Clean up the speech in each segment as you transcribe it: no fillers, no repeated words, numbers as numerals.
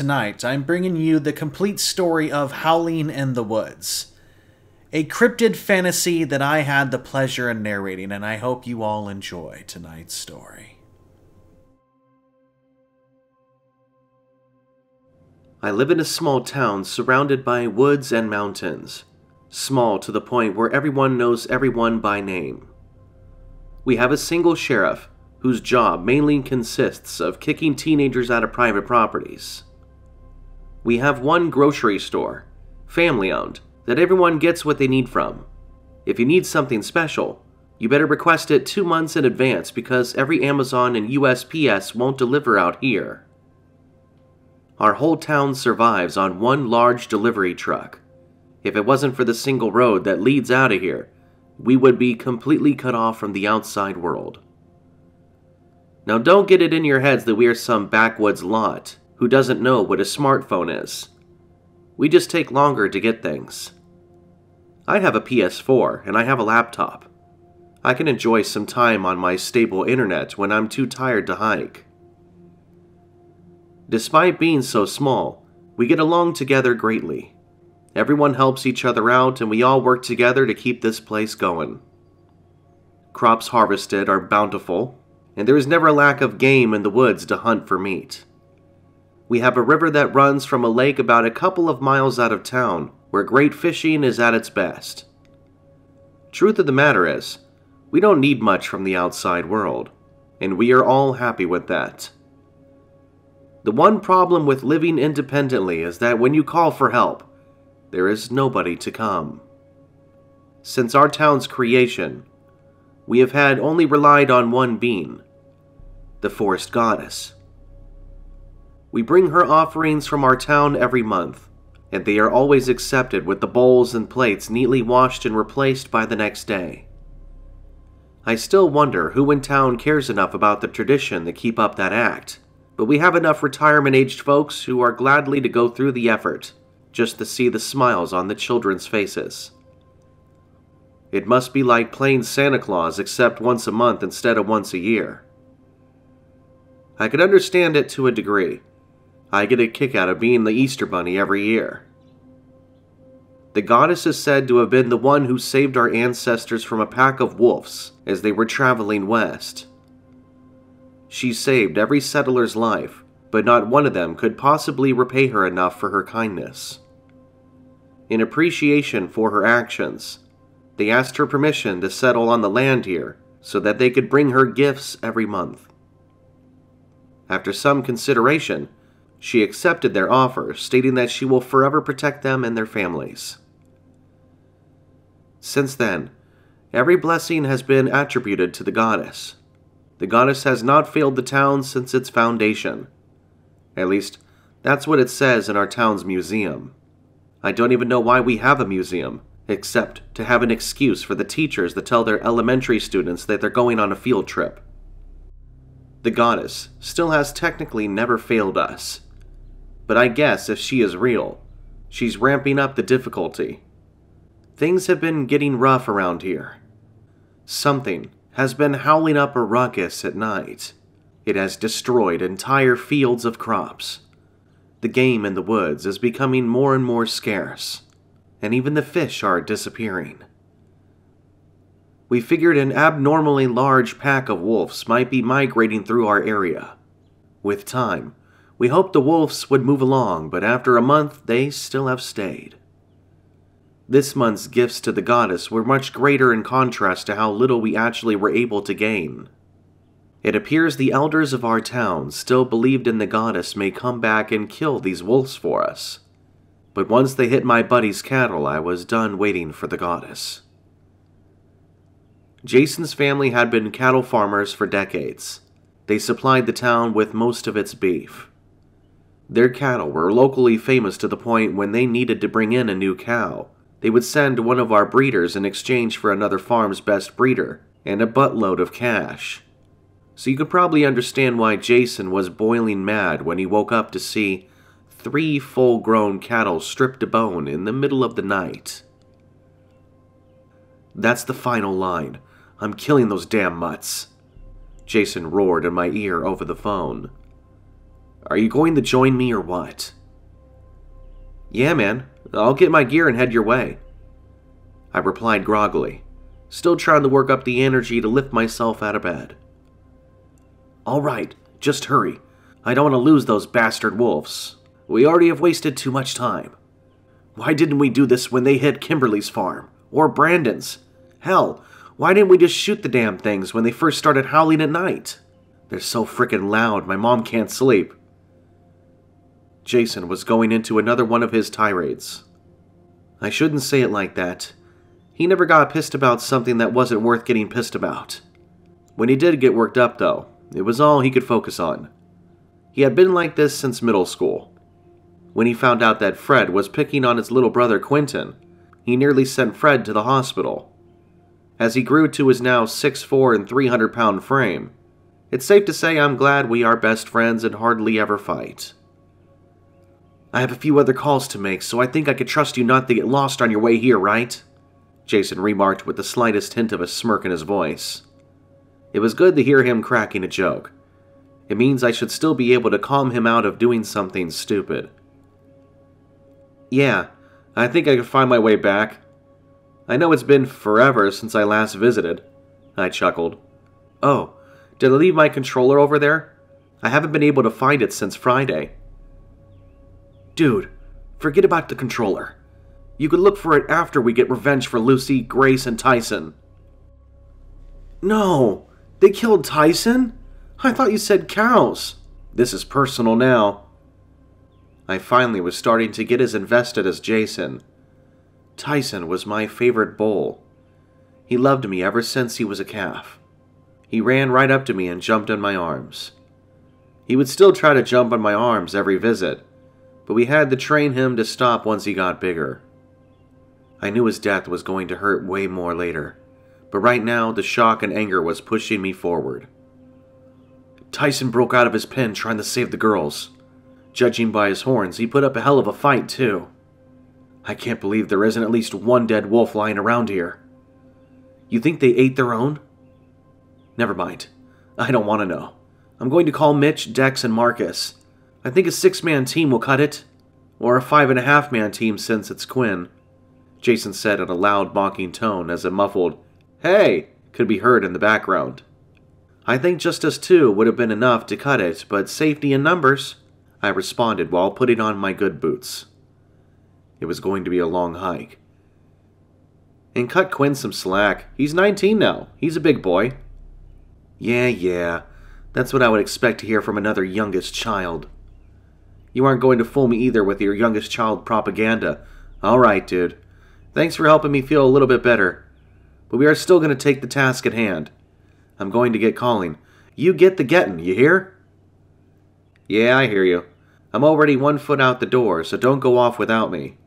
tonight, I'm bringing you the complete story of Howling in the Woods, a cryptid fantasy that I had the pleasure in narrating, and I hope you all enjoy tonight's story. I live in a small town surrounded by woods and mountains, small to the point where everyone knows everyone by name. We have a single sheriff, whose job mainly consists of kicking teenagers out of private properties. We have one grocery store, family-owned, that everyone gets what they need from. If you need something special, you better request it 2 months in advance because every Amazon and USPS won't deliver out here. Our whole town survives on one large delivery truck. If it wasn't for the single road that leads out of here, we would be completely cut off from the outside world. Now don't get it in your heads that we are some backwoods lot who doesn't know what a smartphone is. We just take longer to get things. I have a PS4 and I have a laptop. I can enjoy some time on my stable internet when I'm too tired to hike. Despite being so small, we get along together greatly. Everyone helps each other out and we all work together to keep this place going. Crops harvested are bountiful, and there is never a lack of game in the woods to hunt for meat. We have a river that runs from a lake about a couple of miles out of town, where great fishing is at its best. Truth of the matter is, we don't need much from the outside world, and we are all happy with that. The one problem with living independently is that when you call for help, there is nobody to come. Since our town's creation, we have had only relied on one being, the forest goddess. We bring her offerings from our town every month, and they are always accepted with the bowls and plates neatly washed and replaced by the next day. I still wonder who in town cares enough about the tradition to keep up that act, but we have enough retirement-aged folks who are gladly to go through the effort, just to see the smiles on the children's faces. It must be like plain Santa Claus except once a month instead of once a year. I could understand it to a degree. I get a kick out of being the Easter Bunny every year. The goddess is said to have been the one who saved our ancestors from a pack of wolves as they were traveling west. She saved every settler's life, but not one of them could possibly repay her enough for her kindness. In appreciation for her actions, they asked her permission to settle on the land here so that they could bring her gifts every month. After some consideration, she accepted their offer, stating that she will forever protect them and their families. Since then, every blessing has been attributed to the goddess. The goddess has not failed the town since its foundation. At least, that's what it says in our town's museum. I don't even know why we have a museum, except to have an excuse for the teachers that tell their elementary students that they're going on a field trip. The goddess still has technically never failed us, but I guess if she is real, she's ramping up the difficulty. Things have been getting rough around here. Something has been howling up a ruckus at night. It has destroyed entire fields of crops. The game in the woods is becoming more and more scarce, and even the fish are disappearing. We figured an abnormally large pack of wolves might be migrating through our area. With time, we hoped the wolves would move along, but after a month, they still have stayed. This month's gifts to the goddess were much greater in contrast to how little we actually were able to gain. It appears the elders of our town still believed in the goddess may come back and kill these wolves for us. But once they hit my buddy's cattle, I was done waiting for the goddess. Jason's family had been cattle farmers for decades. They supplied the town with most of its beef. Their cattle were locally famous to the point when they needed to bring in a new cow, they would send one of our breeders in exchange for another farm's best breeder and a buttload of cash. So you could probably understand why Jason was boiling mad when he woke up to see 3 full-grown cattle stripped to bone in the middle of the night. "That's the final line. I'm killing those damn mutts," Jason roared in my ear over the phone. Are you going to join me or what? Yeah, man. I'll get my gear and head your way. I replied groggily, still trying to work up the energy to lift myself out of bed. All right, just hurry. I don't want to lose those bastard wolves. We already have wasted too much time. Why didn't we do this when they hit Kimberly's farm? Or Brandon's? Hell, why didn't we just shoot the damn things when they first started howling at night? They're so frickin' loud, my mom can't sleep. Jason was going into another one of his tirades. I shouldn't say it like that. He never got pissed about something that wasn't worth getting pissed about. When he did get worked up, though, it was all he could focus on. He had been like this since middle school. When he found out that Fred was picking on his little brother Quentin, he nearly sent Fred to the hospital. As he grew to his now 6'4" and 300-pound frame, it's safe to say I'm glad we are best friends and hardly ever fight. I have a few other calls to make, so I think I could trust you not to get lost on your way here, right? Jason remarked with the slightest hint of a smirk in his voice. It was good to hear him cracking a joke. It means I should still be able to calm him out of doing something stupid. Yeah, I think I can find my way back. I know it's been forever since I last visited. I chuckled. Oh, did I leave my controller over there? I haven't been able to find it since Friday. Dude, forget about the controller. You could look for it after we get revenge for Lucy, Grace, and Tyson. No, they killed Tyson? I thought you said cows. This is personal now. I finally was starting to get as invested as Jason. Tyson was my favorite bull. He loved me ever since he was a calf. He ran right up to me and jumped on my arms. He would still try to jump on my arms every visit, but we had to train him to stop once he got bigger. I knew his death was going to hurt way more later, but right now the shock and anger was pushing me forward. Tyson broke out of his pen trying to save the girls. Judging by his horns, he put up a hell of a fight, too. I can't believe there isn't at least one dead wolf lying around here. You think they ate their own? Never mind. I don't want to know. I'm going to call Mitch, Dex, and Marcus. I think a 6-man team will cut it. Or a 5.5-man team since it's Quinn. Jason said in a loud, mocking tone as a muffled, "Hey!" could be heard in the background. I think just us two would have been enough to cut it, but safety in numbers, I responded while putting on my good boots. It was going to be a long hike. And cut Quinn some slack. He's 19 now. He's a big boy. Yeah. That's what I would expect to hear from another youngest child. You aren't going to fool me either with your youngest child propaganda. All right, dude. Thanks for helping me feel a little bit better. But we are still going to take the task at hand. I'm going to get calling. You get the getting, you hear? Yeah, I hear you. I'm already 1 foot out the door, so don't go off without me.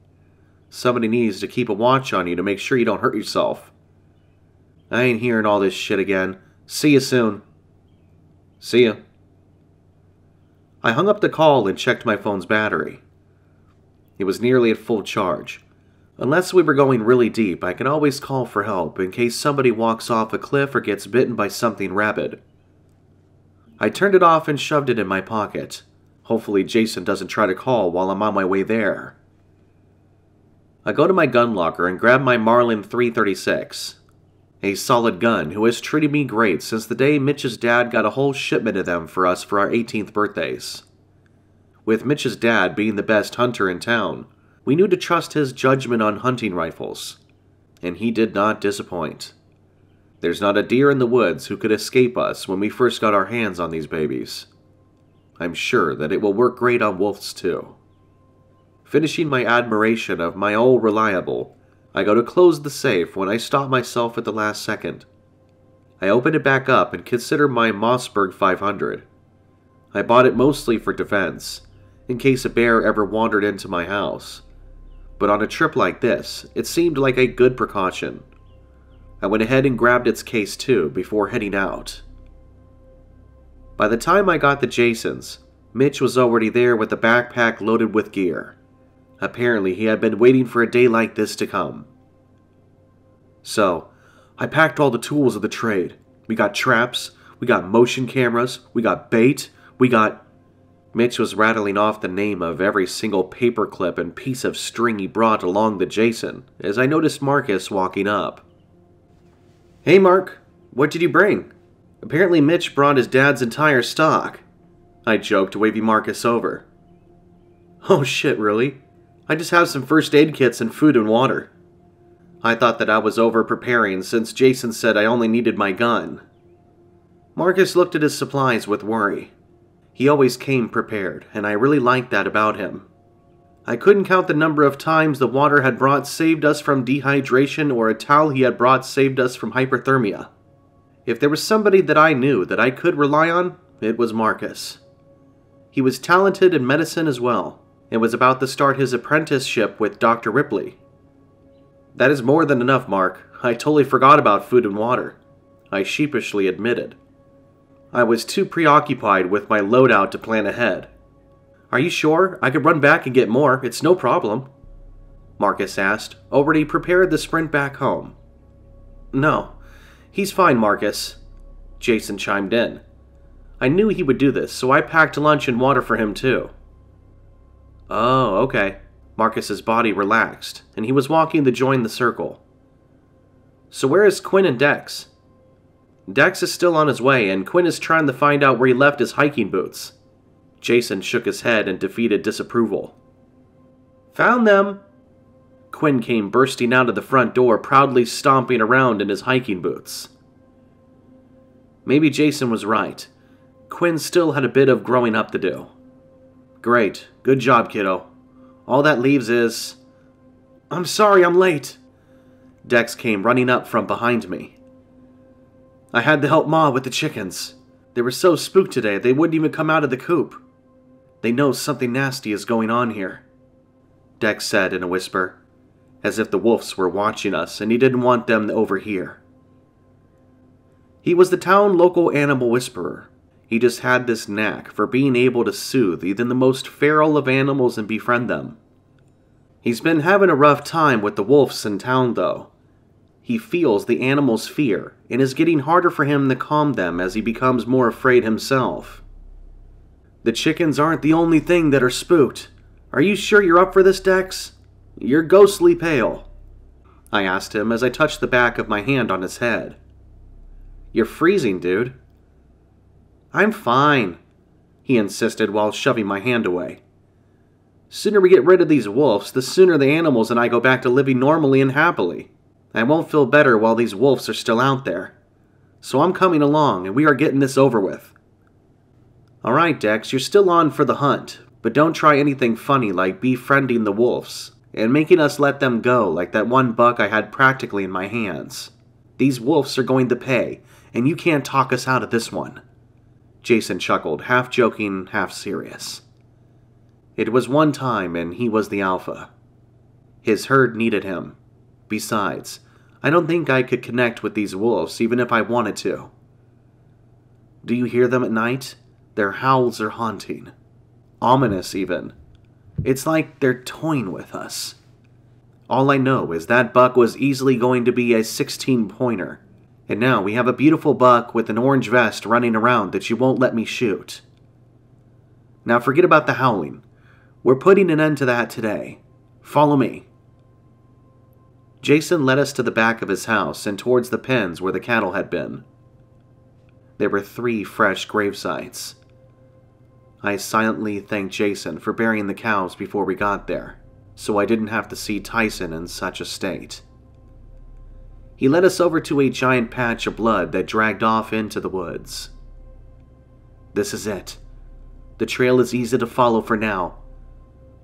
Somebody needs to keep a watch on you to make sure you don't hurt yourself. I ain't hearing all this shit again. See you soon. See ya. I hung up the call and checked my phone's battery. It was nearly at full charge. Unless we were going really deep, I could always call for help in case somebody walks off a cliff or gets bitten by something rabid. I turned it off and shoved it in my pocket. Hopefully Jason doesn't try to call while I'm on my way there. I go to my gun locker and grab my Marlin .336. A solid gun who has treated me great since the day Mitch's dad got a whole shipment of them for us for our 18th birthdays. With Mitch's dad being the best hunter in town, we knew to trust his judgment on hunting rifles. And he did not disappoint. There's not a deer in the woods who could escape us when we first got our hands on these babies. I'm sure that it will work great on wolves too. Finishing my admiration of my old reliable, I go to close the safe when I stop myself at the last second. I open it back up and consider my Mossberg 500. I bought it mostly for defense, in case a bear ever wandered into my house. But on a trip like this, it seemed like a good precaution. I went ahead and grabbed its case too before heading out. By the time I got to Jason's, Mitch was already there with a backpack loaded with gear. Apparently he had been waiting for a day like this to come. So, I packed all the tools of the trade. We got traps, we got motion cameras, we got bait, we got... Mitch was rattling off the name of every single paperclip and piece of string he brought along to Jason, as I noticed Marcus walking up. "Hey Mark, what did you bring? Apparently Mitch brought his dad's entire stock," I joked, waving Marcus over. "Oh shit, really? I just have some first aid kits and food and water." I thought that I was over-preparing since Jason said I only needed my gun. Marcus looked at his supplies with worry. He always came prepared, and I really liked that about him. I couldn't count the number of times the water had brought saved us from dehydration, or a towel he had brought saved us from hyperthermia. If there was somebody that I knew that I could rely on, it was Marcus. He was talented in medicine as well, and was about to start his apprenticeship with Dr. Ripley. "That is more than enough, Mark. I totally forgot about food and water," I sheepishly admitted. I was too preoccupied with my loadout to plan ahead. "Are you sure? I could run back and get more. It's no problem," Marcus asked, already prepared to sprint back home. "No, he's fine, Marcus," Jason chimed in. I knew he would do this, so I packed lunch and water for him too. "Oh, okay." Marcus's body relaxed, and he was walking to join the circle. "So where is Quinn and Dex?" "Dex is still on his way, and Quinn is trying to find out where he left his hiking boots." Jason shook his head in defeated disapproval. "Found them!" Quinn came bursting out of the front door, proudly stomping around in his hiking boots. Maybe Jason was right. Quinn still had a bit of growing up to do. "Great. Good job, kiddo. All that leaves is..." "I'm sorry, I'm late." Dex came running up from behind me. "I had to help Ma with the chickens. They were so spooked today, they wouldn't even come out of the coop. They know something nasty is going on here," Dex said in a whisper, as if the wolves were watching us and he didn't want them to overhear. He was the town local animal whisperer. He just had this knack for being able to soothe even the most feral of animals and befriend them. He's been having a rough time with the wolves in town, though. He feels the animals' fear, and is getting harder for him to calm them as he becomes more afraid himself. "The chickens aren't the only thing that are spooked. Are you sure you're up for this, Dex? You're ghostly pale," I asked him as I touched the back of my hand on his head. "You're freezing, dude." "I'm fine," he insisted while shoving my hand away. "Sooner we get rid of these wolves, the sooner the animals and I go back to living normally and happily. I won't feel better while these wolves are still out there. So I'm coming along, and we are getting this over with." "All right, Dex, you're still on for the hunt, but don't try anything funny like befriending the wolves, and making us let them go like that one buck I had practically in my hands. These wolves are going to pay, and you can't talk us out of this one," Jason chuckled, half joking, half serious. It was one time, and he was the alpha. His herd needed him. Besides, I don't think I could connect with these wolves even if I wanted to. "Do you hear them at night? Their howls are haunting. Ominous, even. It's like they're toying with us. All I know is that buck was easily going to be a 16-pointer, and now we have a beautiful buck with an orange vest running around that you won't let me shoot. Now forget about the howling. We're putting an end to that today. Follow me." Jason led us to the back of his house and towards the pens where the cattle had been. There were 3 fresh gravesites. I silently thanked Jason for burying the cows before we got there, so I didn't have to see Tyson in such a state. He led us over to a giant patch of blood that dragged off into the woods. "This is it. The trail is easy to follow for now,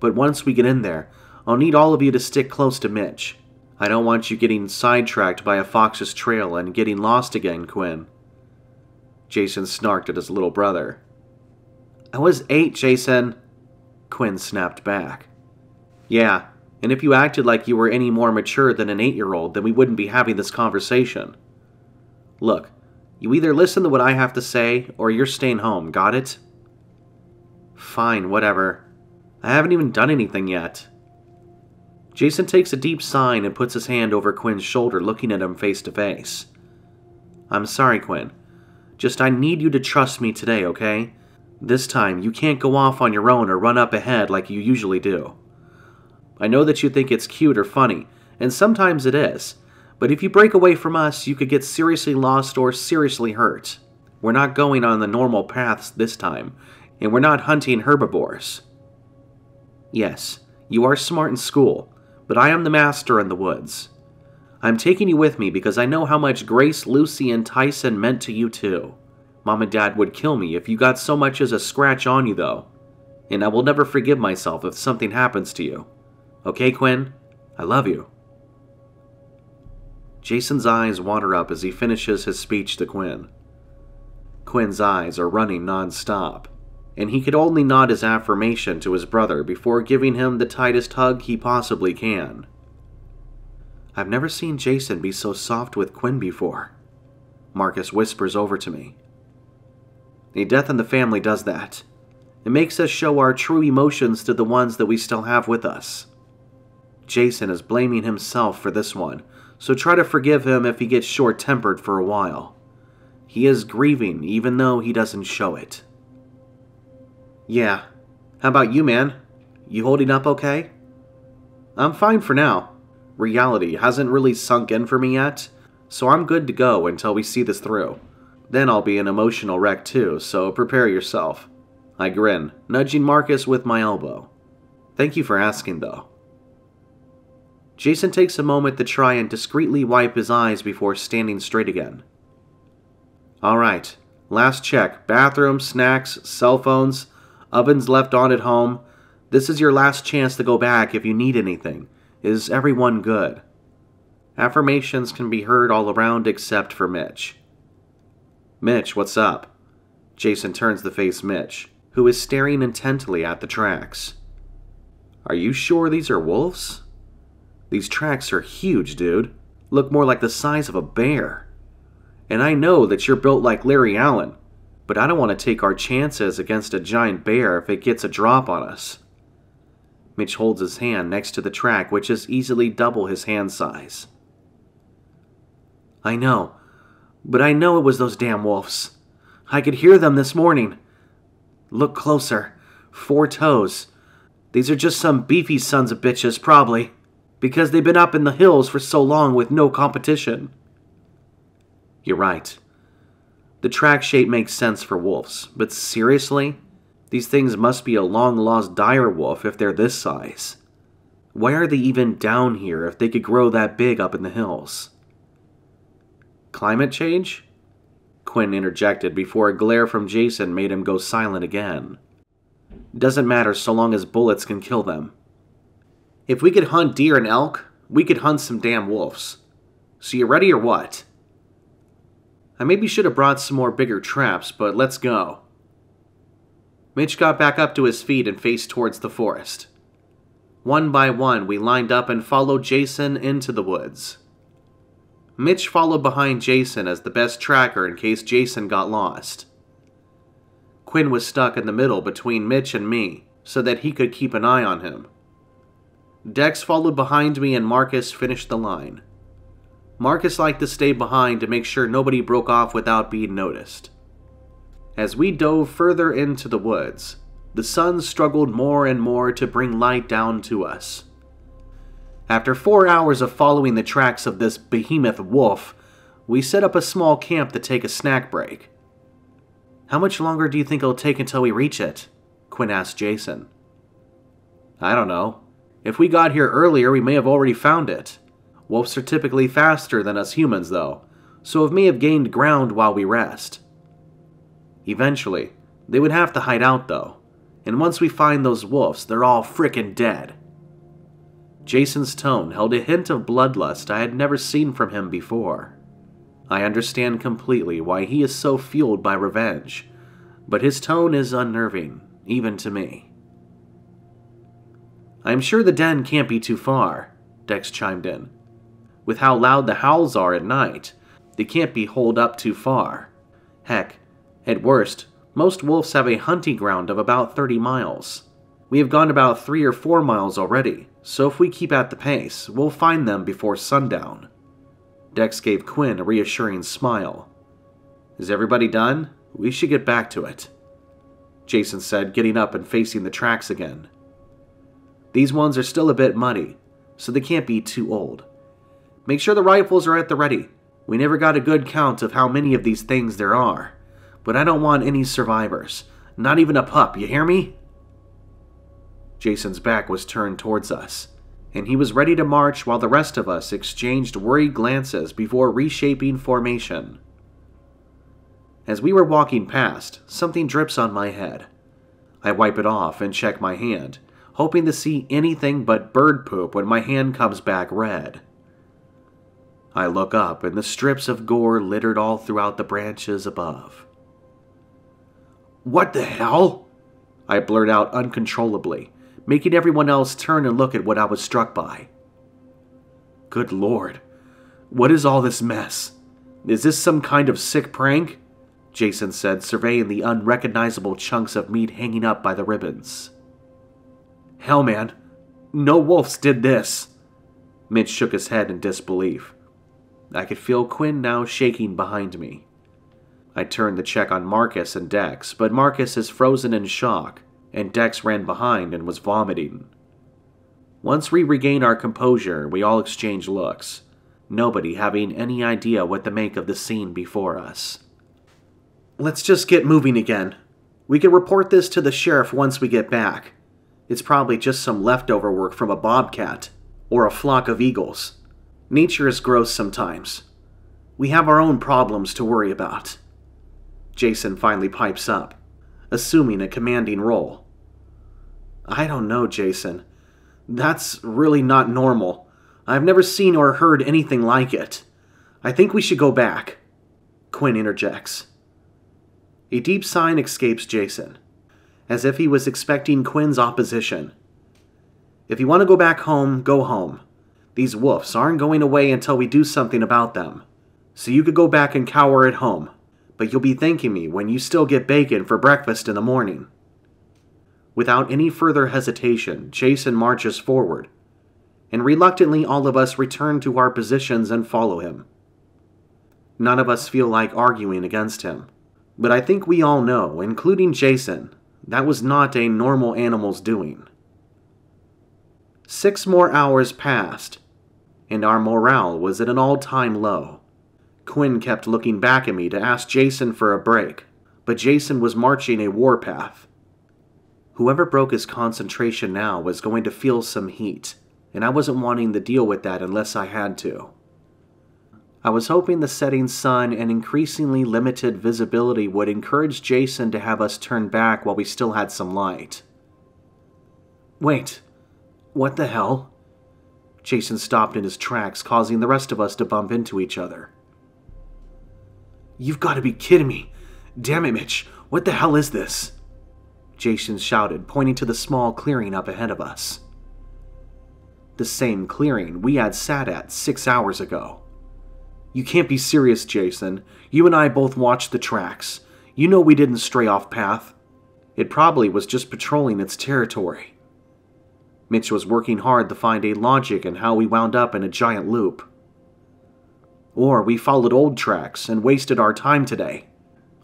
but once we get in there, I'll need all of you to stick close to Mitch. I don't want you getting sidetracked by a fox's trail and getting lost again, Quinn," Jason snarked at his little brother. "I was 8, Jason," Quinn snapped back. "Yeah, and if you acted like you were any more mature than an 8-year-old, then we wouldn't be having this conversation. Look, you either listen to what I have to say, or you're staying home, got it?" "Fine, whatever. I haven't even done anything yet." Jason takes a deep sigh and puts his hand over Quinn's shoulder, looking at him face to face. "I'm sorry, Quinn. Just I need you to trust me today, okay? This time, you can't go off on your own or run up ahead like you usually do. I know that you think it's cute or funny, and sometimes it is, but if you break away from us, you could get seriously lost or seriously hurt. We're not going on the normal paths this time, and we're not hunting herbivores. Yes, you are smart in school, but I am the master in the woods. I'm taking you with me because I know how much Grace, Lucy, and Tyson meant to you too. Mom and Dad would kill me if you got so much as a scratch on you, though. And I will never forgive myself if something happens to you. Okay, Quinn? I love you. Jason's eyes water up as he finishes his speech to Quinn. Quinn's eyes are running non-stop, and he could only nod his affirmation to his brother before giving him the tightest hug he possibly can. I've never seen Jason be so soft with Quinn before, Marcus whispers over to me. A death in the family does that. It makes us show our true emotions to the ones that we still have with us. Jason is blaming himself for this one, so try to forgive him if he gets short-tempered for a while. He is grieving even though he doesn't show it. Yeah. How about you, man? You holding up okay? I'm fine for now. Reality hasn't really sunk in for me yet, so I'm good to go until we see this through. Then I'll be an emotional wreck too, so prepare yourself. I grin, nudging Marcus with my elbow. Thank you for asking, though. Jason takes a moment to try and discreetly wipe his eyes before standing straight again. Alright, last check. Bathroom, snacks, cell phones, ovens left on at home. This is your last chance to go back if you need anything. Is everyone good? Affirmations can be heard all around except for Mitch. Mitch, what's up? Jason turns to face Mitch, who is staring intently at the tracks. Are you sure these are wolves? These tracks are huge, dude. Look more like the size of a bear. And I know that you're built like Larry Allen, but I don't want to take our chances against a giant bear if it gets a drop on us. Mitch holds his hand next to the track, which is easily double his hand size. I know. But I know it was those damn wolves. I could hear them this morning. Look closer. 4 toes. These are just some beefy sons of bitches, probably, because they've been up in the hills for so long with no competition. You're right. The track shape makes sense for wolves, but seriously? These things must be a long-lost dire wolf if they're this size. Why are they even down here if they could grow that big up in the hills? Climate change? Quinn interjected before a glare from Jason made him go silent again. Doesn't matter so long as bullets can kill them. If we could hunt deer and elk, we could hunt some damn wolves. So you ready or what? I maybe should have brought some more bigger traps, but let's go. Mitch got back up to his feet and faced towards the forest. One by one, we lined up and followed Jason into the woods. Mitch followed behind Jason as the best tracker in case Jason got lost. Quinn was stuck in the middle between Mitch and me, so that he could keep an eye on him. Dex followed behind me and Marcus finished the line. Marcus liked to stay behind to make sure nobody broke off without being noticed. As we dove further into the woods, the sun struggled more and more to bring light down to us. After 4 hours of following the tracks of this behemoth wolf, we set up a small camp to take a snack break. How much longer do you think it'll take until we reach it? Quinn asked Jason. I don't know. If we got here earlier, we may have already found it. Wolves are typically faster than us humans, though, so it may have gained ground while we rest. Eventually, they would have to hide out, though, and once we find those wolves, they're all frickin' dead. Jason's tone held a hint of bloodlust I had never seen from him before. I understand completely why he is so fueled by revenge, but his tone is unnerving, even to me. I'm sure the den can't be too far, Dex chimed in. With how loud the howls are at night, they can't be holed up too far. Heck, at worst, most wolves have a hunting ground of about 30 miles. We have gone about 3 or 4 miles already, so if we keep at the pace, we'll find them before sundown. Dex gave Quinn a reassuring smile. Is everybody done? We should get back to it. Jason said, getting up and facing the tracks again. These ones are still a bit muddy, so they can't be too old. Make sure the rifles are at the ready. We never got a good count of how many of these things there are, but I don't want any survivors. Not even a pup, you hear me? Jason's back was turned towards us, and he was ready to march while the rest of us exchanged worried glances before reshaping formation. As we were walking past, something drips on my head. I wipe it off and check my hand, hoping to see anything but bird poop when my hand comes back red. I look up, and the strips of gore littered all throughout the branches above. "What the hell?" I blurt out uncontrollably, making everyone else turn and look at what I was struck by. Good Lord, what is all this mess? Is this some kind of sick prank? Jason said, surveying the unrecognizable chunks of meat hanging up by the ribbons. Hell, man, no wolves did this. Mitch shook his head in disbelief. I could feel Quinn now shaking behind me. I turned to check on Marcus and Dex, but Marcus is frozen in shock, and Dex ran behind and was vomiting. Once we regained our composure, we all exchanged looks, nobody having any idea what to make of the scene before us. Let's just get moving again. We can report this to the sheriff once we get back. It's probably just some leftover work from a bobcat, or a flock of eagles. Nature is gross sometimes. We have our own problems to worry about. Jason finally pipes up, assuming a commanding role. I don't know, Jason. That's really not normal. I've never seen or heard anything like it. I think we should go back. Quinn interjects. A deep sigh escapes Jason, as if he was expecting Quinn's opposition. If you want to go back home, go home. These wolves aren't going away until we do something about them. So you could go back and cower at home, but you'll be thanking me when you still get bacon for breakfast in the morning. Without any further hesitation, Jason marches forward, and reluctantly all of us return to our positions and follow him. None of us feel like arguing against him, but I think we all know, including Jason, that was not a normal animal's doing. 6 more hours passed, and our morale was at an all-time low. Quinn kept looking back at me to ask Jason for a break, but Jason was marching a warpath. Whoever broke his concentration now was going to feel some heat, and I wasn't wanting to deal with that unless I had to. I was hoping the setting sun and increasingly limited visibility would encourage Jason to have us turn back while we still had some light. Wait, what the hell? Jason stopped in his tracks, causing the rest of us to bump into each other. You've got to be kidding me. Damn it, Mitch. What the hell is this? Jason shouted, pointing to the small clearing up ahead of us. The same clearing we had sat at 6 hours ago. You can't be serious, Jason. You and I both watched the tracks. You know we didn't stray off path. It probably was just patrolling its territory. Mitch was working hard to find a logic in how we wound up in a giant loop. Or we followed old tracks and wasted our time today.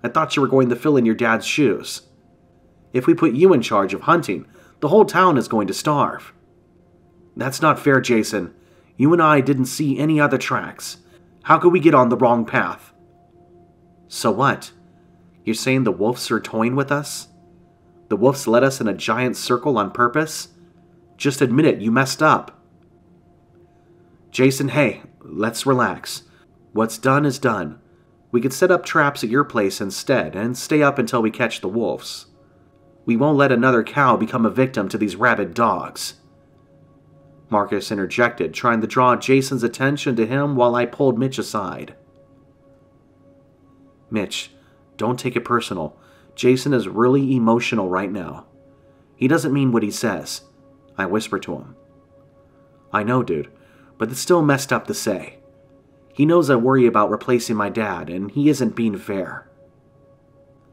I thought you were going to fill in your dad's shoes. If we put you in charge of hunting, the whole town is going to starve. That's not fair, Jason. You and I didn't see any other tracks. How could we get on the wrong path? So what? You're saying the wolves are toying with us? The wolves led us in a giant circle on purpose? Just admit it, you messed up. Jason, hey, let's relax. What's done is done. We could set up traps at your place instead and stay up until we catch the wolves. We won't let another cow become a victim to these rabid dogs. Marcus interjected, trying to draw Jason's attention to him while I pulled Mitch aside. Mitch, don't take it personal. Jason is really emotional right now. He doesn't mean what he says, I whisper to him. I know, dude, but it's still messed up to say. He knows I worry about replacing my dad, and he isn't being fair.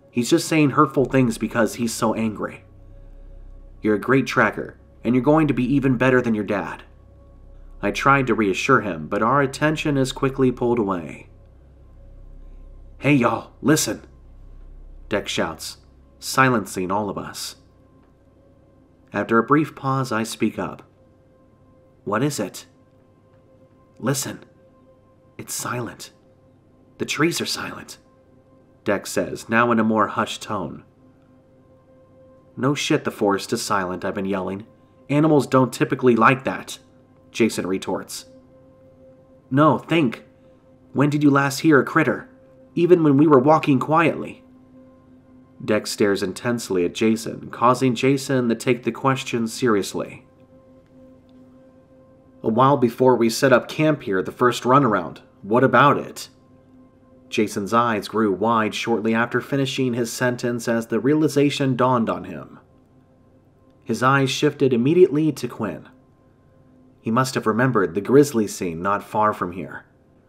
He's just saying hurtful things because he's so angry. You're a great tracker, and you're going to be even better than your dad. I tried to reassure him, but our attention is quickly pulled away. Hey y'all, listen, Dex shouts, silencing all of us. After a brief pause, I speak up. What is it? Listen. It's silent. The trees are silent, Dex says, now in a more hushed tone. No shit, the forest is silent, I've been yelling. Animals don't typically like that, Jason retorts. No, think. When did you last hear a critter? Even when we were walking quietly. Dex stares intensely at Jason, causing Jason to take the question seriously. A while before we set up camp here, the first runaround. What about it? Jason's eyes grew wide shortly after finishing his sentence as the realization dawned on him. His eyes shifted immediately to Quinn. He must have remembered the grizzly scene not far from here,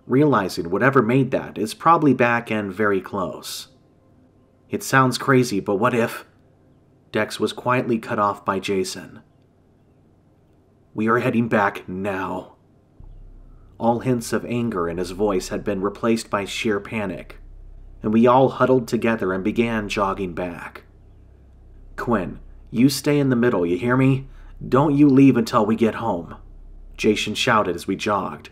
realizing whatever made that is probably back and very close. It sounds crazy, but what if... Dex was quietly cut off by Jason. We are heading back now. All hints of anger in his voice had been replaced by sheer panic, and we all huddled together and began jogging back. Quinn, you stay in the middle, you hear me? Don't you leave until we get home, Jason shouted as we jogged.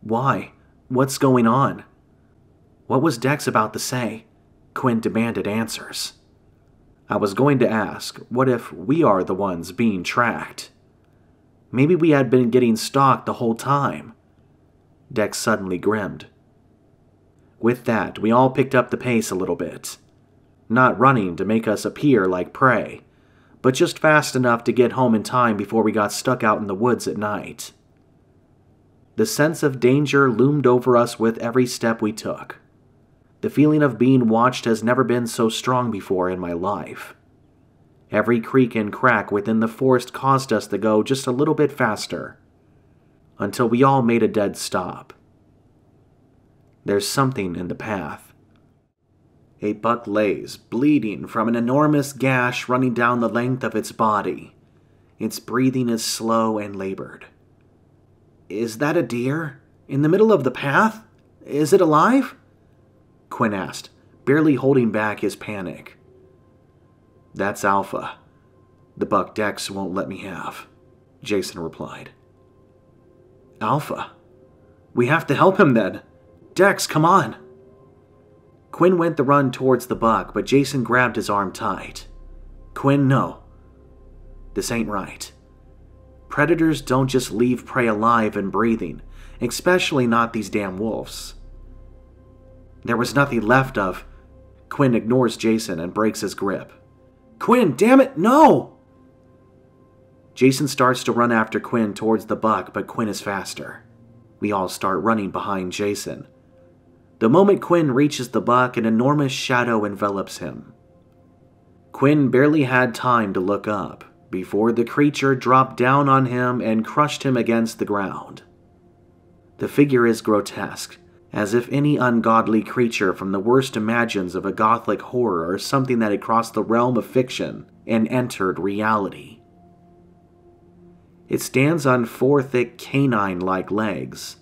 Why? What's going on? What was Dex about to say? Quinn demanded answers. I was going to ask, what if we are the ones being tracked? Maybe we had been getting stalked the whole time. Dex suddenly grinned. With that, we all picked up the pace a little bit. Not running to make us appear like prey, but just fast enough to get home in time before we got stuck out in the woods at night. The sense of danger loomed over us with every step we took. The feeling of being watched has never been so strong before in my life. Every creak and crack within the forest caused us to go just a little bit faster, until we all made a dead stop. There's something in the path. A buck lays, bleeding from an enormous gash running down the length of its body. Its breathing is slow and labored. Is that a deer? In the middle of the path? Is it alive? Quinn asked, barely holding back his panic. That's Alpha. The buck Dex won't let me have, Jason replied. Alpha? We have to help him then. Dex, come on. Quinn went the run towards the buck, but Jason grabbed his arm tight. Quinn, no. This ain't right. Predators don't just leave prey alive and breathing, especially not these damn wolves. There was nothing left of... Quinn ignores Jason and breaks his grip. Quinn, damn it, no! Jason starts to run after Quinn towards the buck, but Quinn is faster. We all start running behind Jason. The moment Quinn reaches the buck, an enormous shadow envelops him. Quinn barely had time to look up before the creature dropped down on him and crushed him against the ground. The figure is grotesque, as if any ungodly creature from the worst imagines of a gothic horror or something that had crossed the realm of fiction and entered reality. It stands on four thick canine-like legs.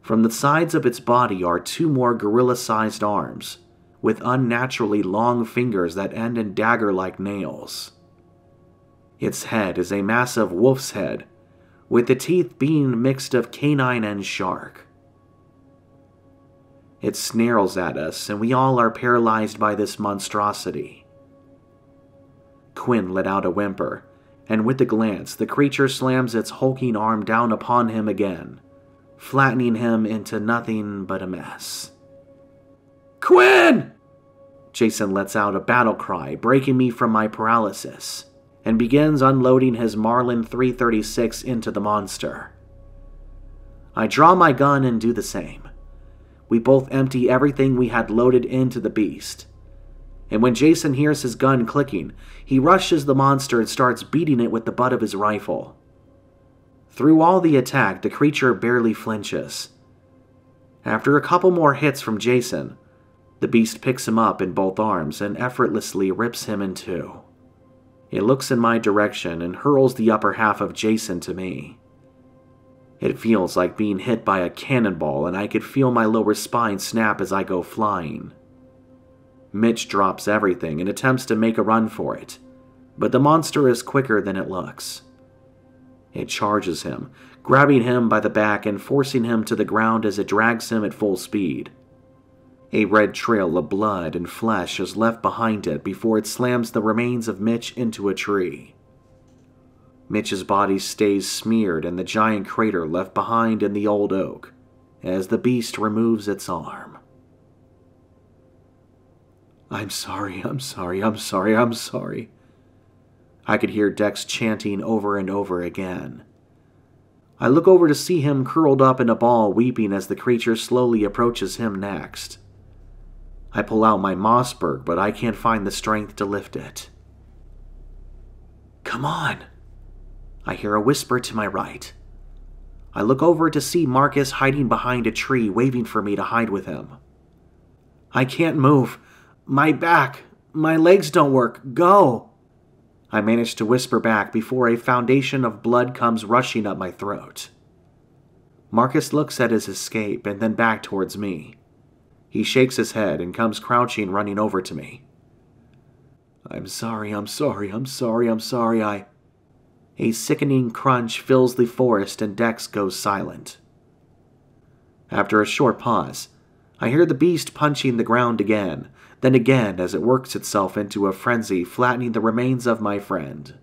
From the sides of its body are two more gorilla-sized arms, with unnaturally long fingers that end in dagger-like nails. Its head is a massive wolf's head, with the teeth being mixed of canine and shark. It snarls at us, and we all are paralyzed by this monstrosity. Quinn let out a whimper, and with a glance, the creature slams its hulking arm down upon him again, flattening him into nothing but a mess. Quinn! Jason lets out a battle cry, breaking me from my paralysis, and begins unloading his Marlin 336 into the monster. I draw my gun and do the same. We both empty everything we had loaded into the beast. And when Jason hears his gun clicking, he rushes the monster and starts beating it with the butt of his rifle. Through all the attack, the creature barely flinches. After a couple more hits from Jason, the beast picks him up in both arms and effortlessly rips him in two. It looks in my direction and hurls the upper half of Jason to me. It feels like being hit by a cannonball, and I could feel my lower spine snap as I go flying. Mitch drops everything and attempts to make a run for it, but the monster is quicker than it looks. It charges him, grabbing him by the back and forcing him to the ground as it drags him at full speed. A red trail of blood and flesh is left behind it before it slams the remains of Mitch into a tree. Mitch's body stays smeared in the giant crater left behind in the old oak as the beast removes its arm. "I'm sorry, I'm sorry, I'm sorry, I'm sorry." I could hear Dex chanting over and over again. I look over to see him curled up in a ball weeping as the creature slowly approaches him next. I pull out my Mossberg, but I can't find the strength to lift it. "Come on!" I hear a whisper to my right. I look over to see Marcus hiding behind a tree waving for me to hide with him. "I can't move. My back. My legs don't work. Go!" I manage to whisper back before a fountain of blood comes rushing up my throat. Marcus looks at his escape and then back towards me. He shakes his head and comes crouching, running over to me. "I'm sorry, I'm sorry, I'm sorry, I'm sorry, I..." A sickening crunch fills the forest and Dex goes silent. After a short pause, I hear the beast punching the ground again, then again as it works itself into a frenzy, flattening the remains of my friend.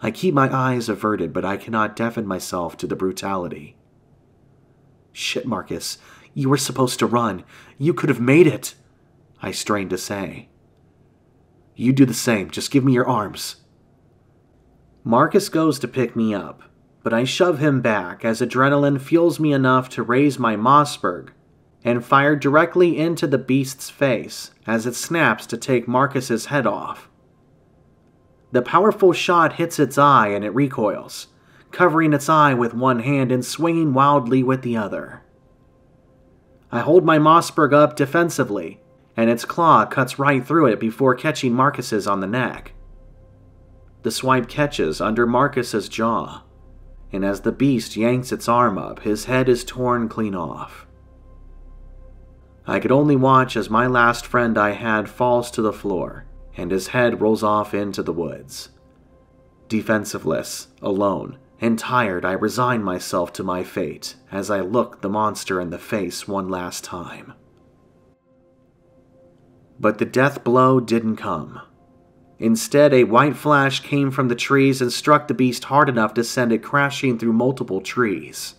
I keep my eyes averted, but I cannot deafen myself to the brutality. "Shit, Marcus, you were supposed to run. You could have made it," I strain to say. "You do the same. Just give me your arms." Marcus goes to pick me up, but I shove him back as adrenaline fuels me enough to raise my Mossberg and fire directly into the beast's face as it snaps to take Marcus's head off. The powerful shot hits its eye and it recoils, covering its eye with one hand and swinging wildly with the other. I hold my Mossberg up defensively, and its claw cuts right through it before catching Marcus's on the neck. The swipe catches under Marcus's jaw, and as the beast yanks its arm up, his head is torn clean off. I could only watch as my last friend I had falls to the floor, and his head rolls off into the woods. Defenseless, alone, and tired, I resign myself to my fate as I look the monster in the face one last time. But the death blow didn't come. Instead, a white flash came from the trees and struck the beast hard enough to send it crashing through multiple trees.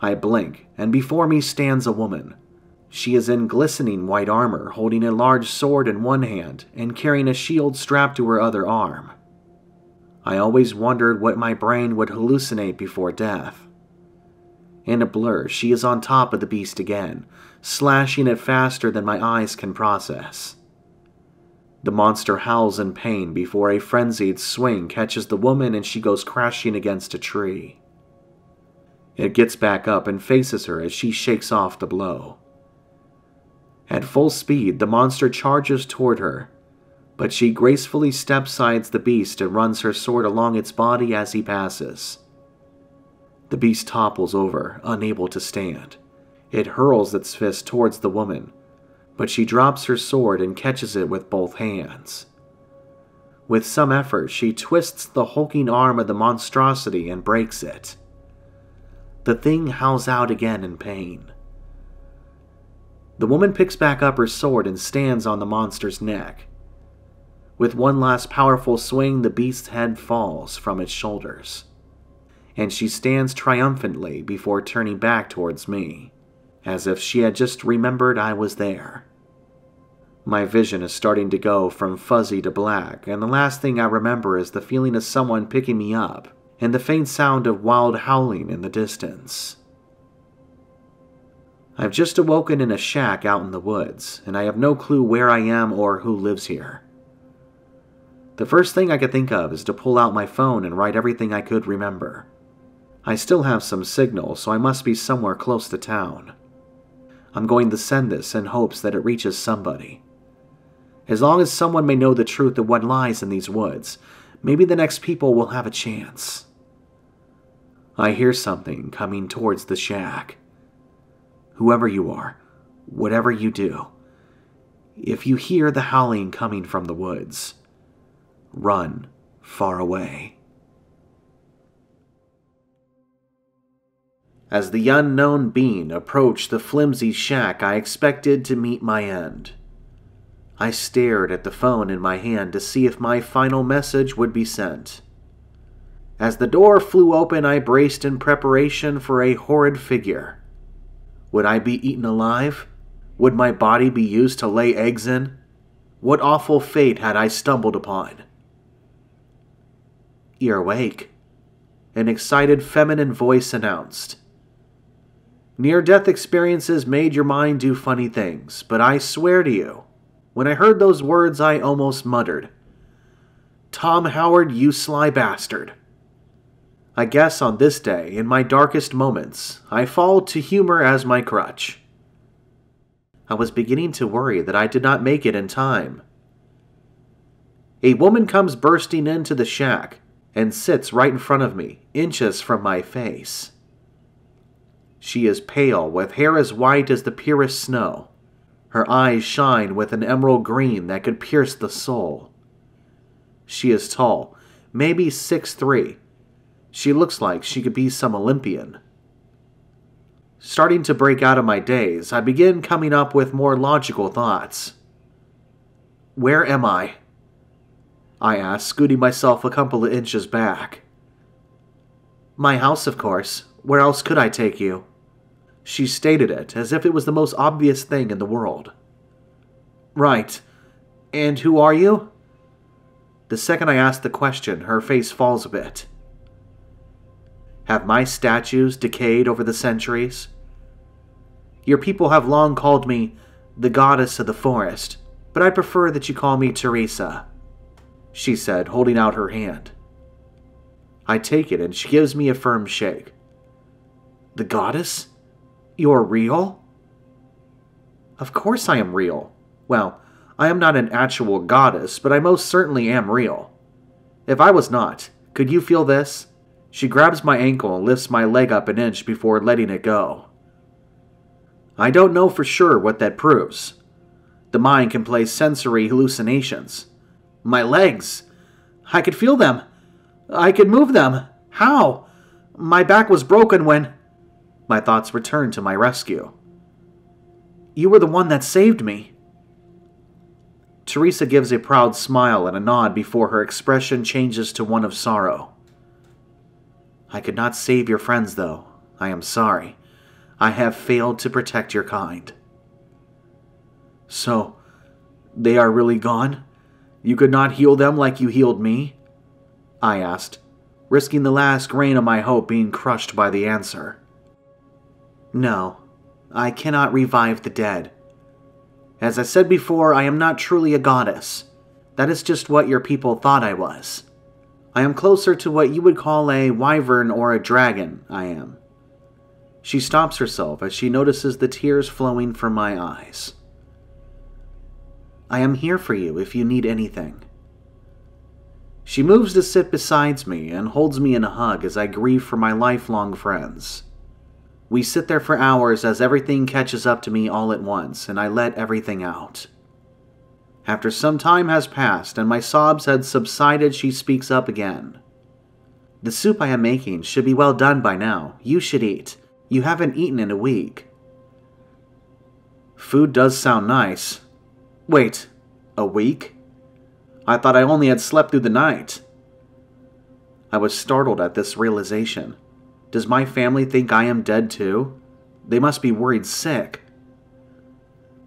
I blink, and before me stands a woman. She is in glistening white armor, holding a large sword in one hand and carrying a shield strapped to her other arm. I always wondered what my brain would hallucinate before death. In a blur, she is on top of the beast again, slashing it faster than my eyes can process. The monster howls in pain before a frenzied swing catches the woman and she goes crashing against a tree. It gets back up and faces her as she shakes off the blow. At full speed, the monster charges toward her, but she gracefully step-sides the beast and runs her sword along its body as he passes. The beast topples over, unable to stand. It hurls its fist towards the woman, but she drops her sword and catches it with both hands. With some effort, she twists the hulking arm of the monstrosity and breaks it. The thing howls out again in pain. The woman picks back up her sword and stands on the monster's neck. With one last powerful swing, the beast's head falls from its shoulders, and she stands triumphantly before turning back towards me, as if she had just remembered I was there. My vision is starting to go from fuzzy to black, and the last thing I remember is the feeling of someone picking me up and the faint sound of wild howling in the distance. I've just awoken in a shack out in the woods, and I have no clue where I am or who lives here. The first thing I could think of is to pull out my phone and write everything I could remember. I still have some signal, so I must be somewhere close to town. I'm going to send this in hopes that it reaches somebody. As long as someone may know the truth of what lies in these woods, maybe the next people will have a chance. I hear something coming towards the shack. "Whoever you are, whatever you do, If you hear the howling coming from the woods, run far away. As the unknown being approached the flimsy shack, I expected to meet my end. I stared at the phone in my hand to see if my final message would be sent. As the door flew open, I braced in preparation for a horrid figure. Would I be eaten alive? Would my body be used to lay eggs in? What awful fate had I stumbled upon? "You're awake," an excited feminine voice announced. Near-death experiences made your mind do funny things, but I swear to you, when I heard those words, I almost muttered, "Tom Howard, you sly bastard." I guess on this day, in my darkest moments, I fall to humor as my crutch. I was beginning to worry that I did not make it in time. A woman comes bursting into the shack and sits right in front of me, inches from my face. She is pale, with hair as white as the purest snow. Her eyes shine with an emerald green that could pierce the soul. She is tall, maybe 6'3". She looks like she could be some Olympian. Starting to break out of my daze, I begin coming up with more logical thoughts. "Where am I?" I ask, scooting myself a couple of inches back. "My house, of course. Where else could I take you?" She stated it as if it was the most obvious thing in the world. "Right. And who are you?" The second I ask the question, her face falls a bit. "Have my statues decayed over the centuries? Your people have long called me the goddess of the forest, but I prefer that you call me Teresa," she said, holding out her hand. I take it, and she gives me a firm shake. "The goddess? You're real?" "Of course I am real. Well, I am not an actual goddess, but I most certainly am real. If I was not, could you feel this?" She grabs my ankle and lifts my leg up an inch before letting it go. I don't know for sure what that proves. The mind can play sensory hallucinations. My legs! I could feel them! I could move them! How? My back was broken when... My thoughts returned to my rescue. "You were the one that saved me." Teresa gives a proud smile and a nod before her expression changes to one of sorrow. "I could not save your friends, though. I am sorry. I have failed to protect your kind." "So, they are really gone? You could not heal them like you healed me?" I asked, risking the last grain of my hope being crushed by the answer. "No, I cannot revive the dead. As I said before, I am not truly a goddess. That is just what your people thought I was. I am closer to what you would call a wyvern or a dragon, I am." She stops herself as she notices the tears flowing from my eyes. "I am here for you if you need anything." She moves to sit beside me and holds me in a hug as I grieve for my lifelong friends. We sit there for hours as everything catches up to me all at once, and I let everything out. After some time has passed and my sobs had subsided, she speaks up again. "The soup I am making should be well done by now. You should eat. You haven't eaten in a week." Food does sound nice. Wait, a week? I thought I only had slept through the night. I was startled at this realization. Does my family think I am dead too? They must be worried sick.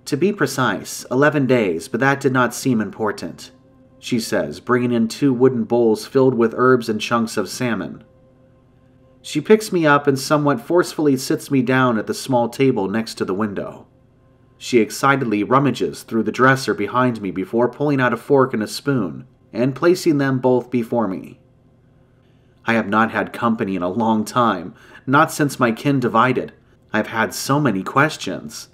"To be precise, 11 days, but that did not seem important," she says, bringing in 2 wooden bowls filled with herbs and chunks of salmon. She picks me up and somewhat forcefully sits me down at the small table next to the window. She excitedly rummages through the dresser behind me before pulling out a fork and a spoon and placing them both before me. I have not had company in a long time, not since my kin divided. I've had so many questions.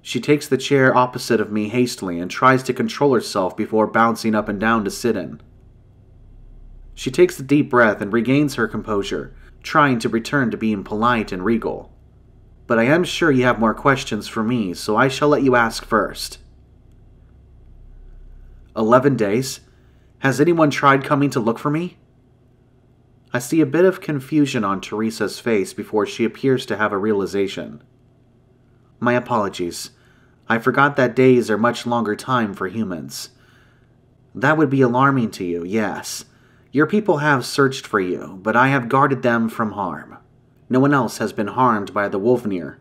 She takes the chair opposite of me hastily and tries to control herself before bouncing up and down to sit in. She takes a deep breath and regains her composure, trying to return to being polite and regal. "But I am sure you have more questions for me, so I shall let you ask first." 11 days? Has anyone tried coming to look for me? I see a bit of confusion on Teresa's face before she appears to have a realization. My apologies. I forgot that days are much longer time for humans. That would be alarming to you, yes. Your people have searched for you, but I have guarded them from harm. No one else has been harmed by the Wolvnir.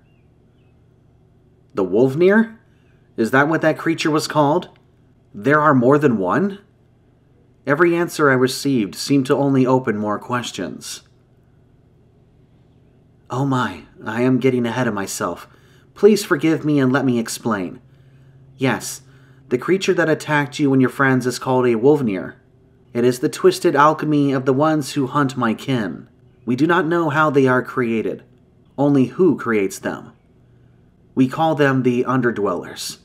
The Wolvnir? Is that what that creature was called? There are more than one? Every answer I received seemed to only open more questions. Oh my, I am getting ahead of myself. Please forgive me and let me explain. Yes, the creature that attacked you and your friends is called a Wolvnir. It is the twisted alchemy of the ones who hunt my kin. We do not know how they are created, only who creates them. We call them the Underdwellers.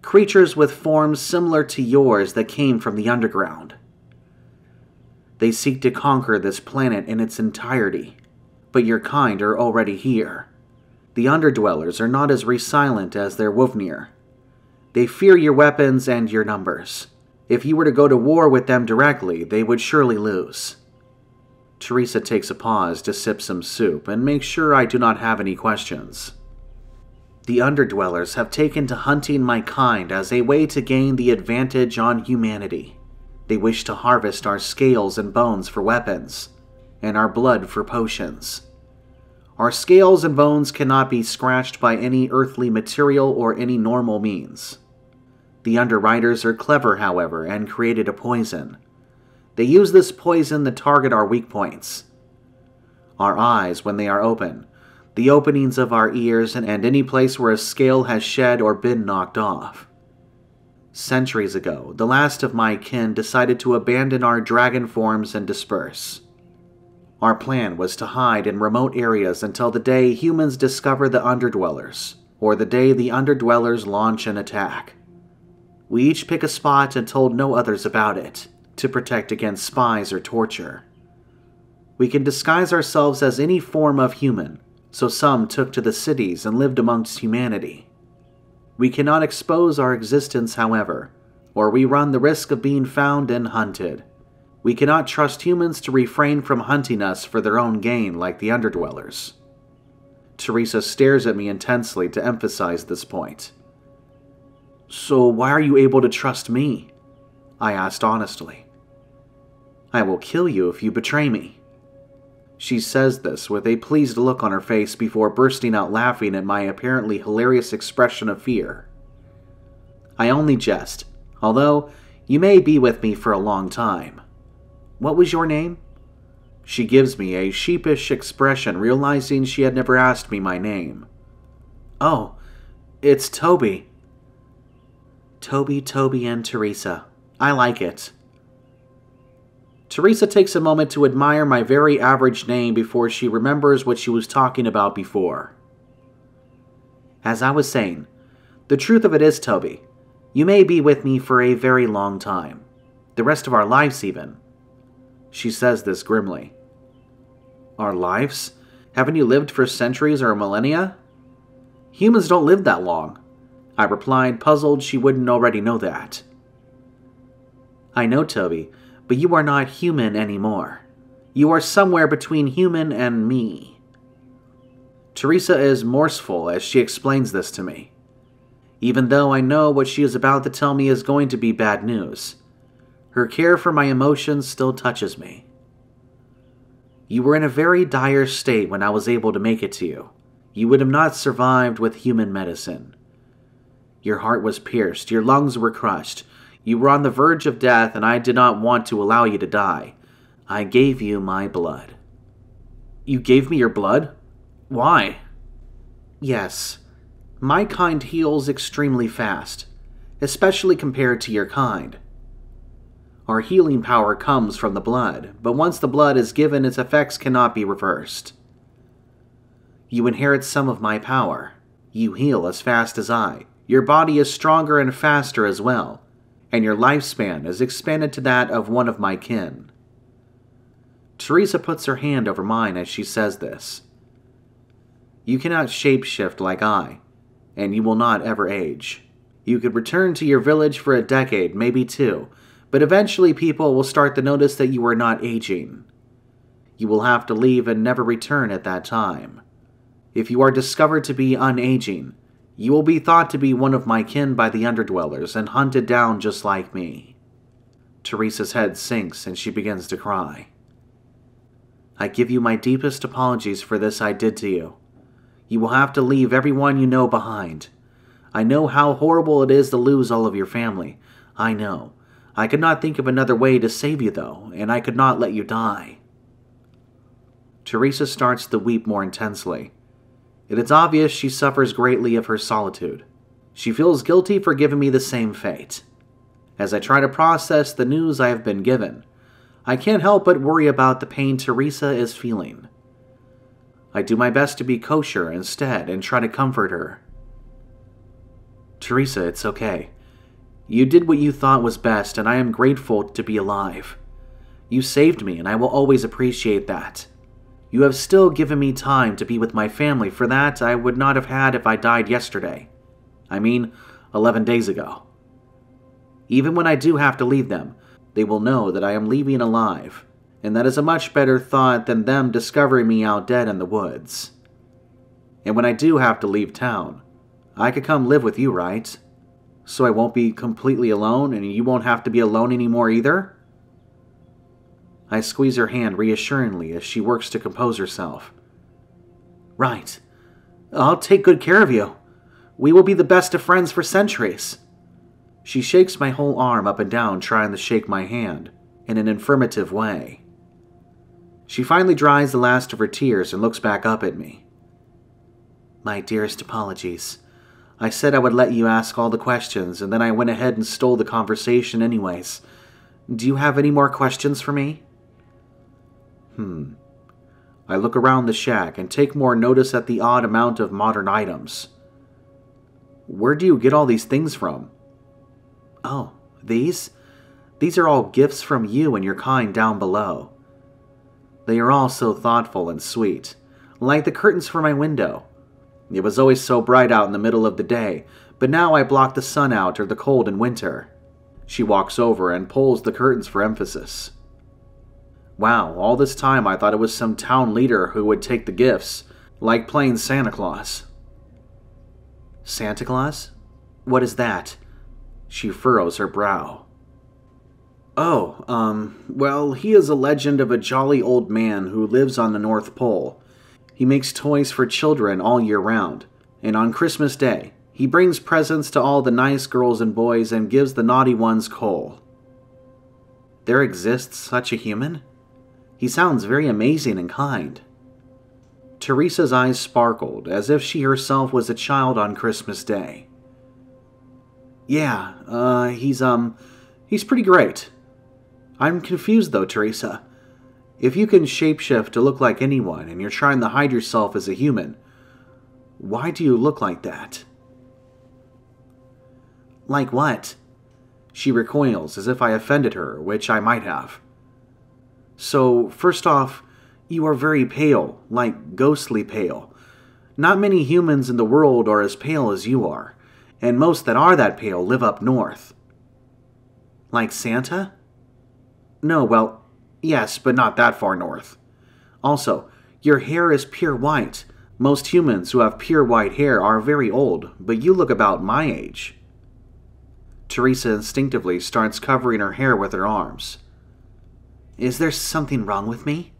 Creatures with forms similar to yours that came from the underground. They seek to conquer this planet in its entirety, but your kind are already here. The Underdwellers are not as resilient as their Wolvnir. They fear your weapons and your numbers. If you were to go to war with them directly, they would surely lose. Teresa takes a pause to sip some soup and make sure I do not have any questions. The Underdwellers have taken to hunting my kind as a way to gain the advantage on humanity. They wish to harvest our scales and bones for weapons, and our blood for potions. Our scales and bones cannot be scratched by any earthly material or any normal means. The Underwriters are clever, however, and created a poison. They use this poison to target our weak points. Our eyes when they are open, the openings of our ears, and any place where a scale has shed or been knocked off. Centuries ago, the last of my kin decided to abandon our dragon forms and disperse. Our plan was to hide in remote areas until the day humans discover the Underdwellers, or the day the Underdwellers launch an attack. We each pick a spot and told no others about it, to protect against spies or torture. We can disguise ourselves as any form of human, so some took to the cities and lived amongst humanity. We cannot expose our existence, however, or we run the risk of being found and hunted. We cannot trust humans to refrain from hunting us for their own gain like the Underdwellers. Teresa stares at me intensely to emphasize this point. So why are you able to trust me? I asked honestly. I will kill you if you betray me. She says this with a pleased look on her face before bursting out laughing at my apparently hilarious expression of fear. I only jest, although you may be with me for a long time. What was your name? She gives me a sheepish expression, realizing she had never asked me my name. Oh, it's Toby. Toby, and Teresa. I like it. Teresa takes a moment to admire my very average name before she remembers what she was talking about before. As I was saying, the truth of it is, Toby, you may be with me for a very long time. The rest of our lives, even. She says this grimly. Our lives? Haven't you lived for centuries or millennia? Humans don't live that long. I replied, puzzled she wouldn't already know that. I know, Toby. But you are not human anymore. You are somewhere between human and me. Teresa is morseful as she explains this to me, even though I know what she is about to tell me is going to be bad news. Her care for my emotions still touches me. You were in a very dire state when I was able to make it to you. You would have not survived with human medicine. Your heart was pierced, your lungs were crushed. You were on the verge of death, and I did not want to allow you to die. I gave you my blood. You gave me your blood? Why? Yes. My kind heals extremely fast, especially compared to your kind. Our healing power comes from the blood, but once the blood is given, its effects cannot be reversed. You inherit some of my power. You heal as fast as I. Your body is stronger and faster as well, and your lifespan is expanded to that of one of my kin. Teresa puts her hand over mine as she says this. You cannot shapeshift like I, and you will not ever age. You could return to your village for a decade, maybe two, but eventually people will start to notice that you are not aging. You will have to leave and never return at that time. If you are discovered to be unaging, you will be thought to be one of my kin by the Underdwellers and hunted down just like me. Teresa's head sinks and she begins to cry. I give you my deepest apologies for this I did to you. You will have to leave everyone you know behind. I know how horrible it is to lose all of your family. I know. I could not think of another way to save you, though, and I could not let you die. Teresa starts to weep more intensely. It is obvious she suffers greatly of her solitude. She feels guilty for giving me the same fate. As I try to process the news I have been given, I can't help but worry about the pain Teresa is feeling. I do my best to be kosher instead and try to comfort her. Teresa, it's okay. You did what you thought was best, and I am grateful to be alive. You saved me, and I will always appreciate that. You have still given me time to be with my family, for that I would not have had if I died yesterday. I mean, 11 days ago. Even when I do have to leave them, they will know that I am leaving alive, and that is a much better thought than them discovering me out dead in the woods. And when I do have to leave town, I could come live with you, right? So I won't be completely alone, and you won't have to be alone anymore either? I squeeze her hand reassuringly as she works to compose herself. Right. I'll take good care of you. We will be the best of friends for centuries. She shakes my whole arm up and down, trying to shake my hand in an affirmative way. She finally dries the last of her tears and looks back up at me. My dearest apologies. I said I would let you ask all the questions, and then I went ahead and stole the conversation anyways. Do you have any more questions for me? I look around the shack and take more notice at the odd amount of modern items. Where do you get all these things from? Oh, these? These are all gifts from you and your kind down below. They are all so thoughtful and sweet, like the curtains for my window. It was always so bright out in the middle of the day, but now I block the sun out or the cold in winter. She walks over and pulls the curtains for emphasis. Wow, all this time I thought it was some town leader who would take the gifts, like plain Santa Claus. Santa Claus? What is that? She furrows her brow. Oh, well, he is a legend of a jolly old man who lives on the North Pole. He makes toys for children all year round, and on Christmas Day, he brings presents to all the nice girls and boys and gives the naughty ones coal. There exists such a human? He sounds very amazing and kind. Teresa's eyes sparkled as if she herself was a child on Christmas Day. Yeah, he's pretty great. I'm confused though, Teresa. If you can shapeshift to look like anyone and you're trying to hide yourself as a human, why do you look like that? Like what? She recoils as if I offended her, which I might have. So, first off, you are very pale, like ghostly pale. Not many humans in the world are as pale as you are, and most that are that pale live up north. Like Santa? No, well... yes, but not that far north. Also, your hair is pure white. Most humans who have pure white hair are very old, but you look about my age. Teresa instinctively starts covering her hair with her arms. Is there something wrong with me?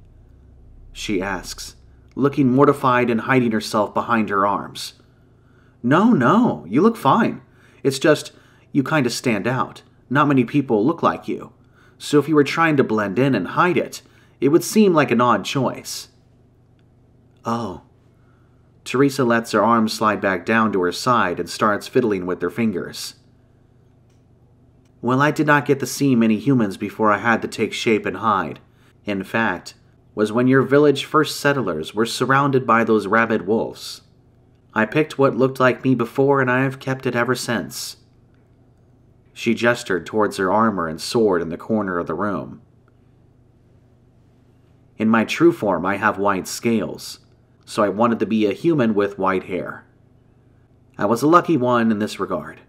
She asks, looking mortified and hiding herself behind her arms. No, you look fine. It's just, you kind of stand out. Not many people look like you. So if you were trying to blend in and hide it, it would seem like an odd choice. Oh. Teresa lets her arms slide back down to her side and starts fiddling with her fingers. Well, I did not get to see many humans before I had to take shape and hide. In fact, was when your village first settlers were surrounded by those rabid wolves. I picked what looked like me before, and I have kept it ever since. She gestured towards her armor and sword in the corner of the room. In my true form, I have white scales, so I wanted to be a human with white hair. I was a lucky one in this regard.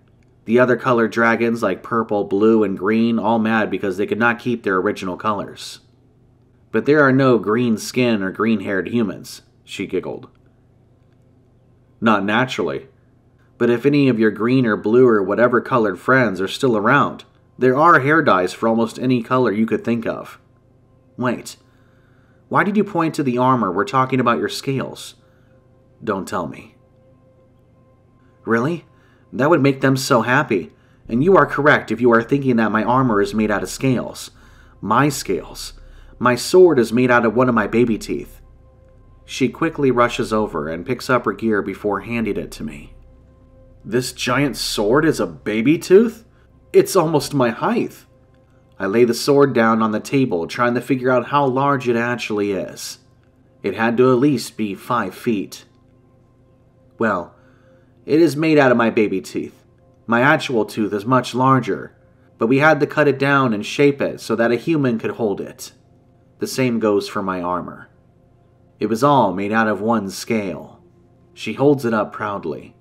The other color dragons, like purple, blue, and green, all mad because they could not keep their original colors. But there are no green skin or green-haired humans, she giggled. Not naturally. But if any of your green or blue or whatever colored friends are still around, there are hair dyes for almost any color you could think of. Wait, why did you point to the armor? We're talking about your scales. Don't tell me. Really? That would make them so happy. And you are correct if you are thinking that my armor is made out of scales. My scales. My sword is made out of one of my baby teeth. She quickly rushes over and picks up her gear before handing it to me. This giant sword is a baby tooth? It's almost my height. I lay the sword down on the table, trying to figure out how large it actually is. It had to at least be 5 feet. Well, it is made out of my baby teeth. My actual tooth is much larger, but we had to cut it down and shape it so that a human could hold it. The same goes for my armor. It was all made out of one scale. She holds it up proudly.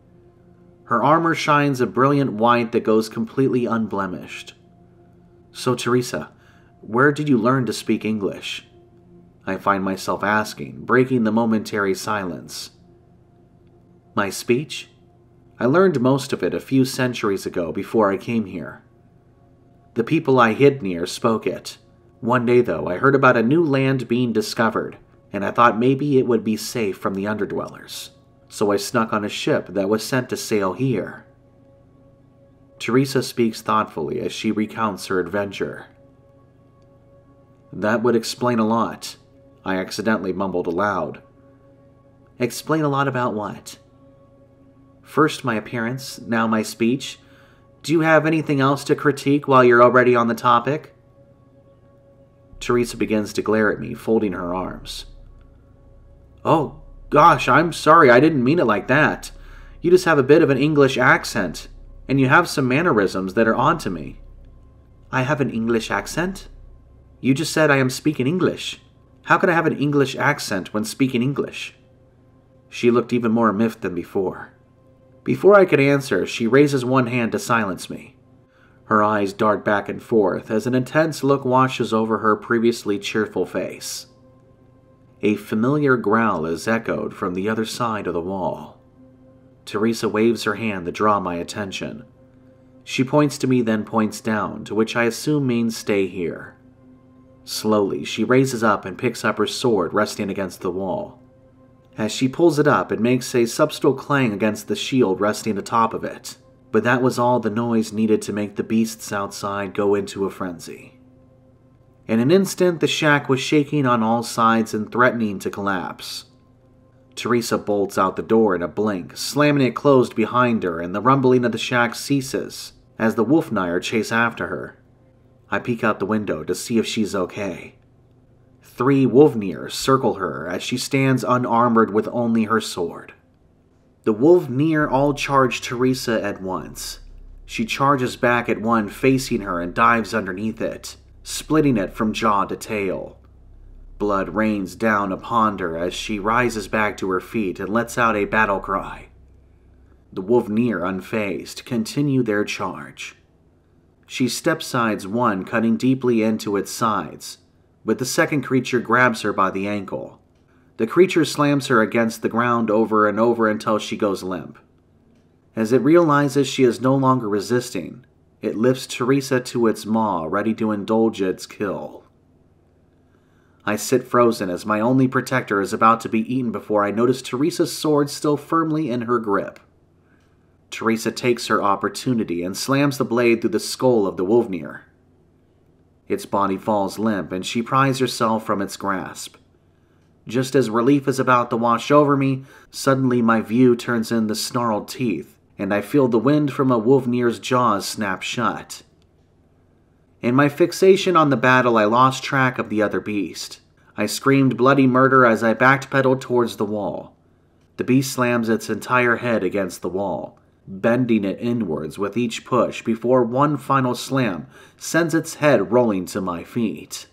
Her armor shines a brilliant white that goes completely unblemished. So, Teresa, where did you learn to speak English? I find myself asking, breaking the momentary silence. My speech? I learned most of it a few centuries ago before I came here. The people I hid near spoke it. One day, though, I heard about a new land being discovered, and I thought maybe it would be safe from the Underdwellers. So I snuck on a ship that was sent to sail here. Teresa speaks thoughtfully as she recounts her adventure. That would explain a lot. I accidentally mumbled aloud. Explain a lot about what? First my appearance, now my speech. Do you have anything else to critique while you're already on the topic? Teresa begins to glare at me, folding her arms. Oh, gosh, I'm sorry, I didn't mean it like that. You just have a bit of an English accent, and you have some mannerisms that are odd to me. I have an English accent? You just said I am speaking English. How could I have an English accent when speaking English? She looked even more miffed than before. Before I could answer, she raises one hand to silence me. Her eyes dart back and forth as an intense look washes over her previously cheerful face. A familiar growl is echoed from the other side of the wall. Teresa waves her hand to draw my attention. She points to me, then points down, to which I assume means stay here. Slowly, she raises up and picks up her sword resting against the wall. As she pulls it up, it makes a subtle clang against the shield resting atop of it, but that was all the noise needed to make the beasts outside go into a frenzy. In an instant, the shack was shaking on all sides and threatening to collapse. Teresa bolts out the door in a blink, slamming it closed behind her, and the rumbling of the shack ceases as the Wolvnir chase after her. I peek out the window to see if she's okay. 3 Wolvnir circle her as she stands unarmored with only her sword. The Wolvnir all charge Teresa at once. She charges back at one facing her and dives underneath it, splitting it from jaw to tail. Blood rains down upon her as she rises back to her feet and lets out a battle cry. The Wolvnir, unfazed, continue their charge. She stepsides one, cutting deeply into its sides, but the second creature grabs her by the ankle. The creature slams her against the ground over and over until she goes limp. As it realizes she is no longer resisting, it lifts Teresa to its maw, ready to indulge its kill. I sit frozen as my only protector is about to be eaten before I notice Teresa's sword still firmly in her grip. Teresa takes her opportunity and slams the blade through the skull of the Wolvnir. Its body falls limp and she pries herself from its grasp. Just as relief is about to wash over me, suddenly my view turns in the snarled teeth, and I feel the wind from a Wolvnir's jaws snap shut. In my fixation on the battle, I lost track of the other beast. I screamed bloody murder as I backpedaled towards the wall. The beast slams its entire head against the wall, bending it inwards with each push before one final slam sends its head rolling to my feet.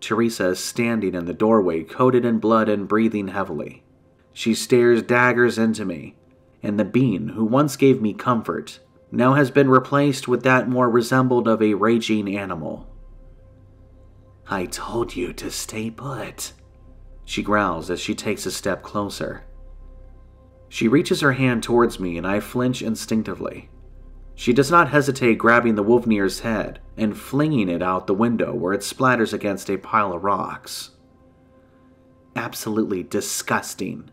Teresa is standing in the doorway, coated in blood and breathing heavily. She stares daggers into me, and the being who once gave me comfort now has been replaced with that more resembled of a raging animal. "I told you to stay put," she growls as she takes a step closer. She reaches her hand towards me and I flinch instinctively. She does not hesitate, grabbing the Wolvnir's head and flinging it out the window where it splatters against a pile of rocks. "Absolutely disgusting,"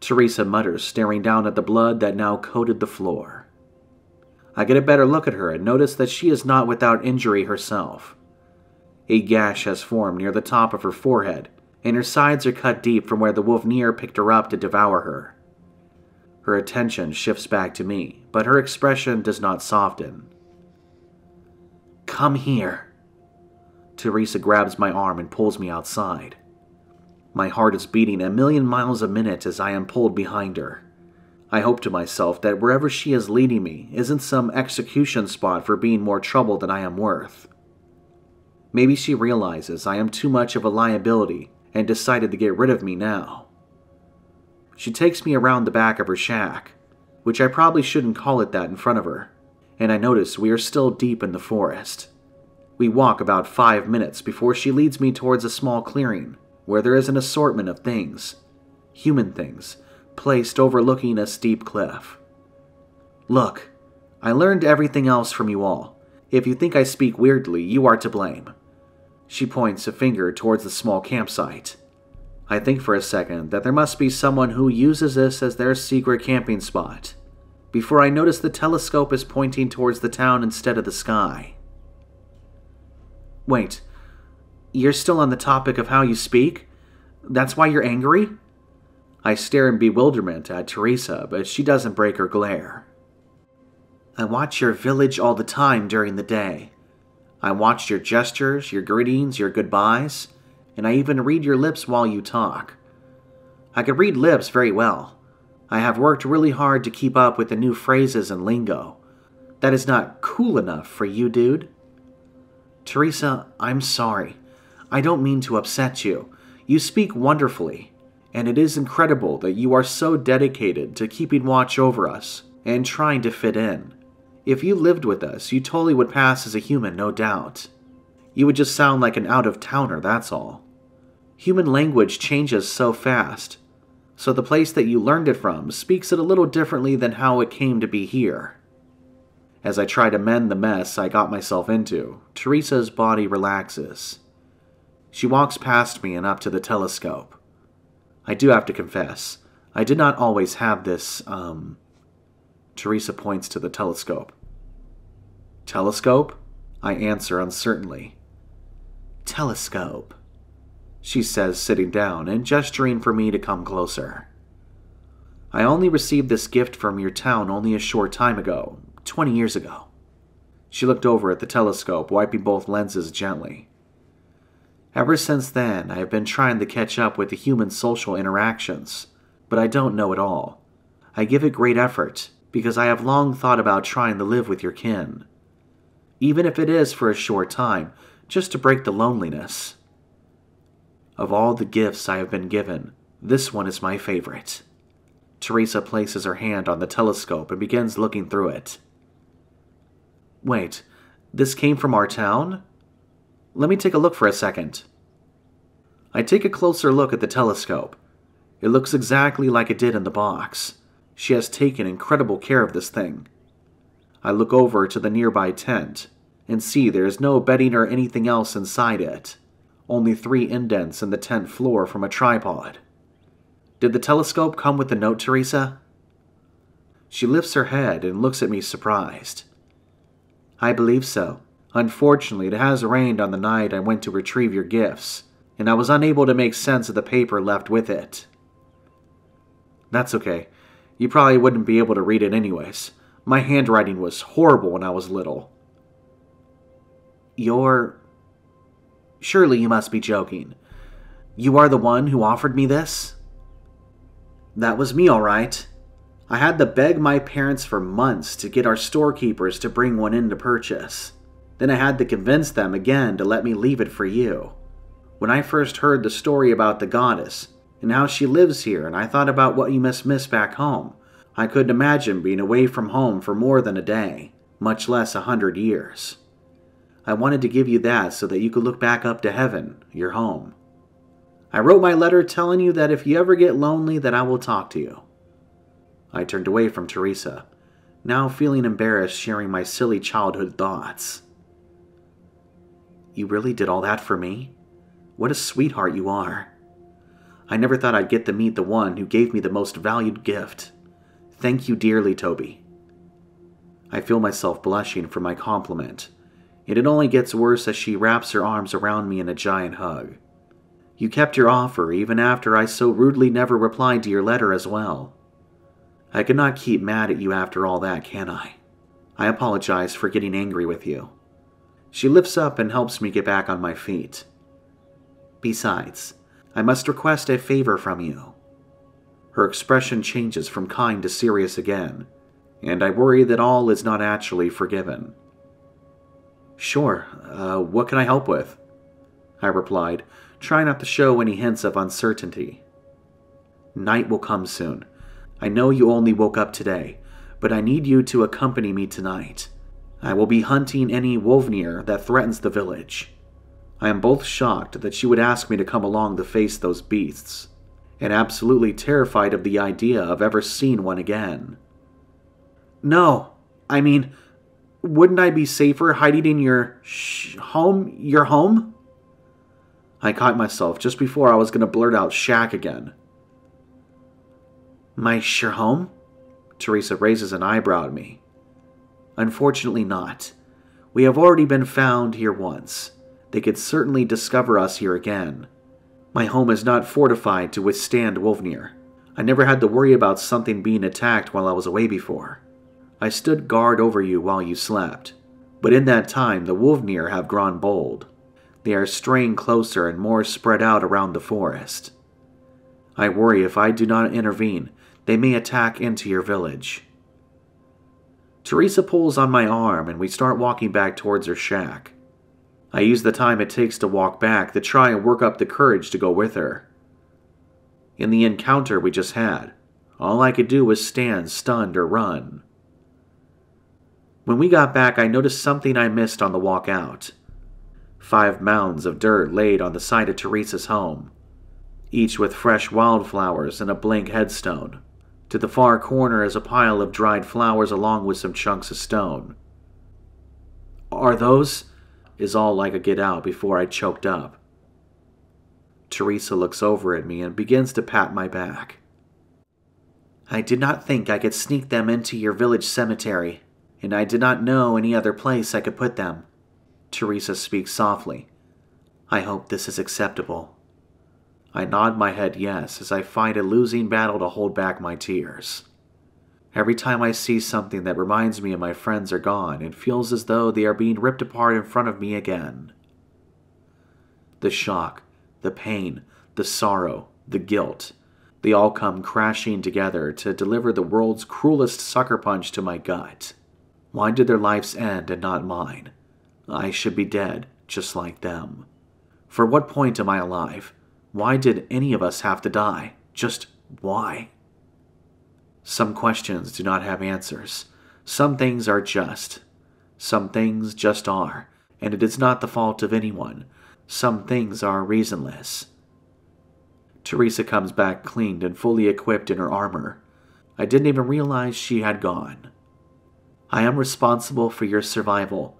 Teresa mutters, staring down at the blood that now coated the floor. I get a better look at her and notice that she is not without injury herself. A gash has formed near the top of her forehead, and her sides are cut deep from where the Wolvnir picked her up to devour her. Her attention shifts back to me, but her expression does not soften. "Come here." Teresa grabs my arm and pulls me outside. My heart is beating a million miles a minute as I am pulled behind her. I hope to myself that wherever she is leading me isn't some execution spot for being more trouble than I am worth. Maybe she realizes I am too much of a liability and decided to get rid of me now. She takes me around the back of her shack, which I probably shouldn't call it that in front of her, and I notice we are still deep in the forest. We walk about 5 minutes before she leads me towards a small clearing where there is an assortment of things, human things, placed overlooking a steep cliff. "Look, I learned everything else from you all. If you think I speak weirdly, you are to blame." She points a finger towards the small campsite. I think for a second that there must be someone who uses this as their secret camping spot, before I notice the telescope is pointing towards the town instead of the sky. "Wait, you're still on the topic of how you speak? That's why you're angry?" I stare in bewilderment at Teresa, but she doesn't break her glare. "I watch your village all the time during the day. I watch your gestures, your greetings, your goodbyes, and I even read your lips while you talk. I could read lips very well. I have worked really hard to keep up with the new phrases and lingo. That is not cool enough for you, dude." "Teresa, I'm sorry. I don't mean to upset you. You speak wonderfully. And it is incredible that you are so dedicated to keeping watch over us and trying to fit in. If you lived with us, you totally would pass as a human, no doubt. You would just sound like an out-of-towner, that's all. Human language changes so fast, so the place that you learned it from speaks it a little differently than how it came to be here." As I try to mend the mess I got myself into, Teresa's body relaxes. She walks past me and up to the telescope. I do have to confess, I did not always have this, Teresa points to the telescope. "Telescope?" I answer uncertainly. "Telescope," she says, sitting down and gesturing for me to come closer. "I only received this gift from your town only a short time ago, 20 years ago. She looked over at the telescope, wiping both lenses gently. "Ever since then, I have been trying to catch up with the human social interactions, but I don't know it all. I give it great effort, because I have long thought about trying to live with your kin. Even if it is for a short time, just to break the loneliness. Of all the gifts I have been given, this one is my favorite." Teresa places her hand on the telescope and begins looking through it. "Wait, this came from our town? Let me take a look for a second." I take a closer look at the telescope. It looks exactly like it did in the box. She has taken incredible care of this thing. I look over to the nearby tent and see there is no bedding or anything else inside it. Only 3 indents in the tent floor from a tripod. "Did the telescope come with the note, Teresa?" She lifts her head and looks at me surprised. "I believe so. Unfortunately, it has rained on the night I went to retrieve your gifts, and I was unable to make sense of the paper left with it." "That's okay. You probably wouldn't be able to read it anyways. My handwriting was horrible when I was little." "You're... surely you must be joking. You are the one who offered me this?" "That was me, all right. I had to beg my parents for months to get our storekeepers to bring one in to purchase. Then I had to convince them again to let me leave it for you. When I first heard the story about the goddess and how she lives here and I thought about what you must miss back home, I couldn't imagine being away from home for more than a day, much less 100 years. I wanted to give you that so that you could look back up to heaven, your home. I wrote my letter telling you that if you ever get lonely that I will talk to you. I turned away from Teresa, now feeling embarrassed sharing my silly childhood thoughts. You really did all that for me? What a sweetheart you are. I never thought I'd get to meet the one who gave me the most valued gift. Thank you dearly, Toby. I feel myself blushing for my compliment, and it only gets worse as she wraps her arms around me in a giant hug. You kept your offer even after I so rudely never replied to your letter as well. I cannot keep mad at you after all that, can I? I apologize for getting angry with you. She lifts up and helps me get back on my feet. Besides, I must request a favor from you. Her expression changes from kind to serious again, and I worry that all is not actually forgiven. Sure, what can I help with? I replied, trying not to show any hints of uncertainty. Night will come soon. I know you only woke up today, but I need you to accompany me tonight. I will be hunting any Wolvnir that threatens the village. I am both shocked that she would ask me to come along to face those beasts, and absolutely terrified of the idea of ever seeing one again. No, I mean, wouldn't I be safer hiding in your home? Your home? I caught myself just before I was going to blurt out shack again. My sure home? Teresa raises an eyebrow at me. Unfortunately not. We have already been found here once. They could certainly discover us here again. My home is not fortified to withstand Wolvnir. I never had to worry about something being attacked while I was away before. I stood guard over you while you slept. But in that time, the Wolvnir have grown bold. They are straying closer and more spread out around the forest. I worry if I do not intervene, they may attack into your village. Teresa pulls on my arm and we start walking back towards her shack. I use the time it takes to walk back to try and work up the courage to go with her. In the encounter we just had, all I could do was stand stunned or run. When we got back, I noticed something I missed on the walk out. 5 mounds of dirt laid on the side of Teresa's home, each with fresh wildflowers and a blank headstone. To the far corner is a pile of dried flowers along with some chunks of stone. Are those? Is all I could get out before I choked up. Teresa looks over at me and begins to pat my back. I did not think I could sneak them into your village cemetery, and I did not know any other place I could put them. Teresa speaks softly. I hope this is acceptable. I nod my head yes as I fight a losing battle to hold back my tears. Every time I see something that reminds me of my friends are gone, it feels as though they are being ripped apart in front of me again. The shock, the pain, the sorrow, the guilt, they all come crashing together to deliver the world's cruelest sucker punch to my gut. Why did their lives end and not mine? I should be dead, just like them. For what point am I alive? Why did any of us have to die? Just why? Some questions do not have answers. Some things are just. Some things just are, and it is not the fault of anyone. Some things are reasonless. Teresa comes back cleaned and fully equipped in her armor. I didn't even realize she had gone. I am responsible for your survival,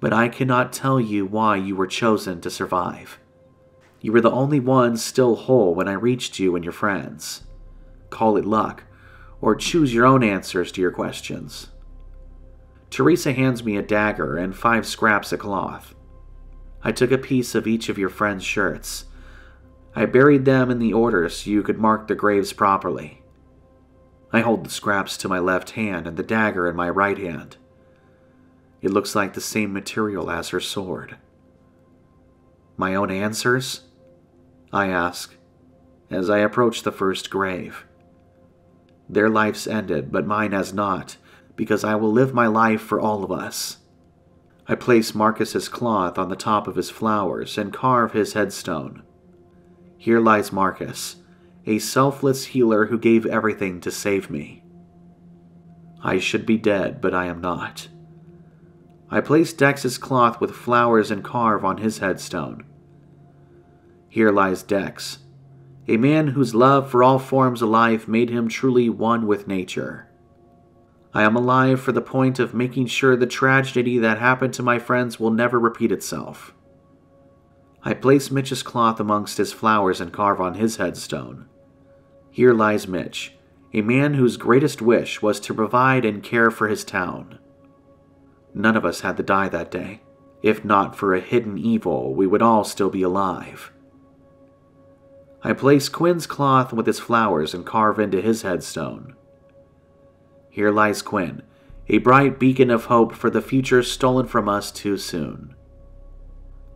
but I cannot tell you why you were chosen to survive. You were the only ones still whole when I reached you and your friends. Call it luck, or choose your own answers to your questions. Teresa hands me a dagger and 5 scraps of cloth. I took a piece of each of your friends' shirts. I buried them in the order so you could mark the graves properly. I hold the scraps to my left hand and the dagger in my right hand. It looks like the same material as her sword. My own answers? I ask, as I approach the first grave. Their life's ended, but mine has not, because I will live my life for all of us. I place Marcus's cloth on the top of his flowers and carve his headstone. Here lies Marcus, a selfless healer who gave everything to save me. I should be dead, but I am not. I placed Dex's cloth with flowers and carve on his headstone. Here lies Dex, a man whose love for all forms alive made him truly one with nature. I am alive for the point of making sure the tragedy that happened to my friends will never repeat itself. I place Mitch's cloth amongst his flowers and carve on his headstone. Here lies Mitch, a man whose greatest wish was to provide and care for his town. None of us had to die that day. If not for a hidden evil, we would all still be alive. I place Quinn's cloth with his flowers and carve into his headstone. Here lies Quinn, a bright beacon of hope for the future stolen from us too soon.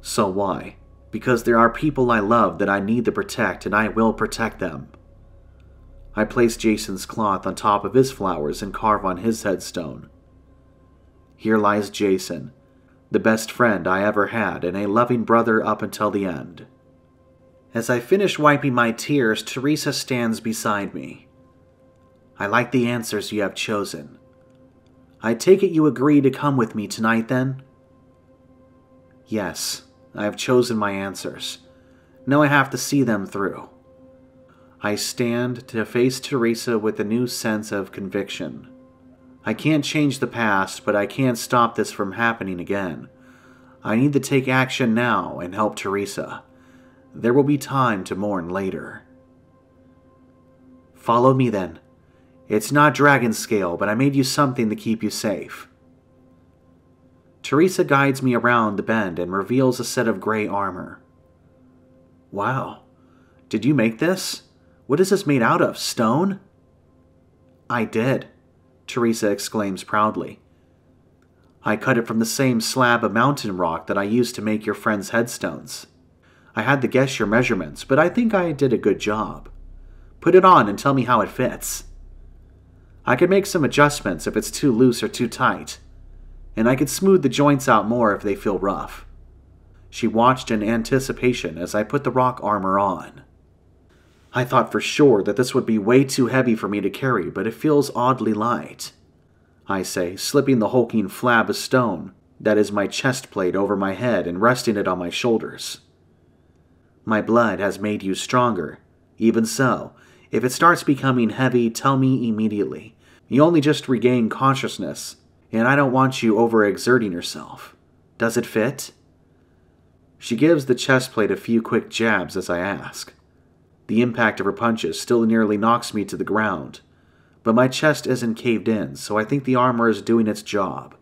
So why? Because there are people I love that I need to protect, and I will protect them. I place Jason's cloth on top of his flowers and carve on his headstone. Here lies Jason, the best friend I ever had and a loving brother up until the end. As I finish wiping my tears, Teresa stands beside me. I like the answers you have chosen. I take it you agree to come with me tonight, then? Yes, I have chosen my answers. Now I have to see them through. I stand to face Teresa with a new sense of conviction. I can't change the past, but I can't stop this from happening again. I need to take action now and help Teresa. There will be time to mourn later. Follow me, then. It's not dragon scale, but I made you something to keep you safe. Teresa guides me around the bend and reveals a set of gray armor. Wow. Did you make this? What is this made out of? Stone? I did, Teresa exclaims proudly. I cut it from the same slab of mountain rock that I used to make your friends' headstones. I had to guess your measurements, but I think I did a good job. Put it on and tell me how it fits. I could make some adjustments if it's too loose or too tight, and I could smooth the joints out more if they feel rough. She watched in anticipation as I put the rock armor on. I thought for sure that this would be way too heavy for me to carry, but it feels oddly light, I say, slipping the hulking flab of stone that is my chest plate over my head and resting it on my shoulders. My blood has made you stronger. Even so, if it starts becoming heavy, tell me immediately. You only just regained consciousness, and I don't want you overexerting yourself. Does it fit? She gives the chestplate a few quick jabs as I ask. The impact of her punches still nearly knocks me to the ground, but my chest isn't caved in, so I think the armor is doing its job.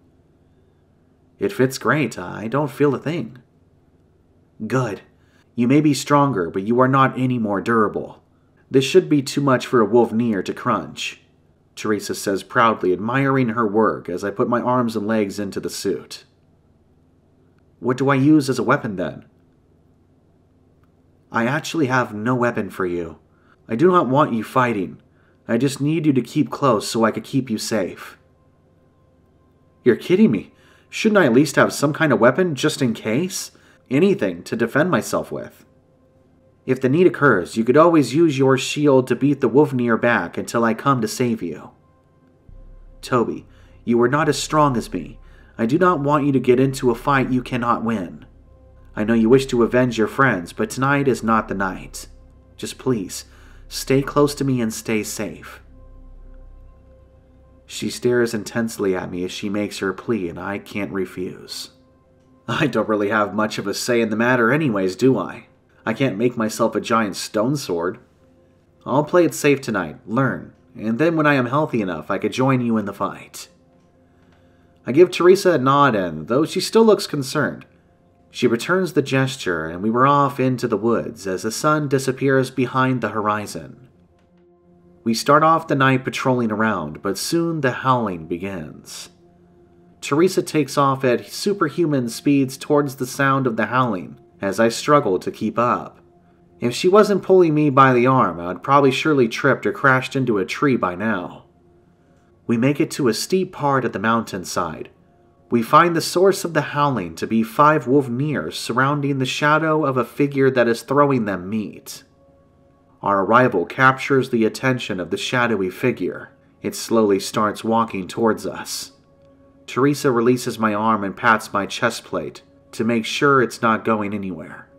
It fits great. I don't feel a thing. Good. You may be stronger, but you are not any more durable. This should be too much for a Wolvnir to crunch, Teresa says proudly, admiring her work as I put my arms and legs into the suit. What do I use as a weapon, then? I actually have no weapon for you. I do not want you fighting. I just need you to keep close so I could keep you safe. You're kidding me. Shouldn't I at least have some kind of weapon, just in case? Anything to defend myself with. If the need occurs, you could always use your shield to beat the Wolvnir back until I come to save you. Toby, you are not as strong as me. I do not want you to get into a fight you cannot win. I know you wish to avenge your friends, but tonight is not the night. Just please, stay close to me and stay safe. She stares intensely at me as she makes her plea, and I can't refuse. I don't really have much of a say in the matter anyways, do I? I can't make myself a giant stone sword. I'll play it safe tonight, learn, and then when I am healthy enough, I could join you in the fight. I give Teresa a nod, and though she still looks concerned, she returns the gesture, and we were off into the woods as the sun disappears behind the horizon. We start off the night patrolling around, but soon the howling begins. Teresa takes off at superhuman speeds towards the sound of the howling, as I struggled to keep up. If she wasn't pulling me by the arm, I'd probably surely tripped or crashed into a tree by now. We make it to a steep part of the mountainside. We find the source of the howling to be 5 Wolvnirs surrounding the shadow of a figure that is throwing them meat. Our arrival captures the attention of the shadowy figure, It slowly starts walking towards us. Teresa releases my arm and pats my chest plate to make sure it's not going anywhere.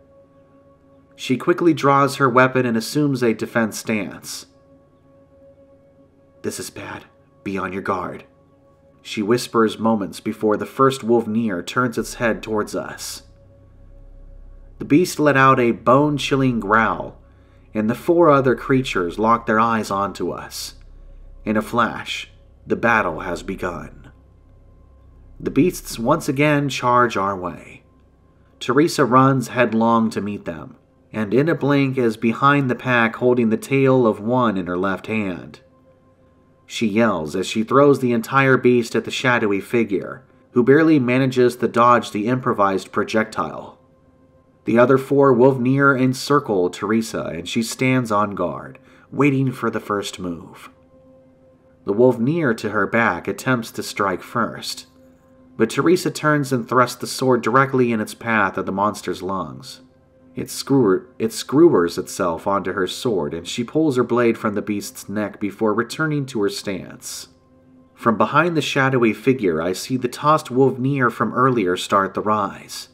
She quickly draws her weapon and assumes a defense stance. "This is bad. Be on your guard," she whispers moments before the first Wolvnir turns its head towards us. The beast let out a bone-chilling growl, and the four other creatures lock their eyes onto us. In a flash, the battle has begun. The beasts once again charge our way. Teresa runs headlong to meet them, and in a blink is behind the pack holding the tail of one in her left hand. She yells as she throws the entire beast at the shadowy figure, who barely manages to dodge the improvised projectile. The other four Wolvnir encircle Teresa, and she stands on guard, waiting for the first move. The Wolvnir to her back attempts to strike first, but Teresa turns and thrusts the sword directly in its path at the monster's lungs. It screwers itself onto her sword, and she pulls her blade from the beast's neck before returning to her stance. From behind the shadowy figure, I see the tossed Wolvnir from earlier start the rise.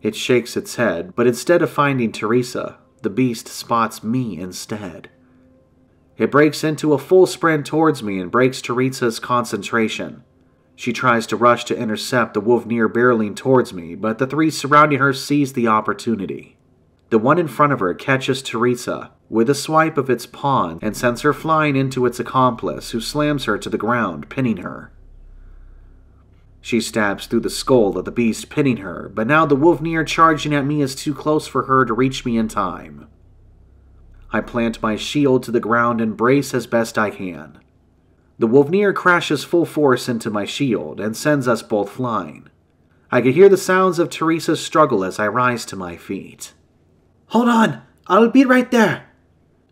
It shakes its head, but instead of finding Teresa, the beast spots me instead. It breaks into a full sprint towards me and breaks Teresa's concentration. She tries to rush to intercept the Wolvnir barreling towards me, but the three surrounding her seize the opportunity. The one in front of her catches Teresa with a swipe of its paw and sends her flying into its accomplice, who slams her to the ground, pinning her. She stabs through the skull of the beast, pinning her, but now the Wolvnir charging at me is too close for her to reach me in time. I plant my shield to the ground and brace as best I can. The Wolvnir crashes full force into my shield and sends us both flying. I can hear the sounds of Teresa's struggle as I rise to my feet. "Hold on! I'll be right there!"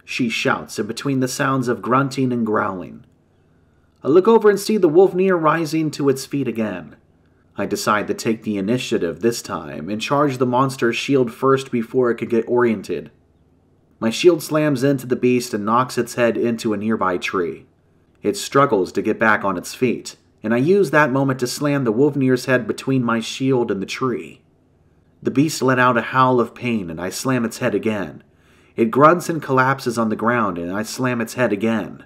she shouts in between the sounds of grunting and growling. I look over and see the Wolvnir rising to its feet again. I decide to take the initiative this time and charge the monster's shield first before it could get oriented. My shield slams into the beast and knocks its head into a nearby tree. It struggles to get back on its feet, and I use that moment to slam the Wolvnir's head between my shield and the tree. The beast let out a howl of pain, and I slam its head again. It grunts and collapses on the ground, and I slam its head again.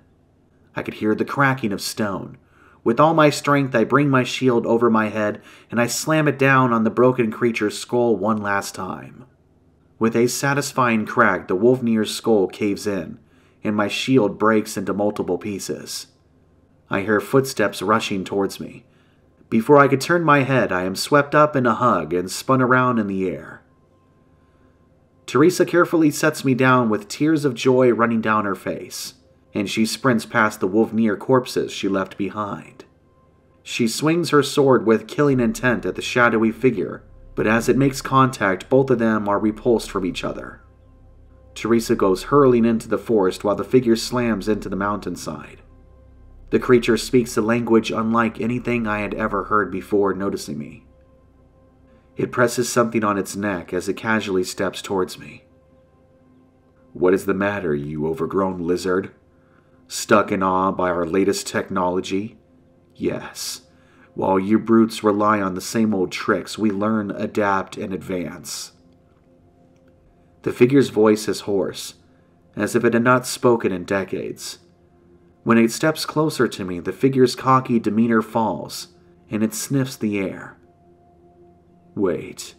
I could hear the cracking of stone. With all my strength, I bring my shield over my head, and I slam it down on the broken creature's skull one last time. With a satisfying crack, the Wolvnir's skull caves in, and my shield breaks into multiple pieces. I hear footsteps rushing towards me. Before I could turn my head, I am swept up in a hug and spun around in the air. Teresa carefully sets me down with tears of joy running down her face, and she sprints past the Wolvnir corpses she left behind. She swings her sword with killing intent at the shadowy figure, but as it makes contact, both of them are repulsed from each other. Teresa goes hurling into the forest while the figure slams into the mountainside. The creature speaks a language unlike anything I had ever heard before noticing me. It presses something on its neck as it casually steps towards me. "What is the matter, you overgrown lizard? Stuck in awe by our latest technology? Yes. While you brutes rely on the same old tricks, we learn, adapt, and advance." The figure's voice is hoarse, as if it had not spoken in decades. When it steps closer to me, the figure's cocky demeanor falls, and it sniffs the air. "Wait,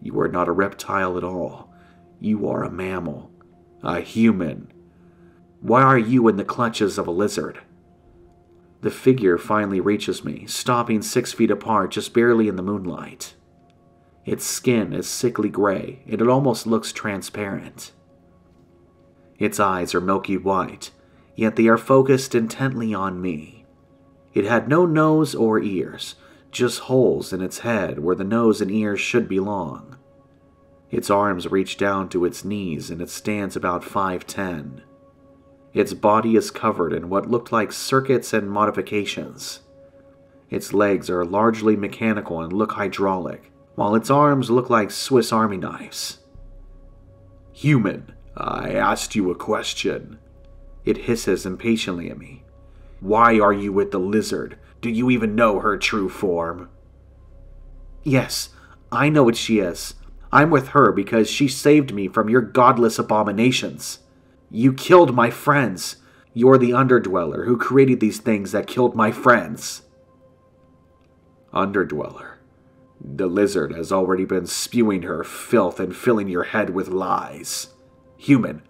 you are not a reptile at all. You are a mammal, a human. Why are you in the clutches of a lizard?" The figure finally reaches me, stopping 6 feet apart, just barely in the moonlight. Its skin is sickly gray, and it almost looks transparent. Its eyes are milky white, yet they are focused intently on me. It had no nose or ears, just holes in its head where the nose and ears should belong. Its arms reach down to its knees, and it stands about 5'10". Its body is covered in what looked like circuits and modifications. Its legs are largely mechanical and look hydraulic, while its arms look like Swiss Army knives. "Human, I asked you a question," it hisses impatiently at me. Why are you with the lizard? Do you even know her true form? Yes, I know what she is. I'm with her because she saved me from your godless abominations. You killed my friends. You're the Underdweller who created these things that killed my friends. Underdweller. The lizard has already been spewing her filth and filling your head with lies. Human,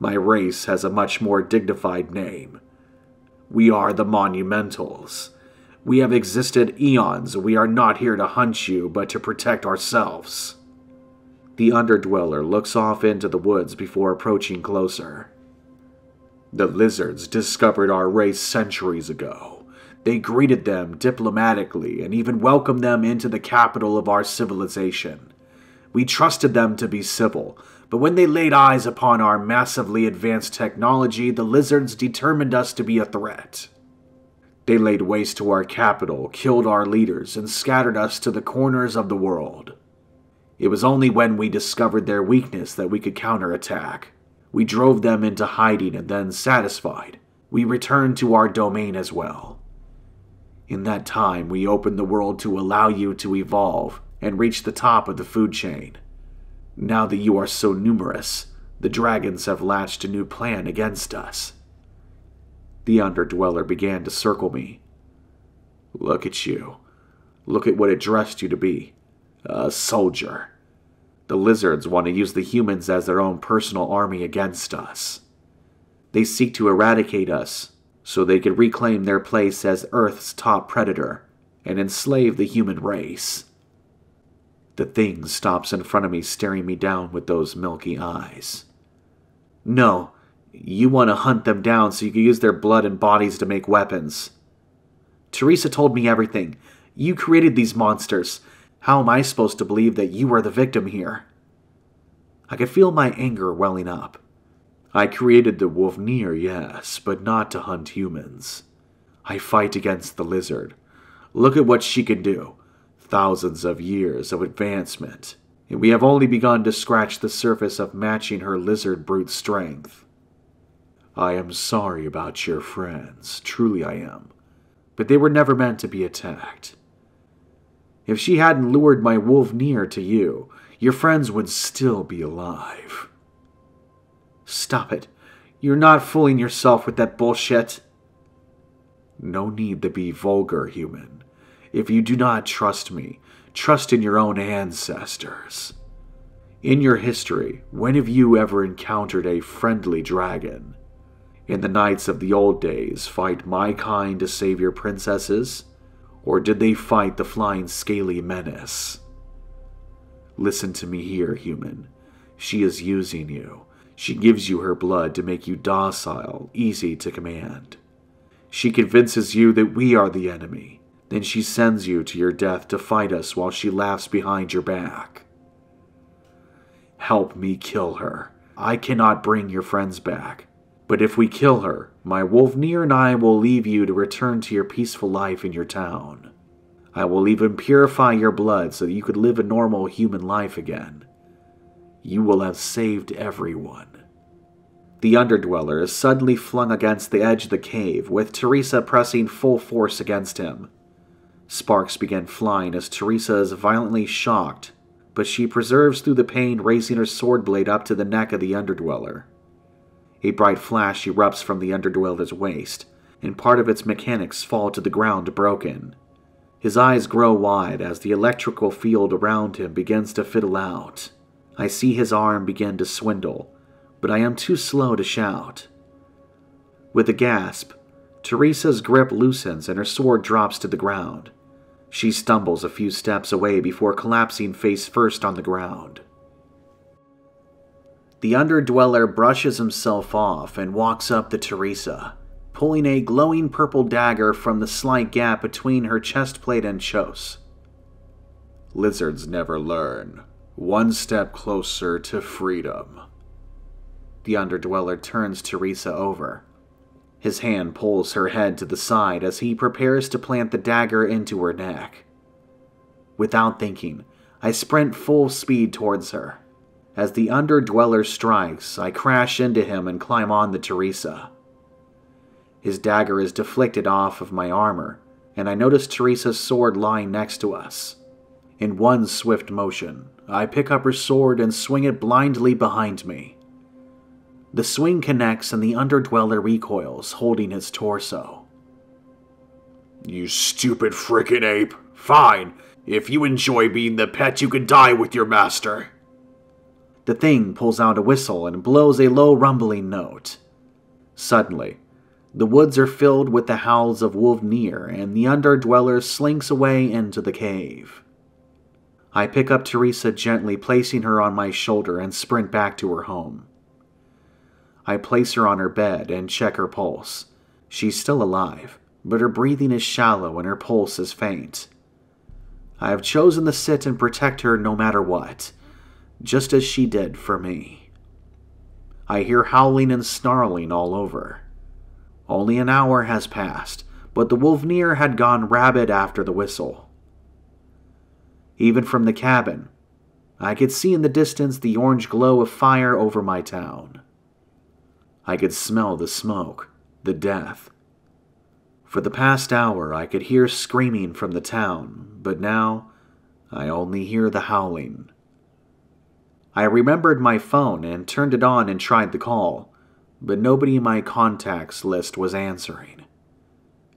my race has a much more dignified name. We are the Monumentals. We have existed eons. We are not here to hunt you, but to protect ourselves. The Underdweller looks off into the woods before approaching closer. The lizards discovered our race centuries ago. They greeted them diplomatically and even welcomed them into the capital of our civilization. We trusted them to be civil, but when they laid eyes upon our massively advanced technology, the lizards determined us to be a threat. They laid waste to our capital, killed our leaders, and scattered us to the corners of the world. It was only when we discovered their weakness that we could counterattack. We drove them into hiding, and then, satisfied, we returned to our domain as well. In that time, we opened the world to allow you to evolve and reach the top of the food chain. Now that you are so numerous, the dragons have latched a new plan against us. The Underdweller began to circle me. Look at you. Look at what it dressed you to be. A soldier. The lizards want to use the humans as their own personal army against us. They seek to eradicate us, so they could reclaim their place as Earth's top predator and enslave the human race. The thing stops in front of me, staring me down with those milky eyes. No, you want to hunt them down so you can use their blood and bodies to make weapons. Teresa told me everything. You created these monsters. How am I supposed to believe that you were the victim here? I could feel my anger welling up. I created the Wolvnir, yes, but not to hunt humans. I fight against the lizard. Look at what she can do. Thousands of years of advancement, and we have only begun to scratch the surface of matching her lizard brute strength. I am sorry about your friends, truly I am, but they were never meant to be attacked. If she hadn't lured my Wolvnir to you, your friends would still be alive. Stop it. You're not fooling yourself with that bullshit. No need to be vulgar, human. If you do not trust me, trust in your own ancestors. In your history, when have you ever encountered a friendly dragon? In the knights of the old days, fight my kind to save your princesses? Or did they fight the flying scaly menace? Listen to me here, human. She is using you. She gives you her blood to make you docile, easy to command. She convinces you that we are the enemy. Then she sends you to your death to fight us while she laughs behind your back. Help me kill her. I cannot bring your friends back. But if we kill her, my Wolvnir and I will leave you to return to your peaceful life in your town. I will even purify your blood so that you could live a normal human life again. You will have saved everyone. The Underdweller is suddenly flung against the edge of the cave, with Teresa pressing full force against him. Sparks begin flying as Teresa is violently shocked, but she perseveres through the pain, raising her sword blade up to the neck of the Underdweller. A bright flash erupts from the Underdweller's waist, and part of its mechanics fall to the ground broken. His eyes grow wide as the electrical field around him begins to fiddle out. I see his arm begin to swindle, but I am too slow to shout. With a gasp, Teresa's grip loosens and her sword drops to the ground. She stumbles a few steps away before collapsing face first on the ground. The Underdweller brushes himself off and walks up to Teresa, pulling a glowing purple dagger from the slight gap between her chestplate and chest. Lizards never learn. One step closer to freedom. The Underdweller turns Teresa over. His hand pulls her head to the side as he prepares to plant the dagger into her neck. Without thinking, I sprint full speed towards her. As the Underdweller strikes, I crash into him and climb on to Teresa. His dagger is deflected off of my armor, and I notice Teresa's sword lying next to us. In one swift motion, I pick up her sword and swing it blindly behind me. The swing connects and the Underdweller recoils, holding his torso. "You stupid frickin' ape! Fine! If you enjoy being the pet, you can die with your master!" The thing pulls out a whistle and blows a low rumbling note. Suddenly, the woods are filled with the howls of Wolvnir, and the Underdweller slinks away into the cave. I pick up Teresa, gently placing her on my shoulder, and sprint back to her home. I place her on her bed and check her pulse. She's still alive, but her breathing is shallow and her pulse is faint. I have chosen to sit and protect her no matter what, just as she did for me. I hear howling and snarling all over. Only an hour has passed, but the Wolvnir had gone rabid after the whistle. Even from the cabin, I could see in the distance the orange glow of fire over my town. I could smell the smoke, the death. For the past hour, I could hear screaming from the town, but now I only hear the howling. I remembered my phone and turned it on and tried the call, but nobody in my contacts list was answering.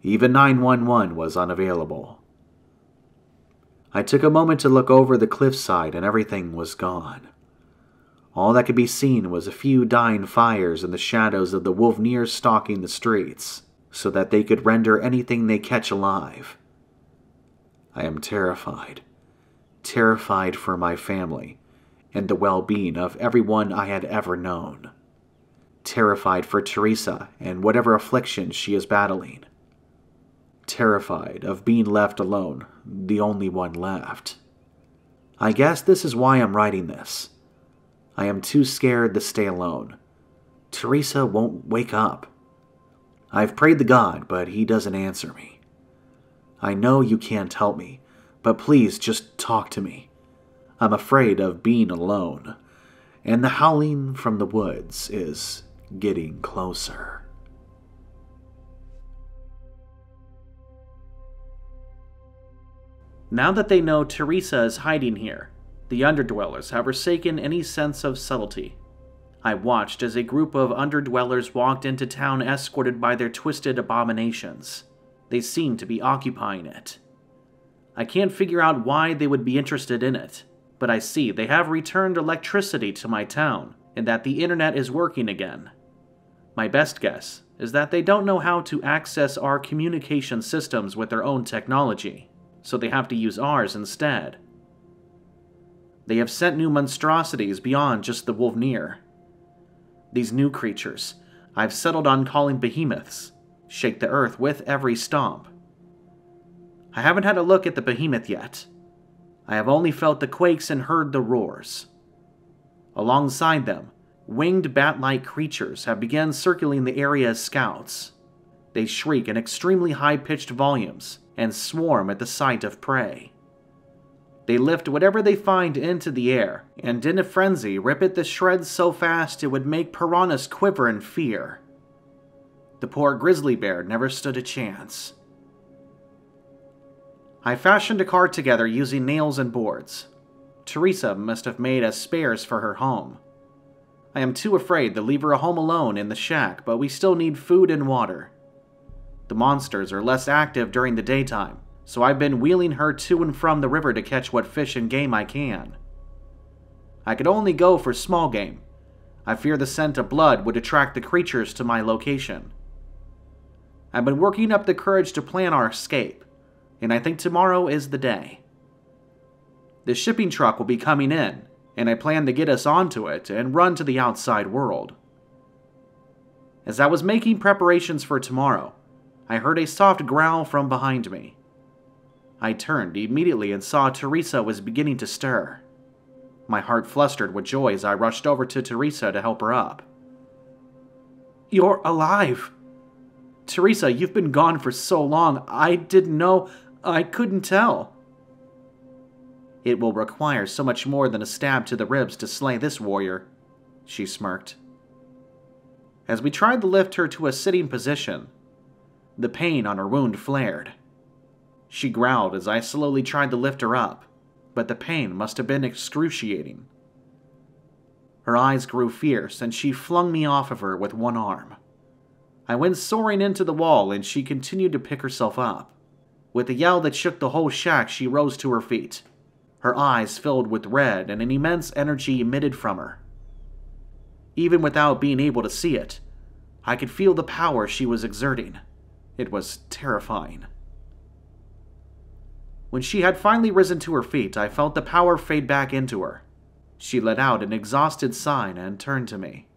Even 911 was unavailable. I took a moment to look over the cliffside, and everything was gone. All that could be seen was a few dying fires and the shadows of the Wolvnir stalking the streets, so that they could render anything they catch alive. I am terrified. Terrified for my family, and the well-being of everyone I had ever known. Terrified for Teresa and whatever affliction she is battling. Terrified of being left alone, the only one left. I guess this is why I'm writing this. I am too scared to stay alone. Teresa won't wake up. I've prayed to God, but he doesn't answer me. I know you can't help me, but please just talk to me. I'm afraid of being alone, and the howling from the woods is getting closer. Now that they know Teresa is hiding here, the Underdwellers have forsaken any sense of subtlety. I watched as a group of Underdwellers walked into town escorted by their twisted abominations. They seemed to be occupying it. I can't figure out why they would be interested in it, but I see they have returned electricity to my town and that the internet is working again. My best guess is that they don't know how to access our communication systems with their own technology, so they have to use ours instead. They have sent new monstrosities beyond just the Wolvnir. These new creatures, I've settled on calling behemoths, shake the earth with every stomp. I haven't had a look at the behemoth yet. I have only felt the quakes and heard the roars. Alongside them, winged bat-like creatures have begun circling the area as scouts. They shriek in extremely high-pitched volumes and swarm at the sight of prey. They lift whatever they find into the air, and in a frenzy rip it to shreds so fast it would make piranhas quiver in fear. The poor grizzly bear never stood a chance. I fashioned a cart together using nails and boards. Teresa must have made us spares for her home. I am too afraid to leave her home alone in the shack, but we still need food and water. The monsters are less active during the daytime, so I've been wheeling her to and from the river to catch what fish and game I can. I could only go for small game. I fear the scent of blood would attract the creatures to my location. I've been working up the courage to plan our escape, and I think tomorrow is the day. The shipping truck will be coming in, and I plan to get us onto it and run to the outside world. As I was making preparations for tomorrow, I heard a soft growl from behind me. I turned immediately and saw Teresa was beginning to stir. My heart flustered with joy as I rushed over to Teresa to help her up. "You're alive! Teresa, you've been gone for so long, I didn't know, I couldn't tell." "It will require so much more than a stab to the ribs to slay this warrior," she smirked. As we tried to lift her to a sitting position, The pain on her wound flared. She growled as I slowly tried to lift her up, but the pain must have been excruciating. Her eyes grew fierce, and she flung me off of her with one arm. I went soaring into the wall, and she continued to pick herself up. With a yell that shook the whole shack, she rose to her feet. Her eyes filled with red, and an immense energy emitted from her. Even without being able to see it, I could feel the power she was exerting. It was terrifying. When she had finally risen to her feet, I felt the power fade back into her. She let out an exhausted sigh and turned to me.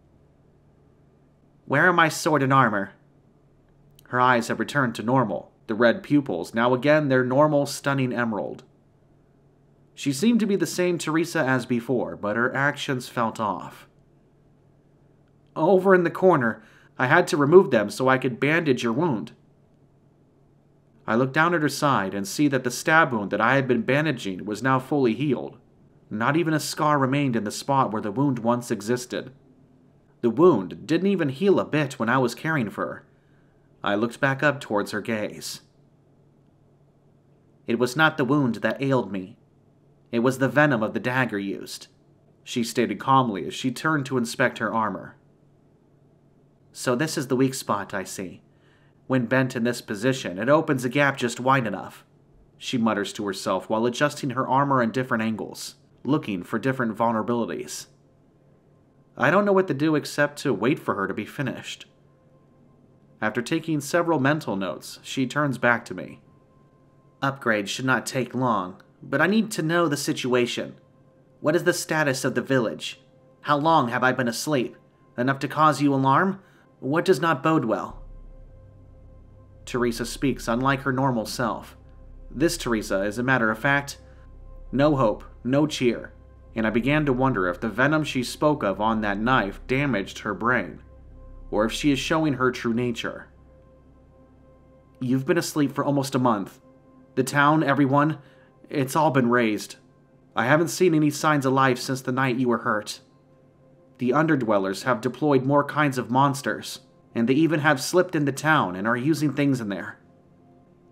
"Where are my sword and armor?" Her eyes had returned to normal, the red pupils now again their normal, stunning emerald. She seemed to be the same Teresa as before, but her actions felt off. "Over in the corner. I had to remove them so I could bandage your wound." I looked down at her side and see that the stab wound that I had been bandaging was now fully healed. Not even a scar remained in the spot where the wound once existed. The wound didn't even heal a bit when I was caring for her. I looked back up towards her gaze. "It was not the wound that ailed me. It was the venom of the dagger used," she stated calmly as she turned to inspect her armor. "So this is the weak spot, I see. When bent in this position, it opens a gap just wide enough," she mutters to herself while adjusting her armor in different angles, looking for different vulnerabilities. I don't know what to do except to wait for her to be finished. After taking several mental notes, she turns back to me. "Upgrade should not take long, but I need to know the situation. What is the status of the village? How long have I been asleep? Enough to cause you alarm? What does not bode well?" Teresa speaks unlike her normal self. This Teresa is, a matter of fact, no hope, no cheer, and I began to wonder if the venom she spoke of on that knife damaged her brain, or if she is showing her true nature. "You've been asleep for almost a month. The town, everyone, it's all been razed. I haven't seen any signs of life since the night you were hurt. The Underdwellers have deployed more kinds of monsters, and they even have slipped into town and are using things in there.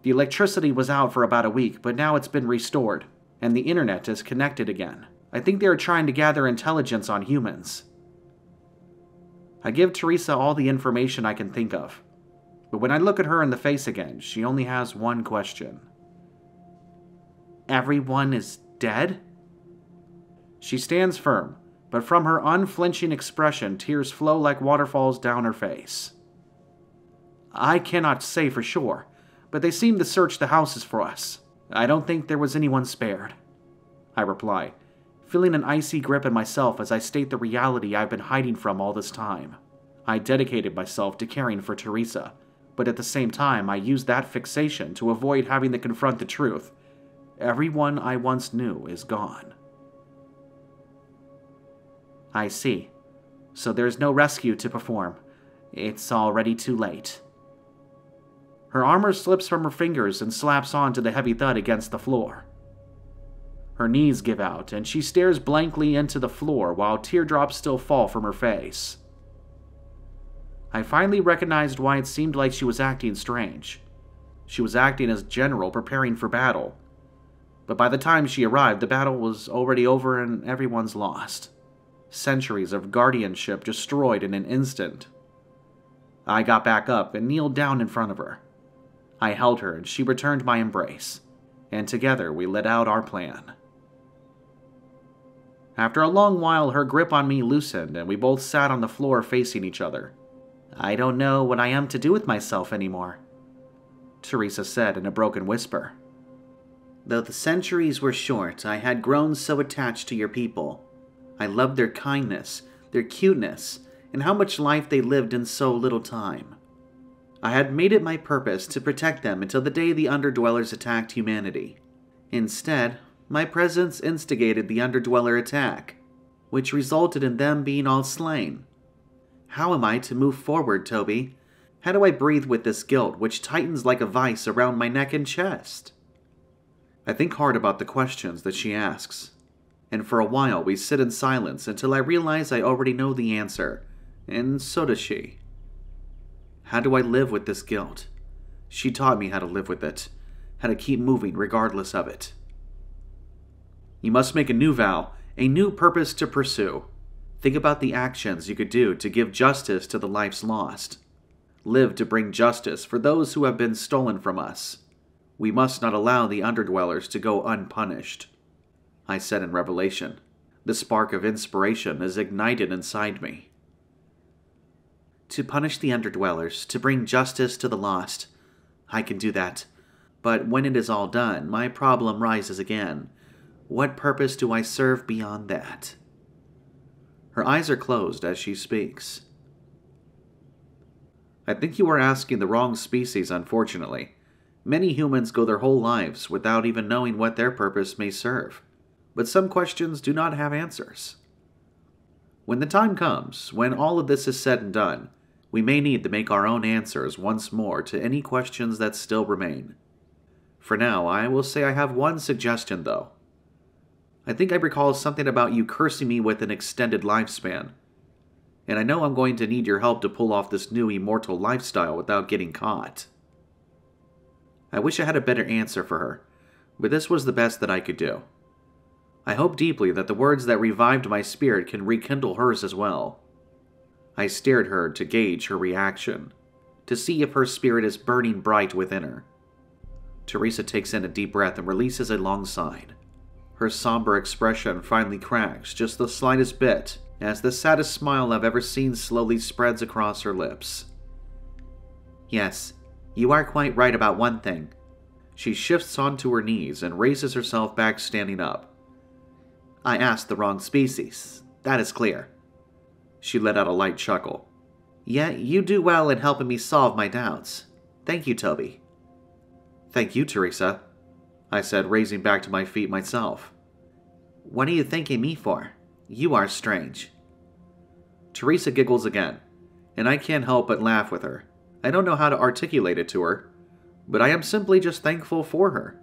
The electricity was out for about a week, but now it's been restored, and the internet is connected again. I think they are trying to gather intelligence on humans." I give Teresa all the information I can think of, but when I look at her in the face again, she only has one question. "Everyone is dead?" She stands firm, but from her unflinching expression, tears flow like waterfalls down her face. "I cannot say for sure, but they seem to search the houses for us. I don't think there was anyone spared," I reply, feeling an icy grip in myself as I state the reality I've been hiding from all this time. I dedicated myself to caring for Teresa, but at the same time I used that fixation to avoid having to confront the truth. Everyone I once knew is gone. "I see. So there's no rescue to perform. It's already too late." Her armor slips from her fingers and slaps onto the heavy thud against the floor. Her knees give out, and she stares blankly into the floor while teardrops still fall from her face. I finally recognized why it seemed like she was acting strange. She was acting as general preparing for battle, but by the time she arrived, the battle was already over and everyone's lost. Centuries of guardianship destroyed in an instant. I got back up and kneeled down in front of her. I held her and she returned my embrace, and together we laid out our plan. After a long while, her grip on me loosened and we both sat on the floor facing each other. "I don't know what I am to do with myself anymore," Teresa said in a broken whisper. "Though the centuries were short, I had grown so attached to your people. I loved their kindness, their cuteness, and how much life they lived in so little time. I had made it my purpose to protect them until the day the Underdwellers attacked humanity. Instead, my presence instigated the Underdweller attack, which resulted in them being all slain. How am I to move forward, Toby? How do I breathe with this guilt, which tightens like a vice around my neck and chest?" I think hard about the questions that she asks, and for a while we sit in silence until I realize I already know the answer, and so does she. How do I live with this guilt? She taught me how to live with it, how to keep moving regardless of it. You must make a new vow, a new purpose to pursue. Think about the actions you could do to give justice to the lives lost. Live to bring justice for those who have been stolen from us. We must not allow the Underdwellers to go unpunished. I said in Revelation, the spark of inspiration is ignited inside me. To punish the Underdwellers, to bring justice to the lost. I can do that. But when it is all done, my problem rises again. What purpose do I serve beyond that? Her eyes are closed as she speaks. I think you are asking the wrong species, unfortunately. Many humans go their whole lives without even knowing what their purpose may serve. But some questions do not have answers. When the time comes, when all of this is said and done, we may need to make our own answers once more to any questions that still remain. For now, I will say I have one suggestion, though. I think I recall something about you cursing me with an extended lifespan. And I know I'm going to need your help to pull off this new immortal lifestyle without getting caught. I wish I had a better answer for her, but this was the best that I could do. I hope deeply that the words that revived my spirit can rekindle hers as well. I stare at her to gauge her reaction, to see if her spirit is burning bright within her. Teresa takes in a deep breath and releases a long sigh. Her somber expression finally cracks just the slightest bit as the saddest smile I've ever seen slowly spreads across her lips. Yes, you are quite right about one thing. She shifts onto her knees and raises herself back standing up. I asked the wrong species. That is clear. She let out a light chuckle. Yet you do well in helping me solve my doubts. Thank you, Toby. Thank you, Teresa, I said, raising back to my feet myself. What are you thanking me for? You are strange. Teresa giggles again, and I can't help but laugh with her. I don't know how to articulate it to her, but I am simply just thankful for her.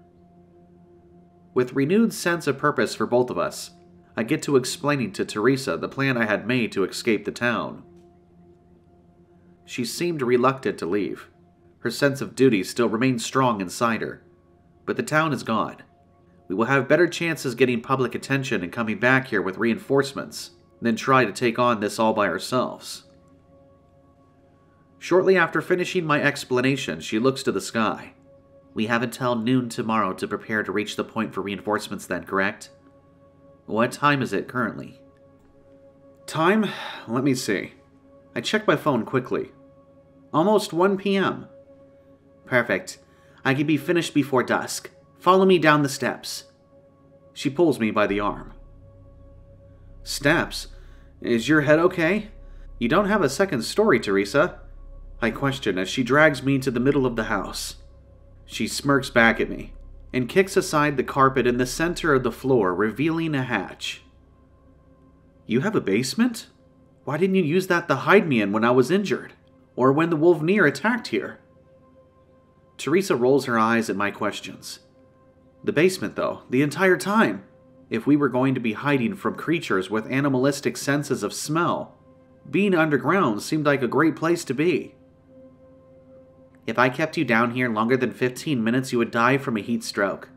With renewed sense of purpose for both of us, I get to explaining to Teresa the plan I had made to escape the town. She seemed reluctant to leave. Her sense of duty still remains strong inside her. But the town is gone. We will have better chances getting public attention and coming back here with reinforcements than try to take on this all by ourselves. Shortly after finishing my explanation, she looks to the sky. We have until noon tomorrow to prepare to reach the point for reinforcements then, correct? What time is it currently? Time? Let me see. I checked my phone quickly. Almost 1 p.m. Perfect. I can be finished before dusk. Follow me down the steps. She pulls me by the arm. Steps? Is your head okay? You don't have a second story, Teresa, I question as she drags me to the middle of the house. She smirks back at me and kicks aside the carpet in the center of the floor, revealing a hatch. You have a basement? Why didn't you use that to hide me in when I was injured? Or when the Wolvnir attacked here? Teresa rolls her eyes at my questions. The basement, though, the entire time. If we were going to be hiding from creatures with animalistic senses of smell, being underground seemed like a great place to be. If I kept you down here longer than 15 minutes, you would die from a heat stroke,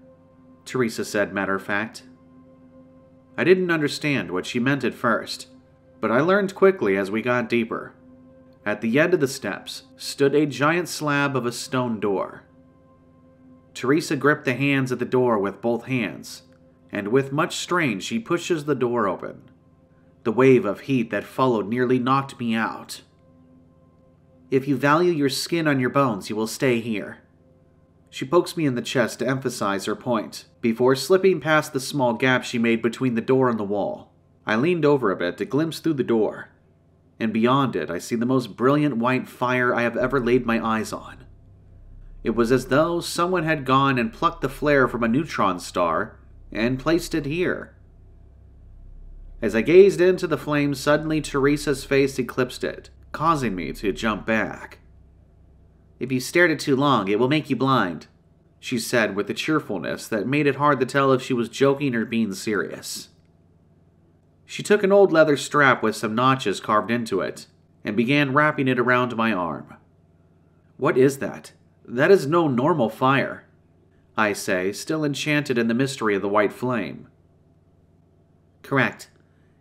Teresa said matter of fact. I didn't understand what she meant at first, but I learned quickly as we got deeper. At the end of the steps stood a giant slab of a stone door. Teresa gripped the hands at the door with both hands, and with much strain she pushes the door open. The wave of heat that followed nearly knocked me out. If you value your skin on your bones, you will stay here. She pokes me in the chest to emphasize her point, before slipping past the small gap she made between the door and the wall. I leaned over a bit to glimpse through the door. And beyond it, I see the most brilliant white fire I have ever laid my eyes on. It was as though someone had gone and plucked the flare from a neutron star and placed it here. As I gazed into the flame, suddenly Teresa's face eclipsed it, causing me to jump back. If you stared at too long, it will make you blind, she said with a cheerfulness that made it hard to tell if she was joking or being serious. She took an old leather strap with some notches carved into it and began wrapping it around my arm. What is that? That is no normal fire, I say, still enchanted in the mystery of the white flame. Correct.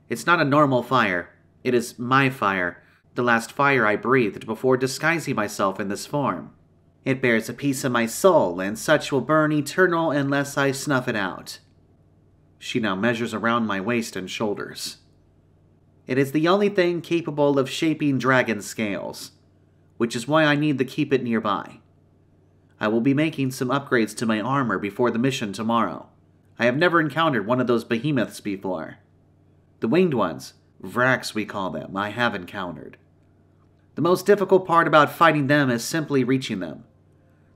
It's not a normal fire. It is my fire, the last fire I breathed before disguising myself in this form. It bears a piece of my soul, and such will burn eternal unless I snuff it out. She now measures around my waist and shoulders. It is the only thing capable of shaping dragon scales, which is why I need to keep it nearby. I will be making some upgrades to my armor before the mission tomorrow. I have never encountered one of those behemoths before. The winged ones, Vrax we call them, I have encountered. The most difficult part about fighting them is simply reaching them.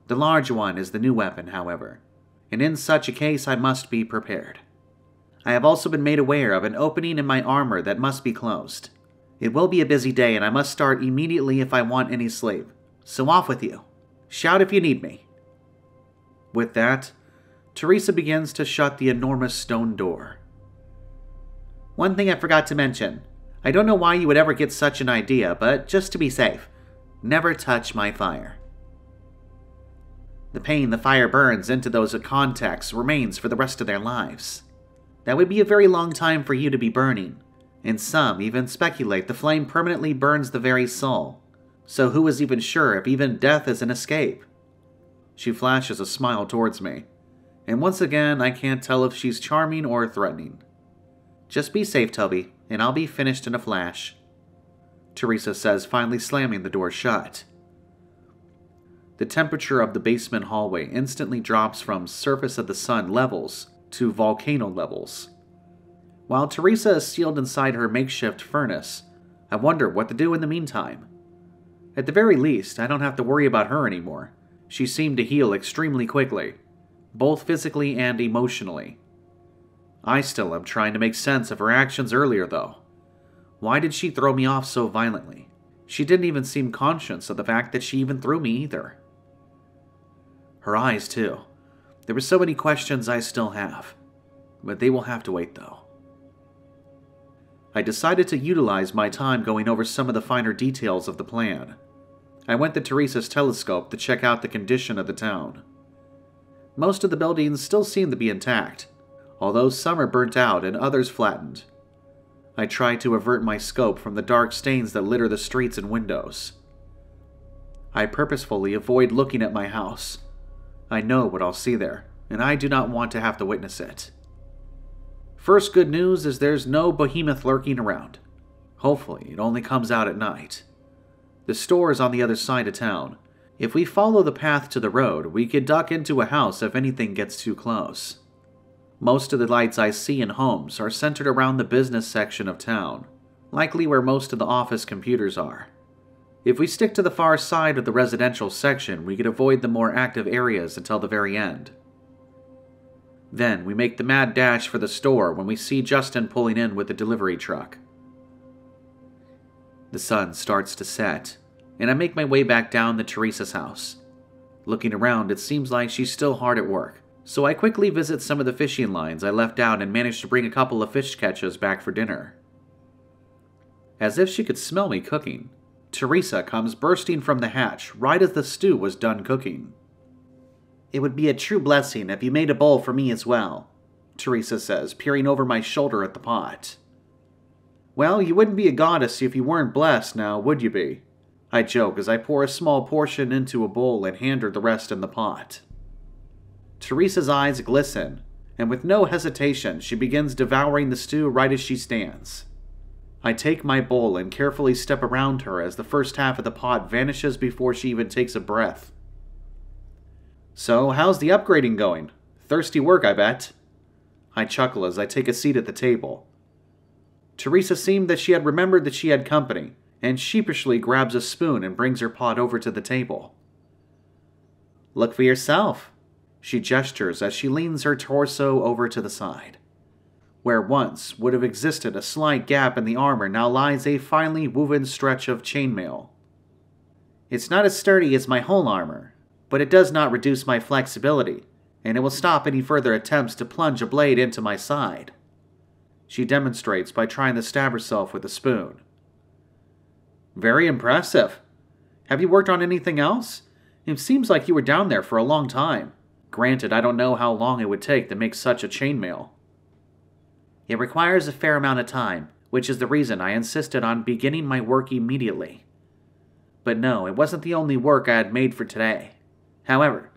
The large one is the new weapon, however, and in such a case I must be prepared. I have also been made aware of an opening in my armor that must be closed. It will be a busy day, and I must start immediately if I want any sleep. So off with you. Shout if you need me. With that, Teresa begins to shut the enormous stone door. One thing I forgot to mention. I don't know why you would ever get such an idea, but just to be safe, never touch my fire. The pain the fire burns into those it contacts remains for the rest of their lives. That would be a very long time for you to be burning, and some even speculate the flame permanently burns the very soul. So who is even sure if even death is an escape? She flashes a smile towards me, and once again I can't tell if she's charming or threatening. Just be safe, Toby, and I'll be finished in a flash, Teresa says, finally slamming the door shut. The temperature of the basement hallway instantly drops from surface of the sun levels to volcano levels. While Teresa is sealed inside her makeshift furnace, I wonder what to do in the meantime. At the very least, I don't have to worry about her anymore. She seemed to heal extremely quickly, both physically and emotionally. I still am trying to make sense of her actions earlier, though. Why did she throw me off so violently? She didn't even seem conscious of the fact that she even threw me either. Her eyes, too. There were so many questions I still have. But they will have to wait, though. I decided to utilize my time going over some of the finer details of the plan. I went to Teresa's telescope to check out the condition of the town. Most of the buildings still seemed to be intact, although some are burnt out and others flattened. I tried to avert my scope from the dark stains that litter the streets and windows. I purposefully avoid looking at my house. I know what I'll see there, and I do not want to have to witness it. First good news is there's no behemoth lurking around. Hopefully, it only comes out at night. The store is on the other side of town. If we follow the path to the road, we could duck into a house if anything gets too close. Most of the lights I see in homes are centered around the business section of town, likely where most of the office computers are. If we stick to the far side of the residential section, we could avoid the more active areas until the very end. Then we make the mad dash for the store when we see Justin pulling in with the delivery truck. The sun starts to set, and I make my way back down to Teresa's house. Looking around, it seems like she's still hard at work. So I quickly visit some of the fishing lines I left out and managed to bring a couple of fish catches back for dinner. As if she could smell me cooking, Teresa comes bursting from the hatch right as the stew was done cooking. It would be a true blessing if you made a bowl for me as well, Teresa says, peering over my shoulder at the pot. Well, you wouldn't be a goddess if you weren't blessed now, would you be? I joke as I pour a small portion into a bowl and hand her the rest in the pot. Teresa's eyes glisten, and with no hesitation, she begins devouring the stew right as she stands. I take my bowl and carefully step around her as the first half of the pot vanishes before she even takes a breath. So, how's the upgrading going? Thirsty work, I bet. I chuckle as I take a seat at the table. Teresa seemed that she had remembered that she had company, and sheepishly grabs a spoon and brings her pot over to the table. Look for yourself. She gestures as she leans her torso over to the side. Where once would have existed a slight gap in the armor now lies a finely woven stretch of chainmail. It's not as sturdy as my whole armor, but it does not reduce my flexibility, and it will stop any further attempts to plunge a blade into my side. She demonstrates by trying to stab herself with a spoon. Very impressive. Have you worked on anything else? It seems like you were down there for a long time. Granted, I don't know how long it would take to make such a chainmail. It requires a fair amount of time, which is the reason I insisted on beginning my work immediately. But no, it wasn't the only work I had made for today. However,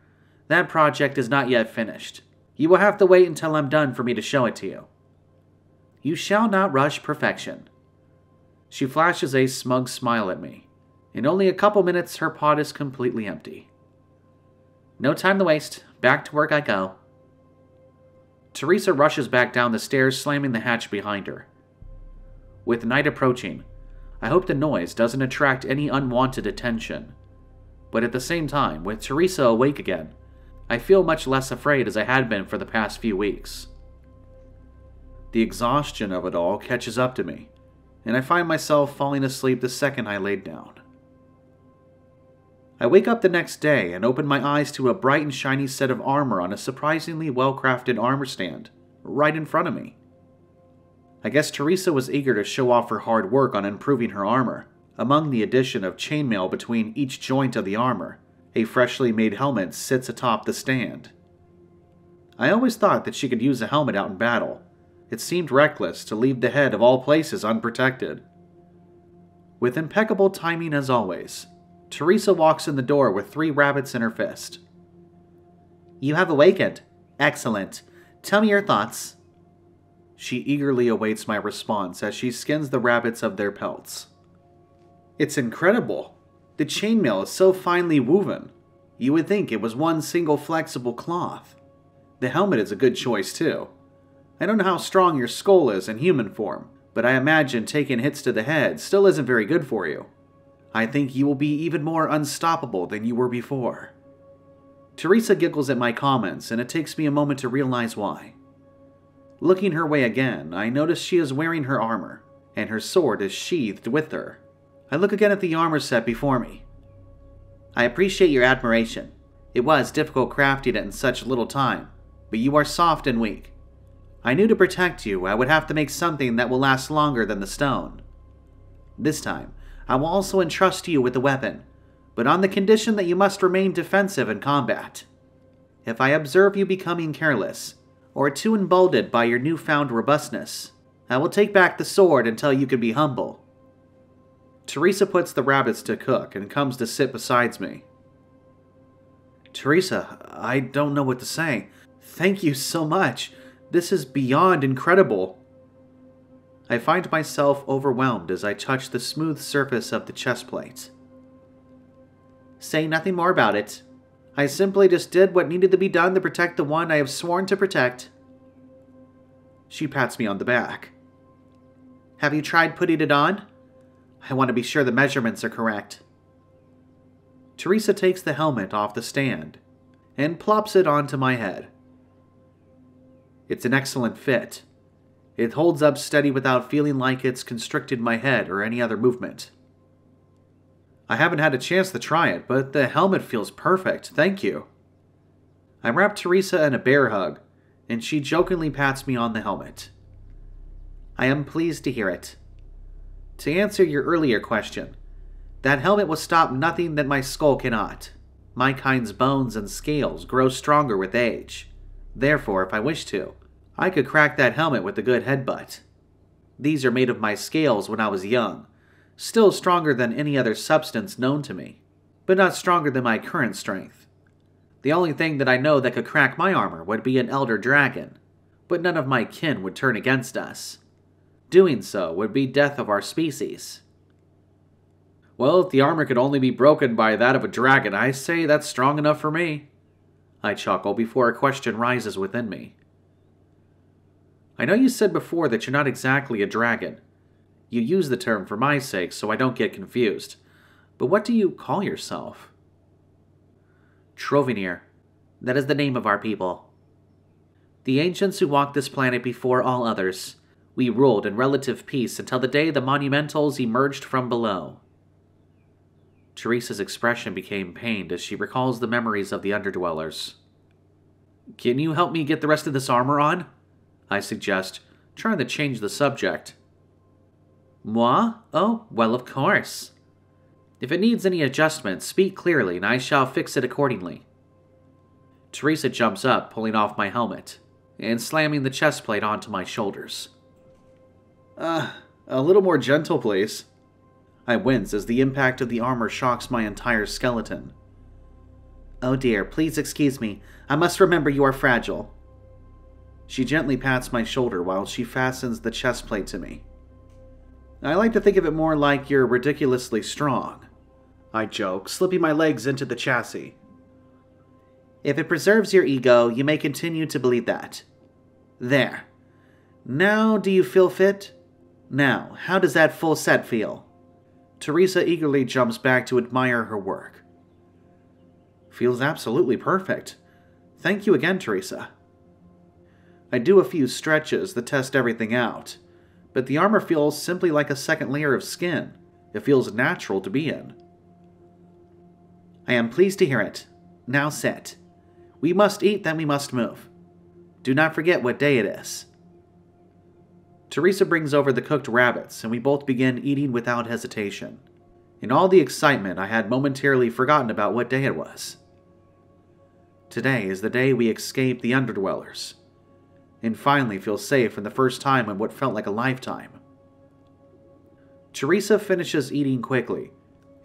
that project is not yet finished. You will have to wait until I'm done for me to show it to you. You shall not rush perfection. She flashes a smug smile at me. In only a couple minutes, her pot is completely empty. No time to waste. Back to work I go. Teresa rushes back down the stairs, slamming the hatch behind her. With night approaching, I hope the noise doesn't attract any unwanted attention. But at the same time, with Teresa awake again, I feel much less afraid as I had been for the past few weeks. The exhaustion of it all catches up to me, and I find myself falling asleep the second I laid down. I wake up the next day and open my eyes to a bright and shiny set of armor on a surprisingly well-crafted armor stand right in front of me. I guess Teresa was eager to show off her hard work on improving her armor, among the addition of chainmail between each joint of the armor. A freshly made helmet sits atop the stand. I always thought that she could use a helmet out in battle. It seemed reckless to leave the head of all places unprotected. With impeccable timing as always, Teresa walks in the door with 3 rabbits in her fist. You have awakened. Excellent. Tell me your thoughts. She eagerly awaits my response as she skins the rabbits of their pelts. It's incredible. The chainmail is so finely woven. You would think it was one single flexible cloth. The helmet is a good choice too. I don't know how strong your skull is in human form, but I imagine taking hits to the head still isn't very good for you. I think you will be even more unstoppable than you were before. Teresa giggles at my comments, and it takes me a moment to realize why. Looking her way again, I notice she is wearing her armor, and her sword is sheathed with her. I look again at the armor set before me. I appreciate your admiration. It was difficult crafting it in such little time, but you are soft and weak. I knew to protect you, I would have to make something that will last longer than the stone. This time, I will also entrust you with a weapon, but on the condition that you must remain defensive in combat. If I observe you becoming careless, or too emboldened by your newfound robustness, I will take back the sword until you can be humble. Teresa puts the rabbits to cook and comes to sit beside me. Teresa, I don't know what to say. Thank you so much. This is beyond incredible. I find myself overwhelmed as I touch the smooth surface of the chest plate. Say nothing more about it. I simply just did what needed to be done to protect the one I have sworn to protect. She pats me on the back. Have you tried putting it on? I want to be sure the measurements are correct. Teresa takes the helmet off the stand and plops it onto my head. It's an excellent fit. It holds up steady without feeling like it's constricted my head or any other movement. I haven't had a chance to try it, but the helmet feels perfect, thank you. I wrap Teresa in a bear hug, and she jokingly pats me on the helmet. I am pleased to hear it. To answer your earlier question, that helmet will stop nothing that my skull cannot. My kind's bones and scales grow stronger with age. Therefore, if I wish to, I could crack that helmet with a good headbutt. These are made of my scales when I was young, still stronger than any other substance known to me, but not stronger than my current strength. The only thing that I know that could crack my armor would be an elder dragon, but none of my kin would turn against us. Doing so would be death of our species. Well, if the armor could only be broken by that of a dragon, I say that's strong enough for me. I chuckle before a question rises within me. I know you said before that you're not exactly a dragon. You use the term for my sake so I don't get confused. But what do you call yourself? Trovenir. That is the name of our people. The ancients who walked this planet before all others. We ruled in relative peace until the day the Monumentals emerged from below. Teresa's expression became pained as she recalls the memories of the Underdwellers. Can you help me get the rest of this armor on? I suggest, trying to change the subject. Moi? Oh, well, of course. If it needs any adjustment, speak clearly and I shall fix it accordingly. Teresa jumps up, pulling off my helmet, and slamming the chest plate onto my shoulders. A little more gentle, please. I wince as the impact of the armor shocks my entire skeleton. Oh dear, please excuse me. I must remember you are fragile. She gently pats my shoulder while she fastens the chest plate to me. I like to think of it more like you're ridiculously strong, I joke, slipping my legs into the chassis. If it preserves your ego, you may continue to believe that. There. Now do you feel fit? Now, how does that full set feel? Teresa eagerly jumps back to admire her work. Feels absolutely perfect. Thank you again, Teresa. I do a few stretches that test everything out, but the armor feels simply like a second layer of skin. It feels natural to be in. I am pleased to hear it. Now sit. We must eat, then we must move. Do not forget what day it is. Teresa brings over the cooked rabbits, and we both begin eating without hesitation. In all the excitement, I had momentarily forgotten about what day it was. Today is the day we escape the Underdwellers, and finally feel safe for the first time in what felt like a lifetime. Teresa finishes eating quickly,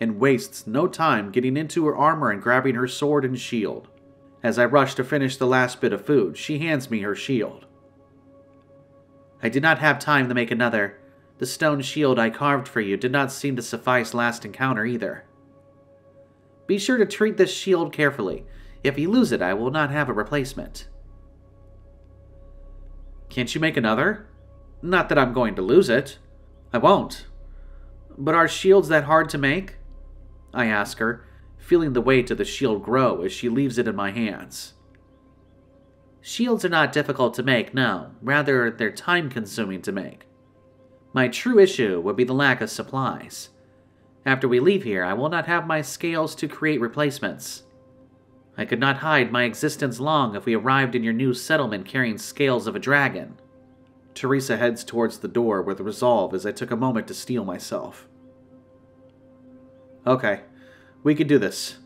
and wastes no time getting into her armor and grabbing her sword and shield. As I rush to finish the last bit of food, she hands me her shield. I did not have time to make another. The stone shield I carved for you did not seem to suffice last encounter either. Be sure to treat this shield carefully. If you lose it, I will not have a replacement. Can't you make another? Not that I'm going to lose it. I won't. But are shields that hard to make? I ask her, feeling the weight of the shield grow as she leaves it in my hands. Shields are not difficult to make, no. Rather, they're time-consuming to make. My true issue would be the lack of supplies. After we leave here, I will not have my scales to create replacements. I could not hide my existence long if we arrived in your new settlement carrying scales of a dragon. Teresa heads towards the door with resolve as I took a moment to steel myself. Okay, we can do this.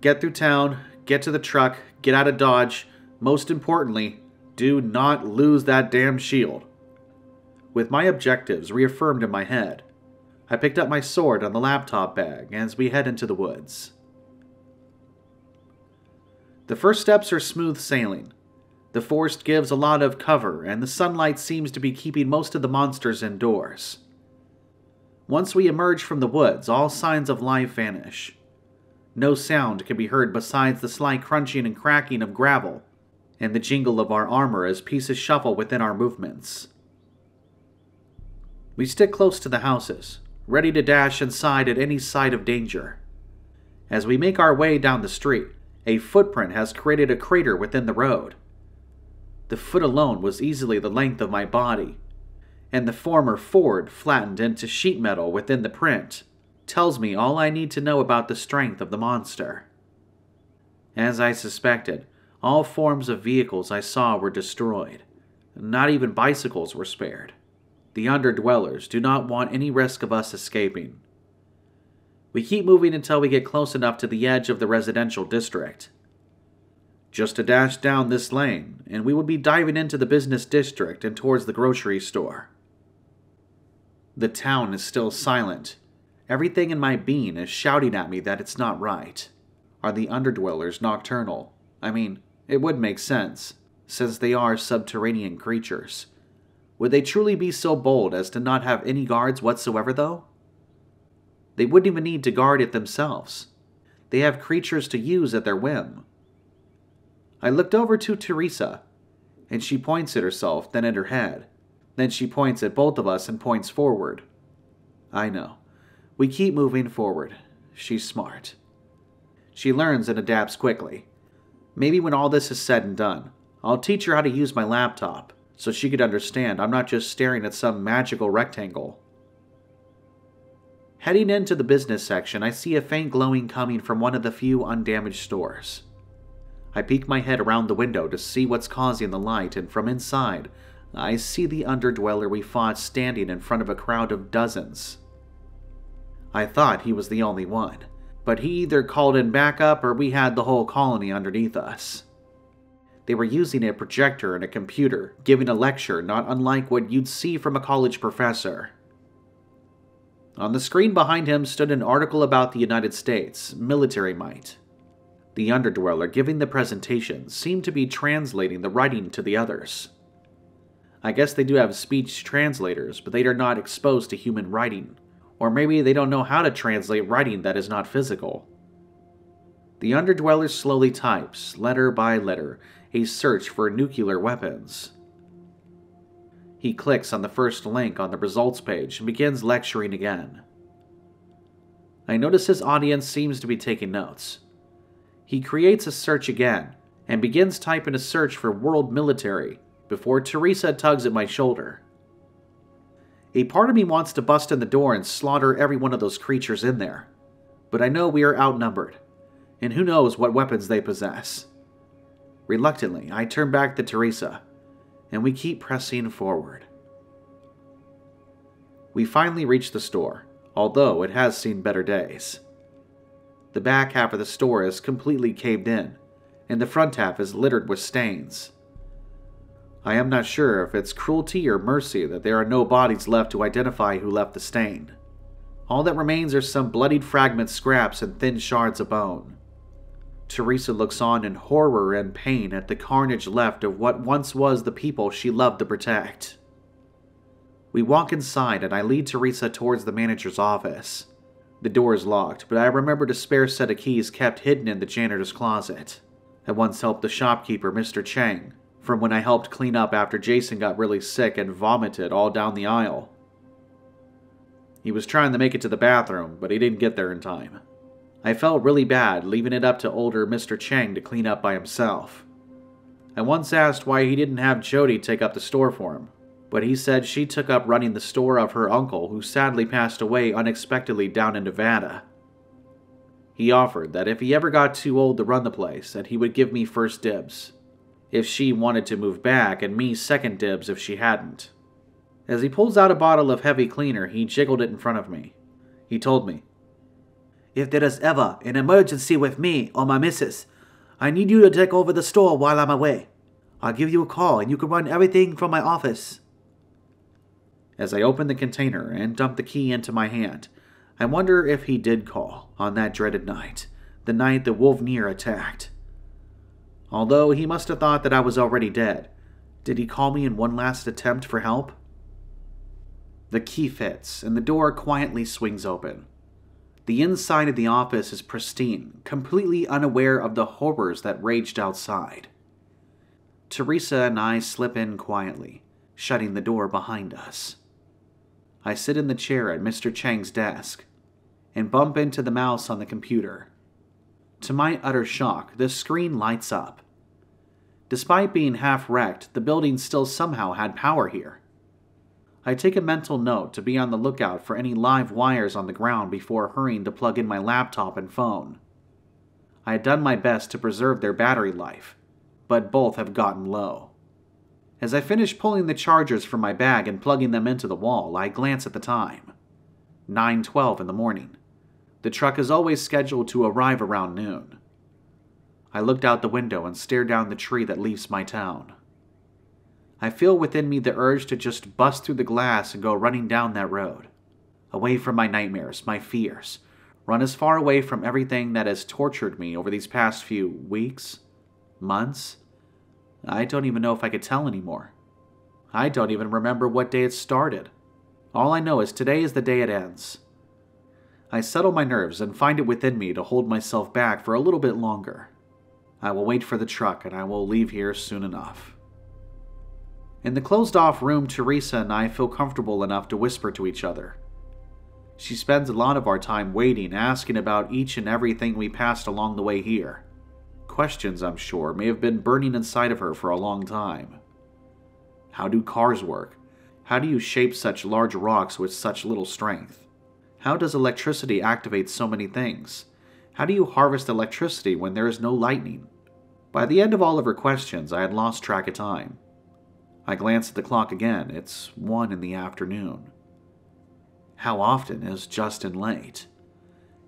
Get through town, get to the truck, get out of Dodge. Most importantly, do not lose that damn shield. With my objectives reaffirmed in my head, I picked up my sword on the laptop bag as we head into the woods. The first steps are smooth sailing. The forest gives a lot of cover, and the sunlight seems to be keeping most of the monsters indoors. Once we emerge from the woods, all signs of life vanish. No sound can be heard besides the slight crunching and cracking of gravel, and the jingle of our armor as pieces shuffle within our movements. We stick close to the houses, ready to dash inside at any sight of danger. As we make our way down the street, a footprint has created a crater within the road. The foot alone was easily the length of my body, and the former Ford flattened into sheet metal within the print tells me all I need to know about the strength of the monster. As I suspected, all forms of vehicles I saw were destroyed. Not even bicycles were spared. The Underdwellers do not want any risk of us escaping. We keep moving until we get close enough to the edge of the residential district. Just a dash down this lane, and we would be diving into the business district and towards the grocery store. The town is still silent. Everything in my being is shouting at me that it's not right. Are the Underdwellers nocturnal? I mean, it would make sense, since they are subterranean creatures. Would they truly be so bold as to not have any guards whatsoever, though? They wouldn't even need to guard it themselves. They have creatures to use at their whim. I looked over to Teresa, and she points at herself, then at her head. Then she points at both of us and points forward. I know. We keep moving forward. She's smart. She learns and adapts quickly. Maybe when all this is said and done, I'll teach her how to use my laptop, so she could understand I'm not just staring at some magical rectangle. Heading into the business section, I see a faint glowing coming from one of the few undamaged stores. I peek my head around the window to see what's causing the light, and from inside, I see the Underdweller we fought standing in front of a crowd of dozens. I thought he was the only one, but he either called in backup or we had the whole colony underneath us. They were using a projector and a computer, giving a lecture not unlike what you'd see from a college professor. On the screen behind him stood an article about the United States, military might. The Underdweller giving the presentation seemed to be translating the writing to the others. I guess they do have speech translators, but they are not exposed to human writing. Or maybe they don't know how to translate writing that is not physical. The Underdweller slowly types, letter by letter, a search for nuclear weapons. He clicks on the first link on the results page and begins lecturing again. I notice his audience seems to be taking notes. He creates a search again, and begins typing a search for world military, before Teresa tugs at my shoulder. A part of me wants to bust in the door and slaughter every one of those creatures in there, but I know we are outnumbered, and who knows what weapons they possess. Reluctantly, I turn back to Teresa, and we keep pressing forward. We finally reach the store, although it has seen better days. The back half of the store is completely caved in, and the front half is littered with stains. I am not sure if it's cruelty or mercy that there are no bodies left to identify who left the stain. All that remains are some bloodied fragment scraps and thin shards of bone. Teresa looks on in horror and pain at the carnage left of what once was the people she loved to protect. We walk inside and I lead Teresa towards the manager's office. The door is locked, but I remembered a spare set of keys kept hidden in the janitor's closet. I once helped the shopkeeper, Mr. Chang, from when I helped clean up after Jason got really sick and vomited all down the aisle. He was trying to make it to the bathroom, but he didn't get there in time. I felt really bad leaving it up to older Mr. Chang to clean up by himself. I once asked why he didn't have Jody take up the store for him, but he said she took up running the store of her uncle who sadly passed away unexpectedly down in Nevada. He offered that if he ever got too old to run the place, that he would give me first dibs, if she wanted to move back, and me second dibs if she hadn't. As he pulls out a bottle of heavy cleaner, he jiggled it in front of me. He told me, "If there is ever an emergency with me or my missus, I need you to take over the store while I'm away. I'll give you a call and you can run everything from my office." As I open the container and dump the key into my hand, I wonder if he did call on that dreaded night, the night the Wolvnir attacked. Although he must have thought that I was already dead, did he call me in one last attempt for help? The key fits, and the door quietly swings open. The inside of the office is pristine, completely unaware of the horrors that raged outside. Teresa and I slip in quietly, shutting the door behind us. I sit in the chair at Mr. Chang's desk and bump into the mouse on the computer. To my utter shock, the screen lights up. Despite being half-wrecked, the building still somehow had power here. I take a mental note to be on the lookout for any live wires on the ground before hurrying to plug in my laptop and phone. I had done my best to preserve their battery life, but both have gotten low. As I finish pulling the chargers from my bag and plugging them into the wall, I glance at the time. 9:12 in the morning. The truck is always scheduled to arrive around noon. I looked out the window and stared down the tree that leaves my town. I feel within me the urge to just bust through the glass and go running down that road. Away from my nightmares, my fears. Run as far away from everything that has tortured me over these past few weeks, months. I don't even know if I could tell anymore. I don't even remember what day it started. All I know is today is the day it ends. I settle my nerves and find it within me to hold myself back for a little bit longer. I will wait for the truck and I will leave here soon enough. In the closed-off room, Teresa and I feel comfortable enough to whisper to each other. She spends a lot of our time waiting, asking about each and everything we passed along the way here. Questions, I'm sure, may have been burning inside of her for a long time. How do cars work? How do you shape such large rocks with such little strength? How does electricity activate so many things? How do you harvest electricity when there is no lightning? By the end of all of her questions, I had lost track of time. I glance at the clock again. It's 1 in the afternoon. How often is Justin late?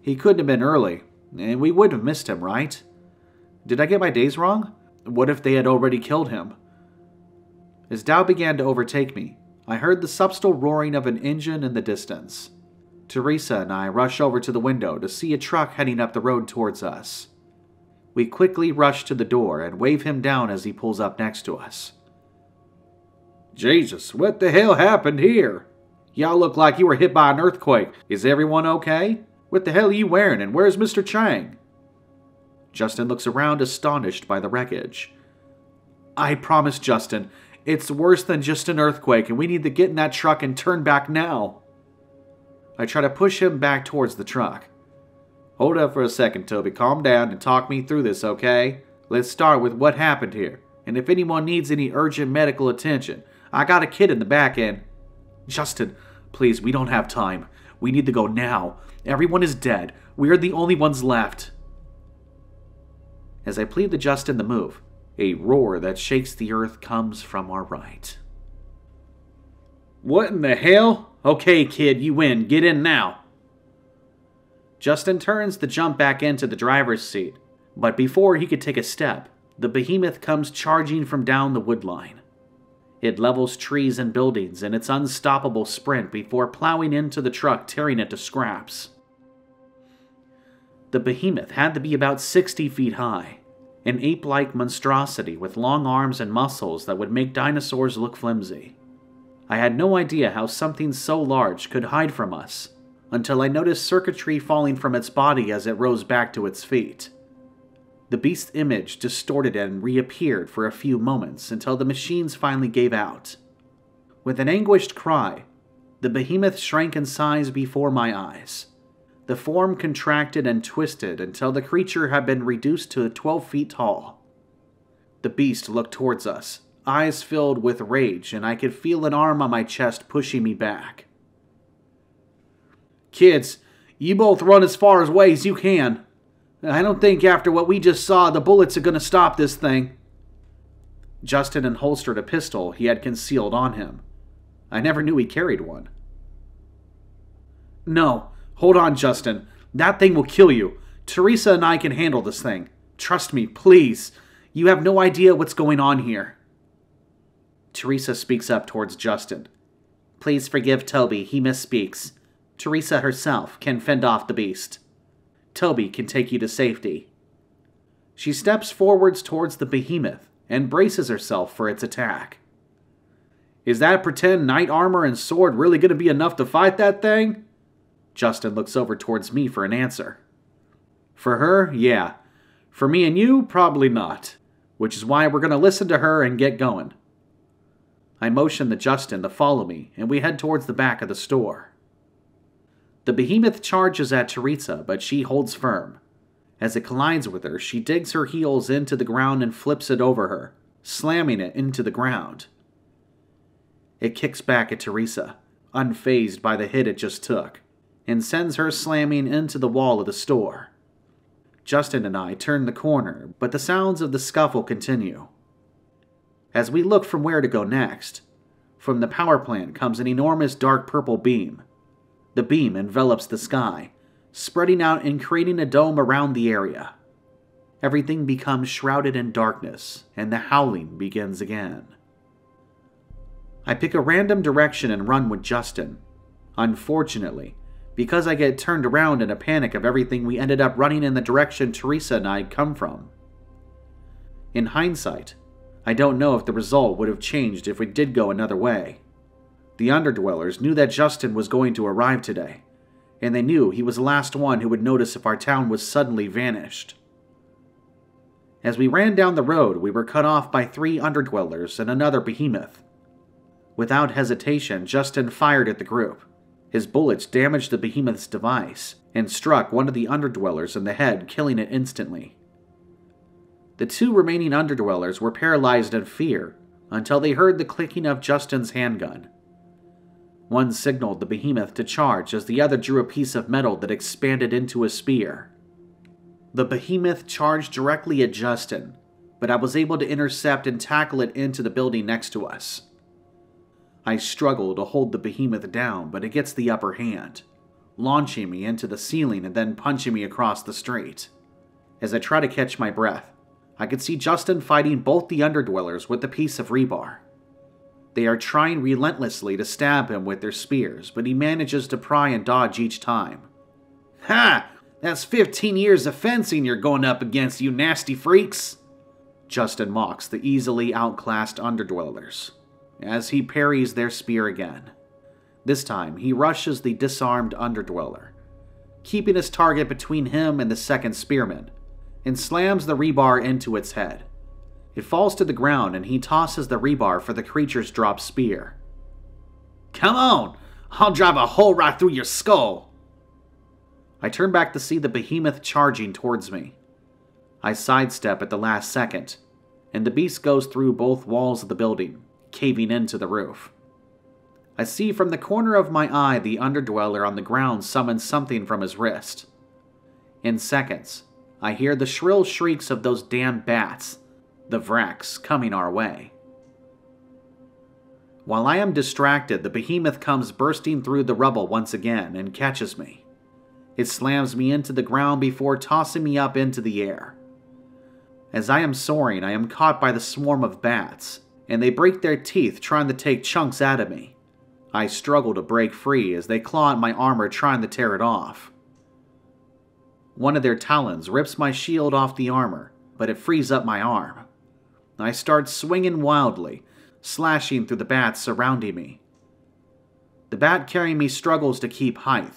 He couldn't have been early, and we would have missed him, right? Did I get my days wrong? What if they had already killed him? As doubt began to overtake me, I heard the subtle roaring of an engine in the distance. Teresa and I rush over to the window to see a truck heading up the road towards us. We quickly rush to the door and wave him down as he pulls up next to us. Jesus, what the hell happened here? Y'all look like you were hit by an earthquake. Is everyone okay? What the hell are you wearing and where's Mr. Chang? Justin looks around astonished by the wreckage. I promise, Justin, it's worse than just an earthquake and we need to get in that truck and turn back now. I try to push him back towards the truck. Hold up for a second, Toby. Calm down and talk me through this, okay? Let's start with what happened here. And if anyone needs any urgent medical attention, I got a kid in the back end. Justin, please, we don't have time. We need to go now. Everyone is dead. We are the only ones left. As I plead to Justin to move, a roar that shakes the earth comes from our right. What in the hell? Okay, kid, you win. Get in now. Justin turns to jump back into the driver's seat, but before he could take a step, the behemoth comes charging from down the woodline. It levels trees and buildings in its unstoppable sprint before plowing into the truck, tearing it to scraps. The behemoth had to be about 60 feet high, an ape-like monstrosity with long arms and muscles that would make dinosaurs look flimsy. I had no idea how something so large could hide from us, until I noticed circuitry falling from its body as it rose back to its feet. The beast's image distorted and reappeared for a few moments until the machines finally gave out. With an anguished cry, the behemoth shrank in size before my eyes. The form contracted and twisted until the creature had been reduced to 12 feet tall. The beast looked towards us, eyes filled with rage, and I could feel an arm on my chest pushing me back. Kids, you both run as far away as you can. I don't think after what we just saw, the bullets are going to stop this thing. Justin unholstered a pistol he had concealed on him. I never knew he carried one. No, hold on, Justin. That thing will kill you. Teresa and I can handle this thing. Trust me, please. You have no idea what's going on here. Teresa speaks up towards Justin. Please forgive Toby, he misspeaks. Teresa herself can fend off the beast. Toby can take you to safety. She steps forwards towards the behemoth and braces herself for its attack. Is that pretend knight armor and sword really going to be enough to fight that thing? Justin looks over towards me for an answer. For her, yeah. For me and you, probably not. Which is why we're going to listen to her and get going. I motion to Justin to follow me, and we head towards the back of the store. The behemoth charges at Teresa, but she holds firm. As it collides with her, she digs her heels into the ground and flips it over her, slamming it into the ground. It kicks back at Teresa, unfazed by the hit it just took, and sends her slamming into the wall of the store. Justin and I turn the corner, but the sounds of the scuffle continue. As we look from where to go next, from the power plant comes an enormous dark purple beam. The beam envelops the sky, spreading out and creating a dome around the area. Everything becomes shrouded in darkness, and the howling begins again. I pick a random direction and run with Justin. Unfortunately, because I get turned around in a panic of everything, we ended up running in the direction Teresa and I had come from. In hindsight, I don't know if the result would have changed if we did go another way. The Underdwellers knew that Justin was going to arrive today, and they knew he was the last one who would notice if our town was suddenly vanished. As we ran down the road, we were cut off by 3 Underdwellers and another behemoth. Without hesitation, Justin fired at the group. His bullets damaged the behemoth's device and struck one of the Underdwellers in the head, killing it instantly. The 2 remaining Underdwellers were paralyzed in fear until they heard the clicking of Justin's handgun. One signaled the behemoth to charge as the other drew a piece of metal that expanded into a spear. The behemoth charged directly at Justin, but I was able to intercept and tackle it into the building next to us. I struggle to hold the behemoth down, but it gets the upper hand, launching me into the ceiling and then punching me across the street. As I try to catch my breath, I could see Justin fighting both the Underdwellers with a piece of rebar. They are trying relentlessly to stab him with their spears, but he manages to pry and dodge each time. Ha! That's 15 years of fencing you're going up against, you nasty freaks! Justin mocks the easily outclassed Underdwellers as he parries their spear again. This time, he rushes the disarmed Underdweller, keeping his target between him and the second spearman, and slams the rebar into its head. It falls to the ground and he tosses the rebar for the creature's dropped spear. Come on! I'll drive a hole right through your skull! I turn back to see the behemoth charging towards me. I sidestep at the last second, and the beast goes through both walls of the building, caving into the roof. I see from the corner of my eye the Underdweller on the ground summon something from his wrist. In seconds, I hear the shrill shrieks of those damn bats, the Vrax, coming our way. While I am distracted, the behemoth comes bursting through the rubble once again and catches me. It slams me into the ground before tossing me up into the air. As I am soaring, I am caught by the swarm of bats, and they break their teeth trying to take chunks out of me. I struggle to break free as they claw at my armor trying to tear it off. One of their talons rips my shield off the armor, but it frees up my arm. I start swinging wildly, slashing through the bats surrounding me. The bat carrying me struggles to keep height,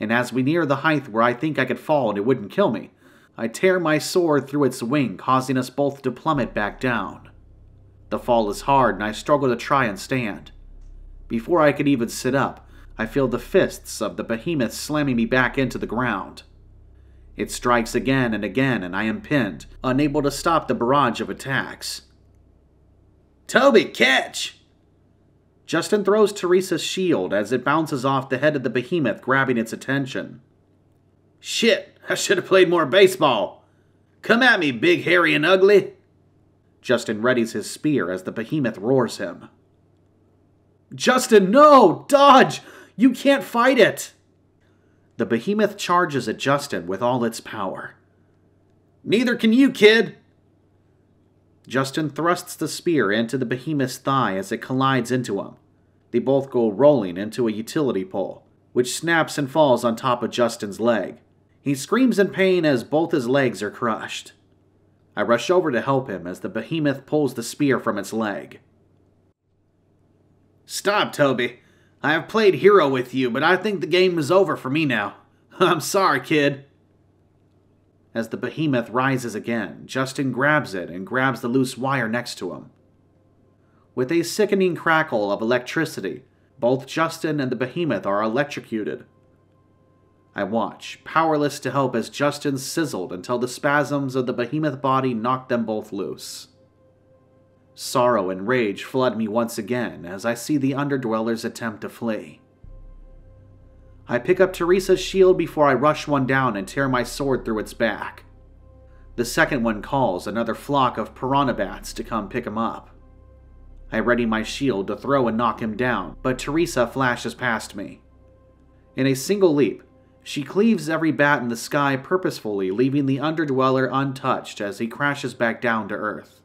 and as we near the height where I think I could fall and it wouldn't kill me, I tear my sword through its wing, causing us both to plummet back down. The fall is hard and I struggle to try and stand. Before I could even sit up, I feel the fists of the behemoth slamming me back into the ground. It strikes again and again, and I am pinned, unable to stop the barrage of attacks. Toby, catch! Justin throws Teresa's shield as it bounces off the head of the behemoth, grabbing its attention. Shit, I should have played more baseball. Come at me, big, hairy, and ugly. Justin readies his spear as the behemoth roars him. Justin, no! Dodge! You can't fight it! The behemoth charges at Justin with all its power. Neither can you, kid! Justin thrusts the spear into the behemoth's thigh as it collides into him. They both go rolling into a utility pole, which snaps and falls on top of Justin's leg. He screams in pain as both his legs are crushed. I rush over to help him as the behemoth pulls the spear from its leg. Stop, Toby! I have played hero with you, but I think the game is over for me now. I'm sorry, kid. As the behemoth rises again, Justin grabs it and grabs the loose wire next to him. With a sickening crackle of electricity, both Justin and the behemoth are electrocuted. I watch, powerless to help, as Justin sizzled until the spasms of the behemoth body knocked them both loose. Sorrow and rage flood me once again as I see the Underdwellers attempt to flee. I pick up Teresa's shield before I rush one down and tear my sword through its back. The second one calls another flock of piranha bats to come pick him up. I ready my shield to throw and knock him down, but Teresa flashes past me. In a single leap, she cleaves every bat in the sky purposefully, leaving the Underdweller untouched as he crashes back down to earth.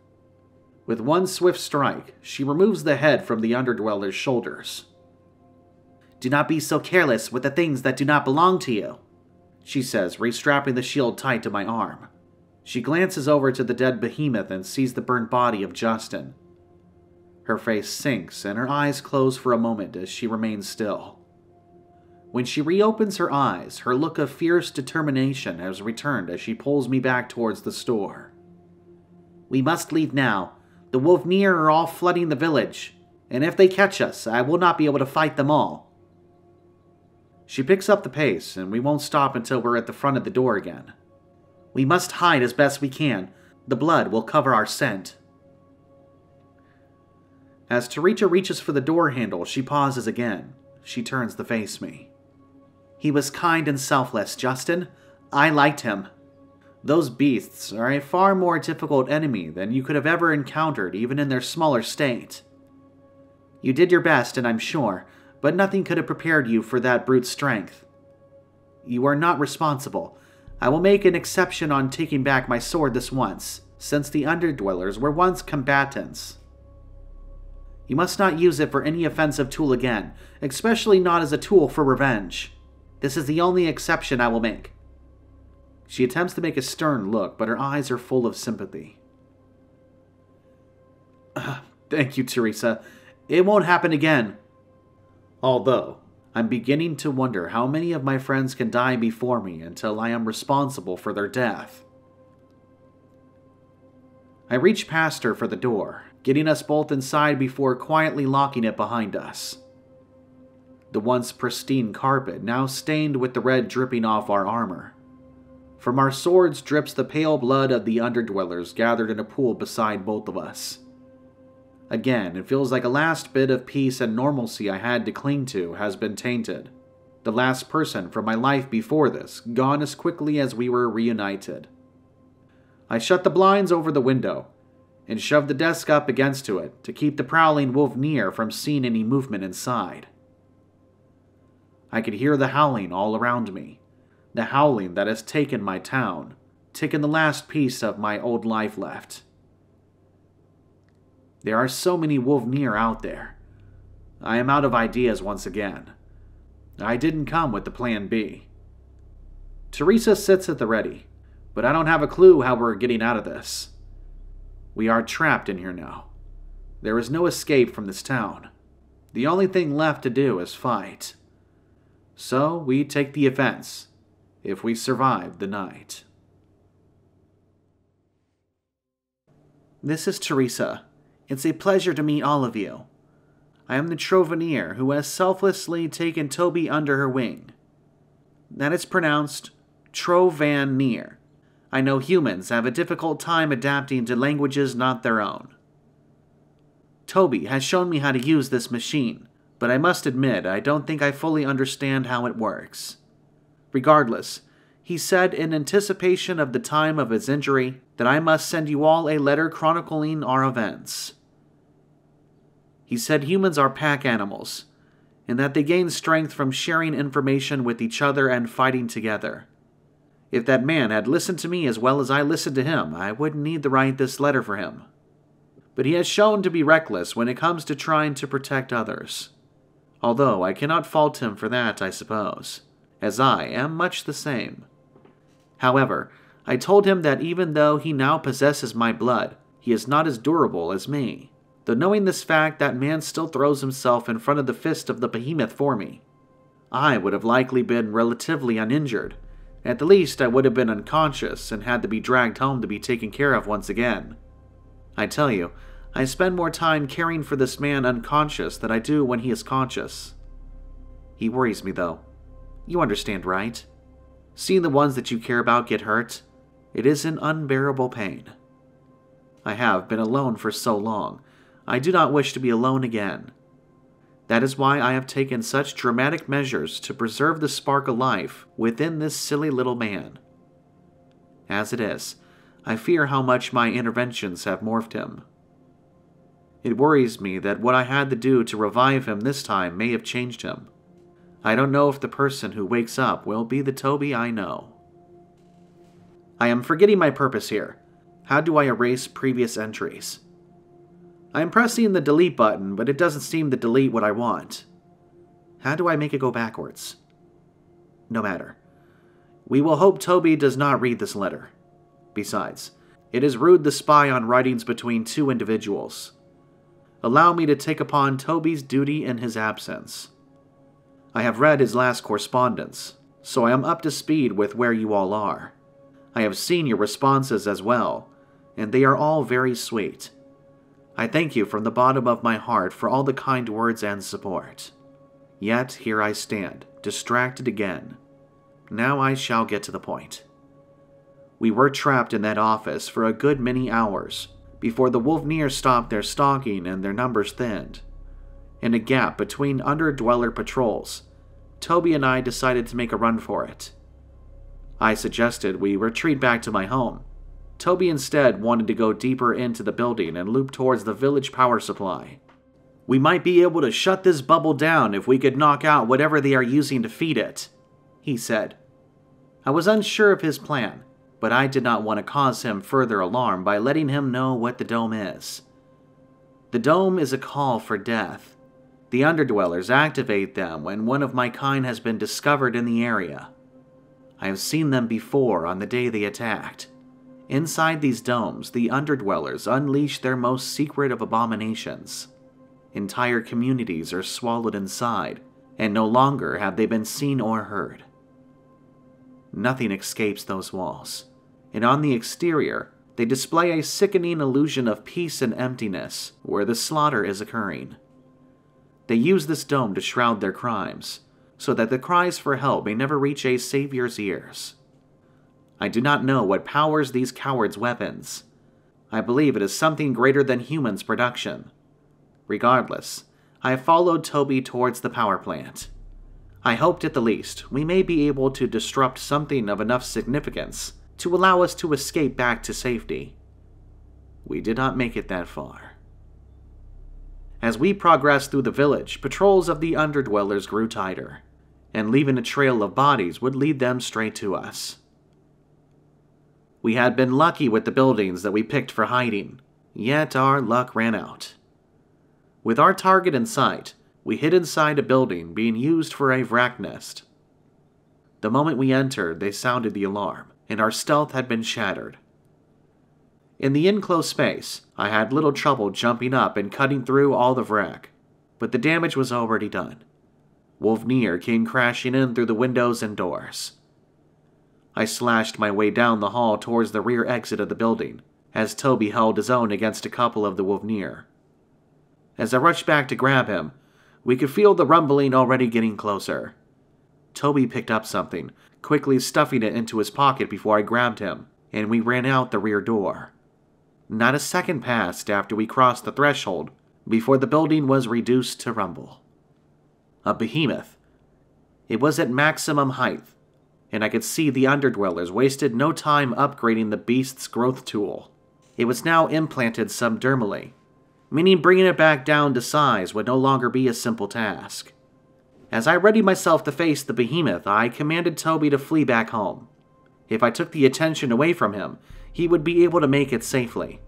With one swift strike, she removes the head from the Underdweller's shoulders. Do not be so careless with the things that do not belong to you, she says, restrapping the shield tight to my arm. She glances over to the dead behemoth and sees the burnt body of Justin. Her face sinks and her eyes close for a moment as she remains still. When she reopens her eyes, her look of fierce determination has returned as she pulls me back towards the store. We must leave now. The Wolvnir are all flooding the village, and if they catch us, I will not be able to fight them all. She picks up the pace, and we won't stop until we're at the front of the door again. We must hide as best we can. The blood will cover our scent. As Teresa reaches for the door handle, she pauses again. She turns to face me. He was kind and selfless, Justin. I liked him. Those beasts are a far more difficult enemy than you could have ever encountered, even in their smaller state. You did your best, and I'm sure, but nothing could have prepared you for that brute strength. You are not responsible. I will make an exception on taking back my sword this once, since the Underdwellers were once combatants. You must not use it for any offensive tool again, especially not as a tool for revenge. This is the only exception I will make. She attempts to make a stern look, but her eyes are full of sympathy. Thank you, Teresa. It won't happen again. Although, I'm beginning to wonder how many of my friends can die before me until I am responsible for their death. I reach past her for the door, getting us both inside before quietly locking it behind us. The once pristine carpet now stained with the red dripping off our armor. From our swords drips the pale blood of the Underdwellers gathered in a pool beside both of us. Again, it feels like a last bit of peace and normalcy I had to cling to has been tainted. The last person from my life before this, gone as quickly as we were reunited. I shut the blinds over the window and shoved the desk up against it to keep the prowling Wolvnir from seeing any movement inside. I could hear the howling all around me, the howling that has taken my town, taken the last piece of my old life left. There are so many Wolvnir out there. I am out of ideas once again. I didn't come with the plan B. Teresa sits at the ready, but I don't have a clue how we're getting out of this. We are trapped in here now. There is no escape from this town. The only thing left to do is fight. So we take the offense, if we survive the night. This is Teresa. It's a pleasure to meet all of you. I am the Trovenir who has selflessly taken Toby under her wing. That is pronounced Trovenir. I know humans have a difficult time adapting to languages not their own. Toby has shown me how to use this machine, but I must admit, I don't think I fully understand how it works. Regardless, he said in anticipation of the time of his injury that I must send you all a letter chronicling our events. He said humans are pack animals, and that they gain strength from sharing information with each other and fighting together. If that man had listened to me as well as I listened to him, I wouldn't need to write this letter for him. But he has shown to be reckless when it comes to trying to protect others. Although I cannot fault him for that, I suppose, as I am much the same. However, I told him that even though he now possesses my blood, he is not as durable as me. Though knowing this fact, that man still throws himself in front of the fist of the behemoth for me. I would have likely been relatively uninjured. At the least, I would have been unconscious and had to be dragged home to be taken care of once again. I tell you, I spend more time caring for this man unconscious than I do when he is conscious. He worries me, though. You understand, right? Seeing the ones that you care about get hurt, it is an unbearable pain. I have been alone for so long. I do not wish to be alone again. That is why I have taken such dramatic measures to preserve the spark of life within this silly little man. As it is, I fear how much my interventions have morphed him. It worries me that what I had to do to revive him this time may have changed him. I don't know if the person who wakes up will be the Toby I know. I am forgetting my purpose here. How do I erase previous entries? I am pressing the delete button, but it doesn't seem to delete what I want. How do I make it go backwards? No matter. We will hope Toby does not read this letter. Besides, it is rude to spy on writings between two individuals. Allow me to take upon Toby's duty in his absence. I have read his last correspondence, so I am up to speed with where you all are. I have seen your responses as well, and they are all very sweet. I thank you from the bottom of my heart for all the kind words and support. Yet here I stand, distracted again. Now I shall get to the point. We were trapped in that office for a good many hours before the Wolvnir stopped their stalking and their numbers thinned. In a gap between Underdweller patrols, Toby and I decided to make a run for it. I suggested we retreat back to my home. Toby instead wanted to go deeper into the building and loop towards the village power supply. We might be able to shut this bubble down if we could knock out whatever they are using to feed it, he said. I was unsure of his plan, but I did not want to cause him further alarm by letting him know what the dome is. The dome is a call for death. The Underdwellers activate them when one of my kind has been discovered in the area. I have seen them before on the day they attacked. Inside these domes, the Underdwellers unleash their most secret of abominations. Entire communities are swallowed inside, and no longer have they been seen or heard. Nothing escapes those walls, and on the exterior, they display a sickening illusion of peace and emptiness where the slaughter is occurring. They use this dome to shroud their crimes, so that the cries for help may never reach a savior's ears. I do not know what powers these cowards' weapons. I believe it is something greater than humans' production. Regardless, I followed Toby towards the power plant. I hoped at the least we may be able to disrupt something of enough significance to allow us to escape back to safety. We did not make it that far. As we progressed through the village, patrols of the Underdwellers grew tighter, and leaving a trail of bodies would lead them straight to us. We had been lucky with the buildings that we picked for hiding, yet our luck ran out. With our target in sight, we hid inside a building being used for a Vrax nest. The moment we entered, they sounded the alarm, and our stealth had been shattered. In the enclosed space, I had little trouble jumping up and cutting through all the Vrax, but the damage was already done. Wolvnir came crashing in through the windows and doors. I slashed my way down the hall towards the rear exit of the building, as Toby held his own against a couple of the Wolvnir. As I rushed back to grab him, we could feel the rumbling already getting closer. Toby picked up something, quickly stuffing it into his pocket before I grabbed him, and we ran out the rear door. Not a second passed after we crossed the threshold before the building was reduced to rumble. A behemoth. It was at maximum height, and I could see the Underdwellers wasted no time upgrading the beast's growth tool. It was now implanted subdermally, meaning bringing it back down to size would no longer be a simple task. As I readied myself to face the behemoth, I commanded Toby to flee back home. If I took the attention away from him, he would be able to make it safely.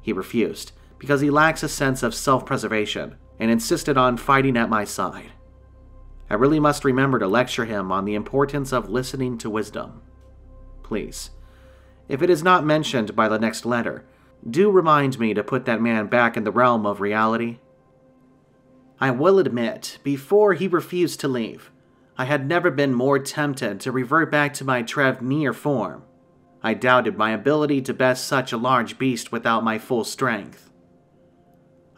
He refused, because he lacks a sense of self-preservation, and insisted on fighting at my side. I really must remember to lecture him on the importance of listening to wisdom. Please, if it is not mentioned by the next letter, do remind me to put that man back in the realm of reality. I will admit, before he refused to leave, I had never been more tempted to revert back to my Trovenir form. I doubted my ability to best such a large beast without my full strength.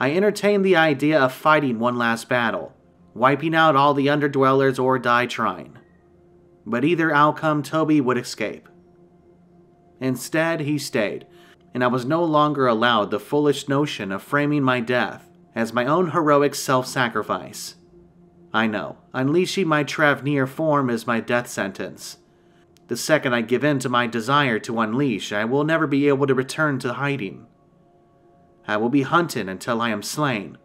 I entertained the idea of fighting one last battle, wiping out all the Underdwellers or die trying. But either outcome, Toby would escape. Instead, he stayed, and I was no longer allowed the foolish notion of framing my death as my own heroic self-sacrifice. I know, unleashing my Trovenir form is my death sentence. The second I give in to my desire to unleash, I will never be able to return to hiding. I will be hunted until I am slain,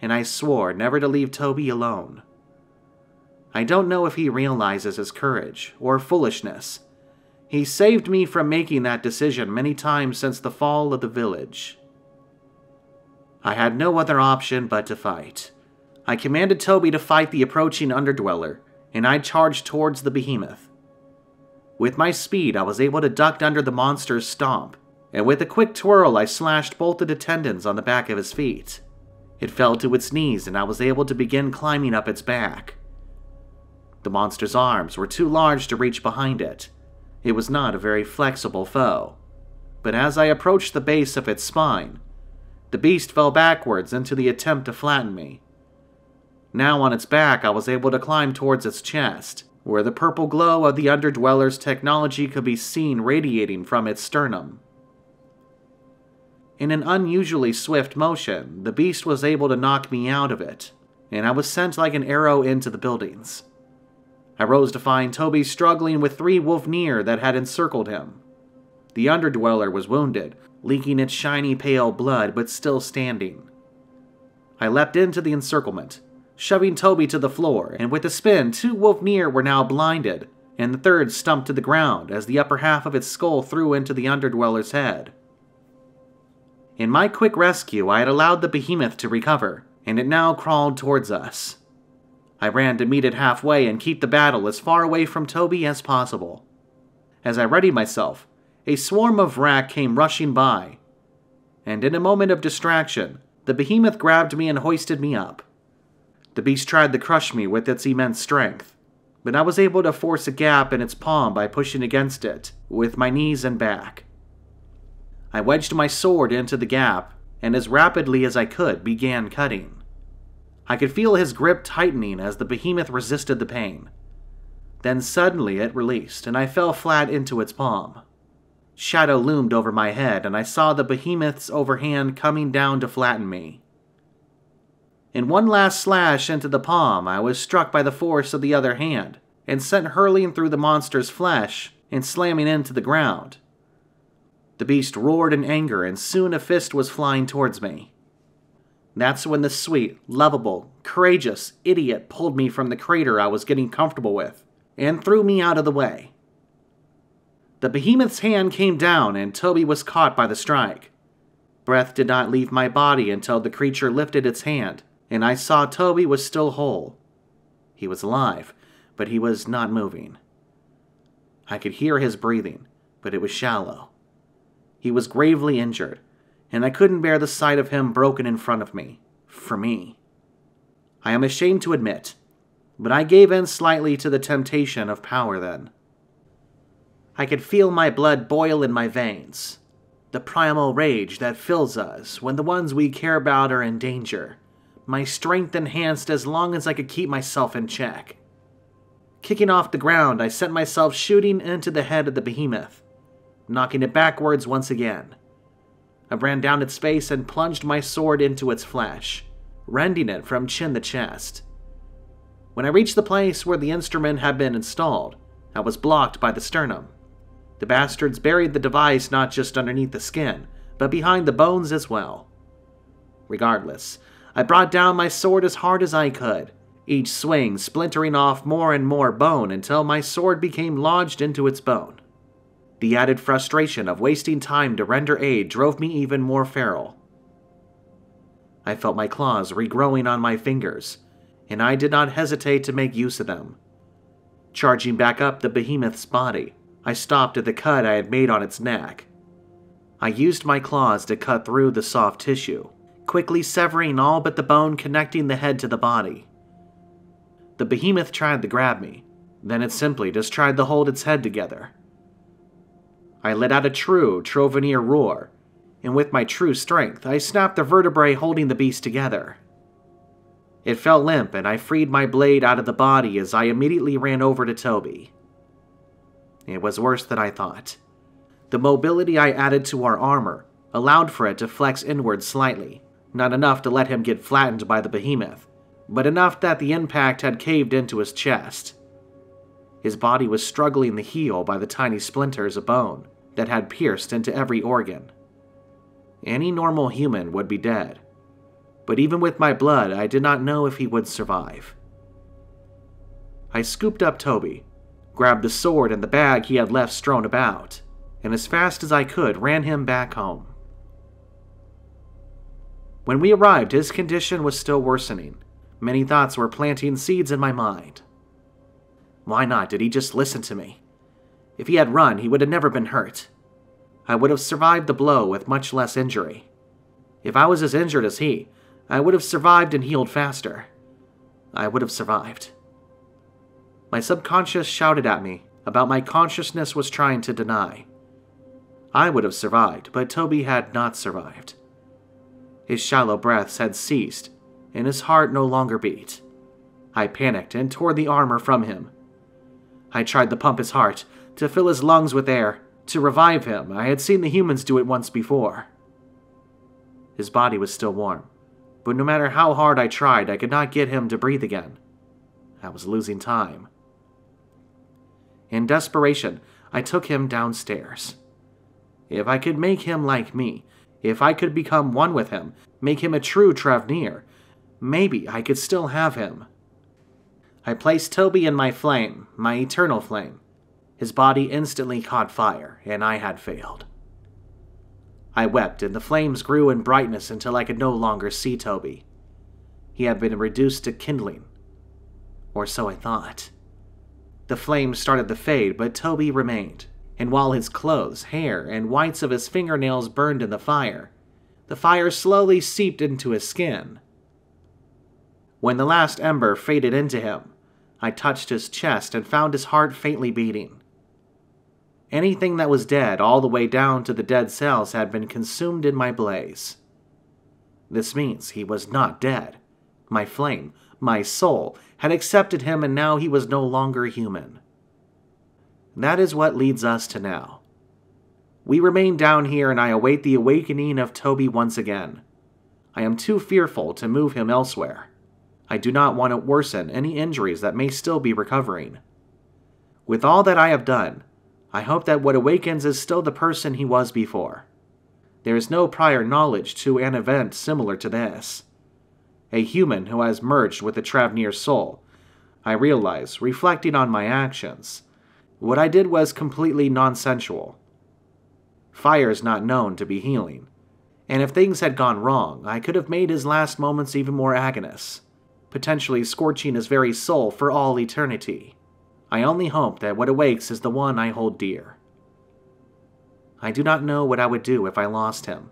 and I swore never to leave Toby alone. I don't know if he realizes his courage or foolishness. He saved me from making that decision many times since the fall of the village. I had no other option but to fight. I commanded Toby to fight the approaching Underdweller, and I charged towards the behemoth. With my speed, I was able to duck under the monster's stomp, and with a quick twirl, I slashed both of the tendons on the back of his feet. It fell to its knees, and I was able to begin climbing up its back. The monster's arms were too large to reach behind it. It was not a very flexible foe, but as I approached the base of its spine, the beast fell backwards into the attempt to flatten me. Now on its back, I was able to climb towards its chest, where the purple glow of the Underdweller's technology could be seen radiating from its sternum. In an unusually swift motion, the beast was able to knock me out of it, and I was sent like an arrow into the buildings. I rose to find Toby struggling with three Wolvnir that had encircled him. The Underdweller was wounded, leaking its shiny pale blood but still standing. I leapt into the encirclement, shoving Toby to the floor, and with a spin, two Wolvnir were now blinded, and the third stumped to the ground as the upper half of its skull threw into the Underdweller's head. In my quick rescue, I had allowed the behemoth to recover, and it now crawled towards us. I ran to meet it halfway and keep the battle as far away from Toby as possible. As I readied myself, a swarm of Vrax came rushing by, and in a moment of distraction, the behemoth grabbed me and hoisted me up. The beast tried to crush me with its immense strength, but I was able to force a gap in its palm by pushing against it with my knees and back. I wedged my sword into the gap, and as rapidly as I could, began cutting. I could feel his grip tightening as the behemoth resisted the pain. Then suddenly it released, and I fell flat into its palm. Shadow loomed over my head, and I saw the behemoth's overhand coming down to flatten me. In one last slash into the palm, I was struck by the force of the other hand, and sent hurling through the monster's flesh and slamming into the ground. The beast roared in anger, and soon a fist was flying towards me. That's when the sweet, lovable, courageous idiot pulled me from the crater I was getting comfortable with, and threw me out of the way. The behemoth's hand came down, and Toby was caught by the strike. Breath did not leave my body until the creature lifted its hand, and I saw Toby was still whole. He was alive, but he was not moving. I could hear his breathing, but it was shallow. He was gravely injured, and I couldn't bear the sight of him broken in front of me, for me. I am ashamed to admit, but I gave in slightly to the temptation of power then. I could feel my blood boil in my veins, the primal rage that fills us when the ones we care about are in danger. My strength enhanced as long as I could keep myself in check. Kicking off the ground, I sent myself shooting into the head of the behemoth, knocking it backwards once again. I ran down its face and plunged my sword into its flesh, rending it from chin to chest. When I reached the place where the instrument had been installed, I was blocked by the sternum. The bastards buried the device not just underneath the skin, but behind the bones as well. Regardless, I brought down my sword as hard as I could, each swing splintering off more and more bone until my sword became lodged into its bone. The added frustration of wasting time to render aid drove me even more feral. I felt my claws regrowing on my fingers, and I did not hesitate to make use of them. Charging back up the behemoth's body, I stopped at the cut I had made on its neck. I used my claws to cut through the soft tissue, quickly severing all but the bone connecting the head to the body. The behemoth tried to grab me, then it simply just tried to hold its head together. I let out a true Trovenir roar, and with my true strength, I snapped the vertebrae holding the beast together. It fell limp, and I freed my blade out of the body as I immediately ran over to Toby. It was worse than I thought. The mobility I added to our armor allowed for it to flex inward slightly, not enough to let him get flattened by the behemoth, but enough that the impact had caved into his chest. His body was struggling to heal by the tiny splinters of bone that had pierced into every organ. Any normal human would be dead, but even with my blood, I did not know if he would survive. I scooped up Toby, grabbed the sword and the bag he had left strewn about, and as fast as I could, ran him back home. When we arrived, his condition was still worsening. Many thoughts were planting seeds in my mind. Why not did he just listen to me? If he had run, he would have never been hurt. I would have survived the blow with much less injury. If I was as injured as he, I would have survived and healed faster. I would have survived. My subconscious shouted at me about my consciousness was trying to deny. I would have survived, but Toby had not survived. His shallow breaths had ceased, and his heart no longer beat. I panicked and tore the armor from him. I tried to pump his heart, to fill his lungs with air, to revive him. I had seen the humans do it once before. His body was still warm, but no matter how hard I tried, I could not get him to breathe again. I was losing time. In desperation, I took him downstairs. If I could make him like me, if I could become one with him, make him a true Trovenir, Maybe I could still have him. I placed Toby in my flame, my eternal flame. His body instantly caught fire, and I had failed. I wept, and the flames grew in brightness until I could no longer see Toby. He had been reduced to kindling. Or so I thought. The flames started to fade, but Toby remained, and while his clothes, hair, and whites of his fingernails burned in the fire slowly seeped into his skin. When the last ember faded into him, I touched his chest and found his heart faintly beating. Anything that was dead all the way down to the dead cells had been consumed in my blaze. This means he was not dead. My flame, my soul, had accepted him, and now he was no longer human. That is what leads us to now. We remain down here, and I await the awakening of Toby once again. I am too fearful to move him elsewhere. I do not want to worsen any injuries that may still be recovering. With all that I have done, I hope that what awakens is still the person he was before. There is no prior knowledge to an event similar to this. A human who has merged with the Trovenir soul. I realize, reflecting on my actions, what I did was completely nonsensual. Fire is not known to be healing, and if things had gone wrong, I could have made his last moments even more agonizing, potentially scorching his very soul for all eternity. I only hope that what awakes is the one I hold dear. I do not know what I would do if I lost him.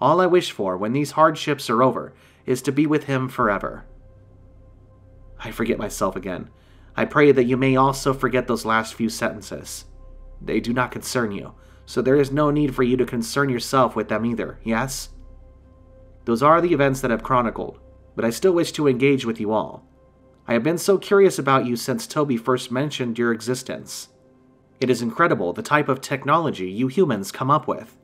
All I wish for when these hardships are over is to be with him forever. I forget myself again. I pray that you may also forget those last few sentences. They do not concern you, so there is no need for you to concern yourself with them either, yes? Those are the events that I've chronicled, but I still wish to engage with you all. I have been so curious about you since Toby first mentioned your existence. It is incredible the type of technology you humans come up with.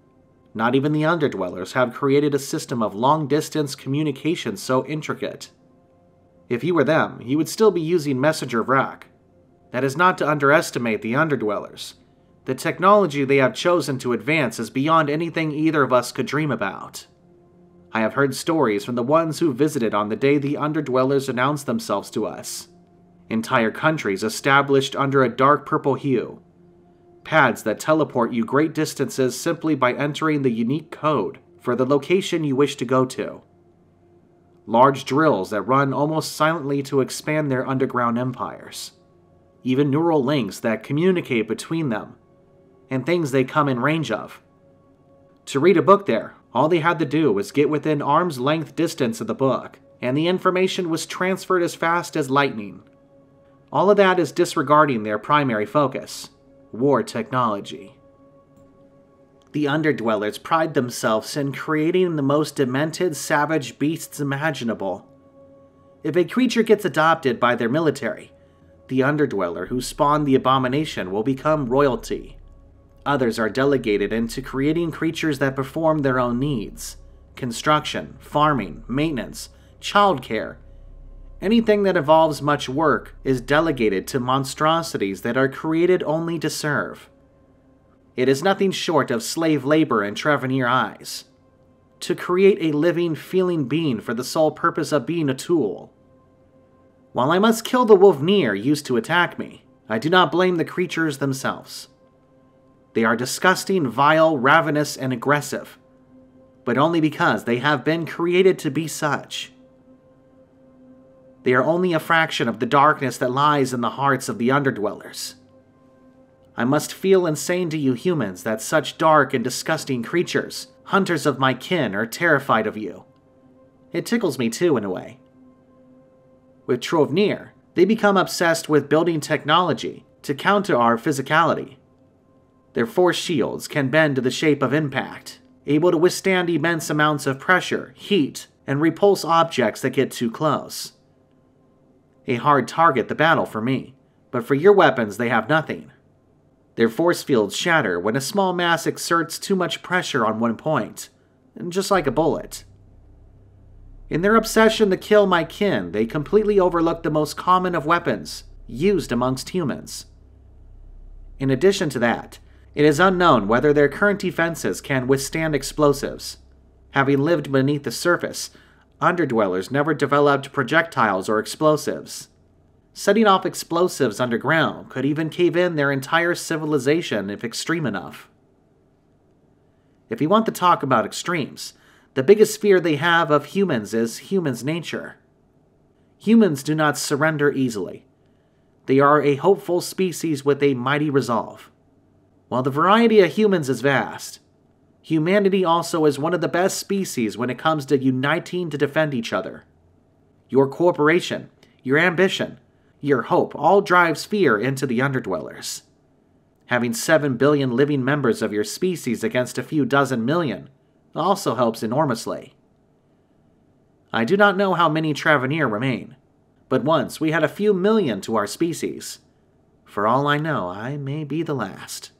Not even the Underdwellers have created a system of long-distance communication so intricate. If you were them, you would still be using Messenger Vrax. That is not to underestimate the Underdwellers. The technology they have chosen to advance is beyond anything either of us could dream about. I have heard stories from the ones who visited on the day the Underdwellers announced themselves to us. Entire countries established under a dark purple hue. Pads that teleport you great distances simply by entering the unique code for the location you wish to go to. Large drills that run almost silently to expand their underground empires. Even neural links that communicate between them, and things they come in range of. To read a book there, all they had to do was get within arm's length distance of the book, and the information was transferred as fast as lightning. All of that is disregarding their primary focus, war technology. The Underdwellers pride themselves in creating the most demented, savage beasts imaginable. If a creature gets adopted by their military, the Underdweller who spawned the abomination will become royalty. Others are delegated into creating creatures that perform their own needs. Construction, farming, maintenance, childcare. Anything that involves much work is delegated to monstrosities that are created only to serve. It is nothing short of slave labor in Trovenir eyes. To create a living, feeling being for the sole purpose of being a tool. While I must kill the Wolvnir used to attack me, I do not blame the creatures themselves. They are disgusting, vile, ravenous, and aggressive, but only because they have been created to be such. They are only a fraction of the darkness that lies in the hearts of the Underdwellers. I must feel insane to you humans that such dark and disgusting creatures, hunters of my kin, are terrified of you. It tickles me too, in a way. With Trovenir, they become obsessed with building technology to counter our physicality. Their force shields can bend to the shape of impact, able to withstand immense amounts of pressure, heat, and repulse objects that get too close. A hard target the battle for me, but for your weapons they have nothing. Their force fields shatter when a small mass exerts too much pressure on one point, just like a bullet. In their obsession to kill my kin, they completely overlook the most common of weapons used amongst humans. In addition to that, it is unknown whether their current defenses can withstand explosives. Having lived beneath the surface, Underdwellers never developed projectiles or explosives. Setting off explosives underground could even cave in their entire civilization if extreme enough. If you want to talk about extremes, the biggest fear they have of humans is humans' nature. Humans do not surrender easily. They are a hopeful species with a mighty resolve. While the variety of humans is vast, humanity also is one of the best species when it comes to uniting to defend each other. Your cooperation, your ambition, your hope all drives fear into the Underdwellers. Having 7 billion living members of your species against a few dozen million also helps enormously. I do not know how many Trovenir remain, but once we had a few million to our species. For all I know, I may be the last.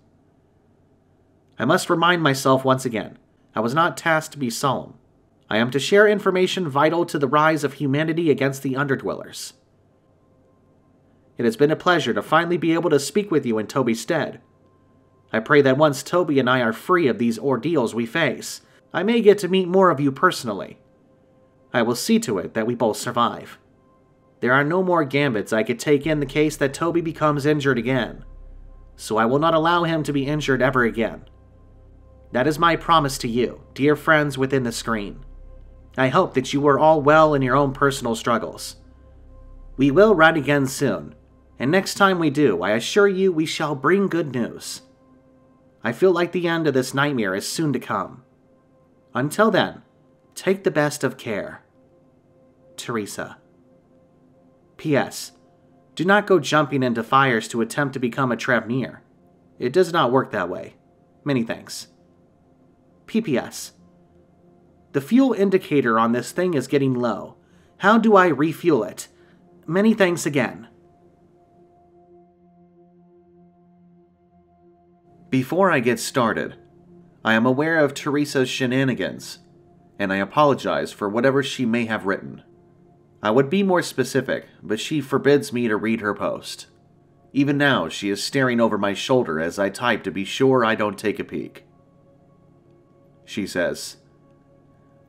I must remind myself once again, I was not tasked to be solemn. I am to share information vital to the rise of humanity against the Underdwellers. It has been a pleasure to finally be able to speak with you in Toby's stead. I pray that once Toby and I are free of these ordeals we face, I may get to meet more of you personally. I will see to it that we both survive. There are no more gambits I could take in the case that Toby becomes injured again, so I will not allow him to be injured ever again. That is my promise to you, dear friends within the screen. I hope that you are all well in your own personal struggles. We will ride again soon, and next time we do, I assure you we shall bring good news. I feel like the end of this nightmare is soon to come. Until then, take the best of care. Teresa. P.S. Do not go jumping into fires to attempt to become a Trovenir. It does not work that way. Many thanks. P.P.S. The fuel indicator on this thing is getting low. How do I refuel it? Many thanks again. Before I get started, I am aware of Teresa's shenanigans, and I apologize for whatever she may have written. I would be more specific, but she forbids me to read her post. Even now, she is staring over my shoulder as I type to be sure I don't take a peek. She says,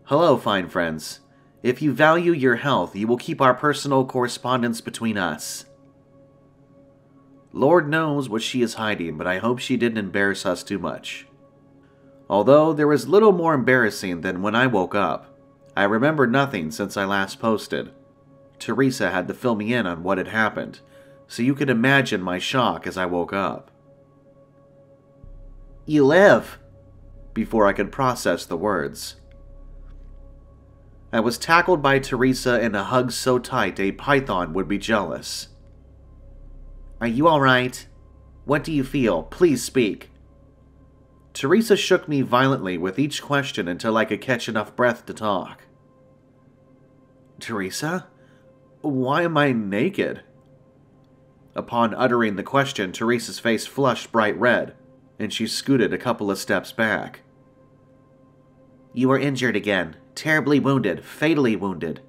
"Hello, fine friends. If you value your health, you will keep our personal correspondence between us." Lord knows what she is hiding, but I hope she didn't embarrass us too much. Although there was little more embarrassing than when I woke up. I remember nothing since I last posted. Teresa had to fill me in on what had happened, so you can imagine my shock as I woke up. "You live!" before I could process the words. I was tackled by Teresa in a hug so tight a python would be jealous. "Are you all right? What do you feel? Please speak." Teresa shook me violently with each question until I could catch enough breath to talk. "Teresa? Why am I naked?" Upon uttering the question, Teresa's face flushed bright red, and she scooted a couple of steps back. "You were injured again. Terribly wounded. Fatally wounded."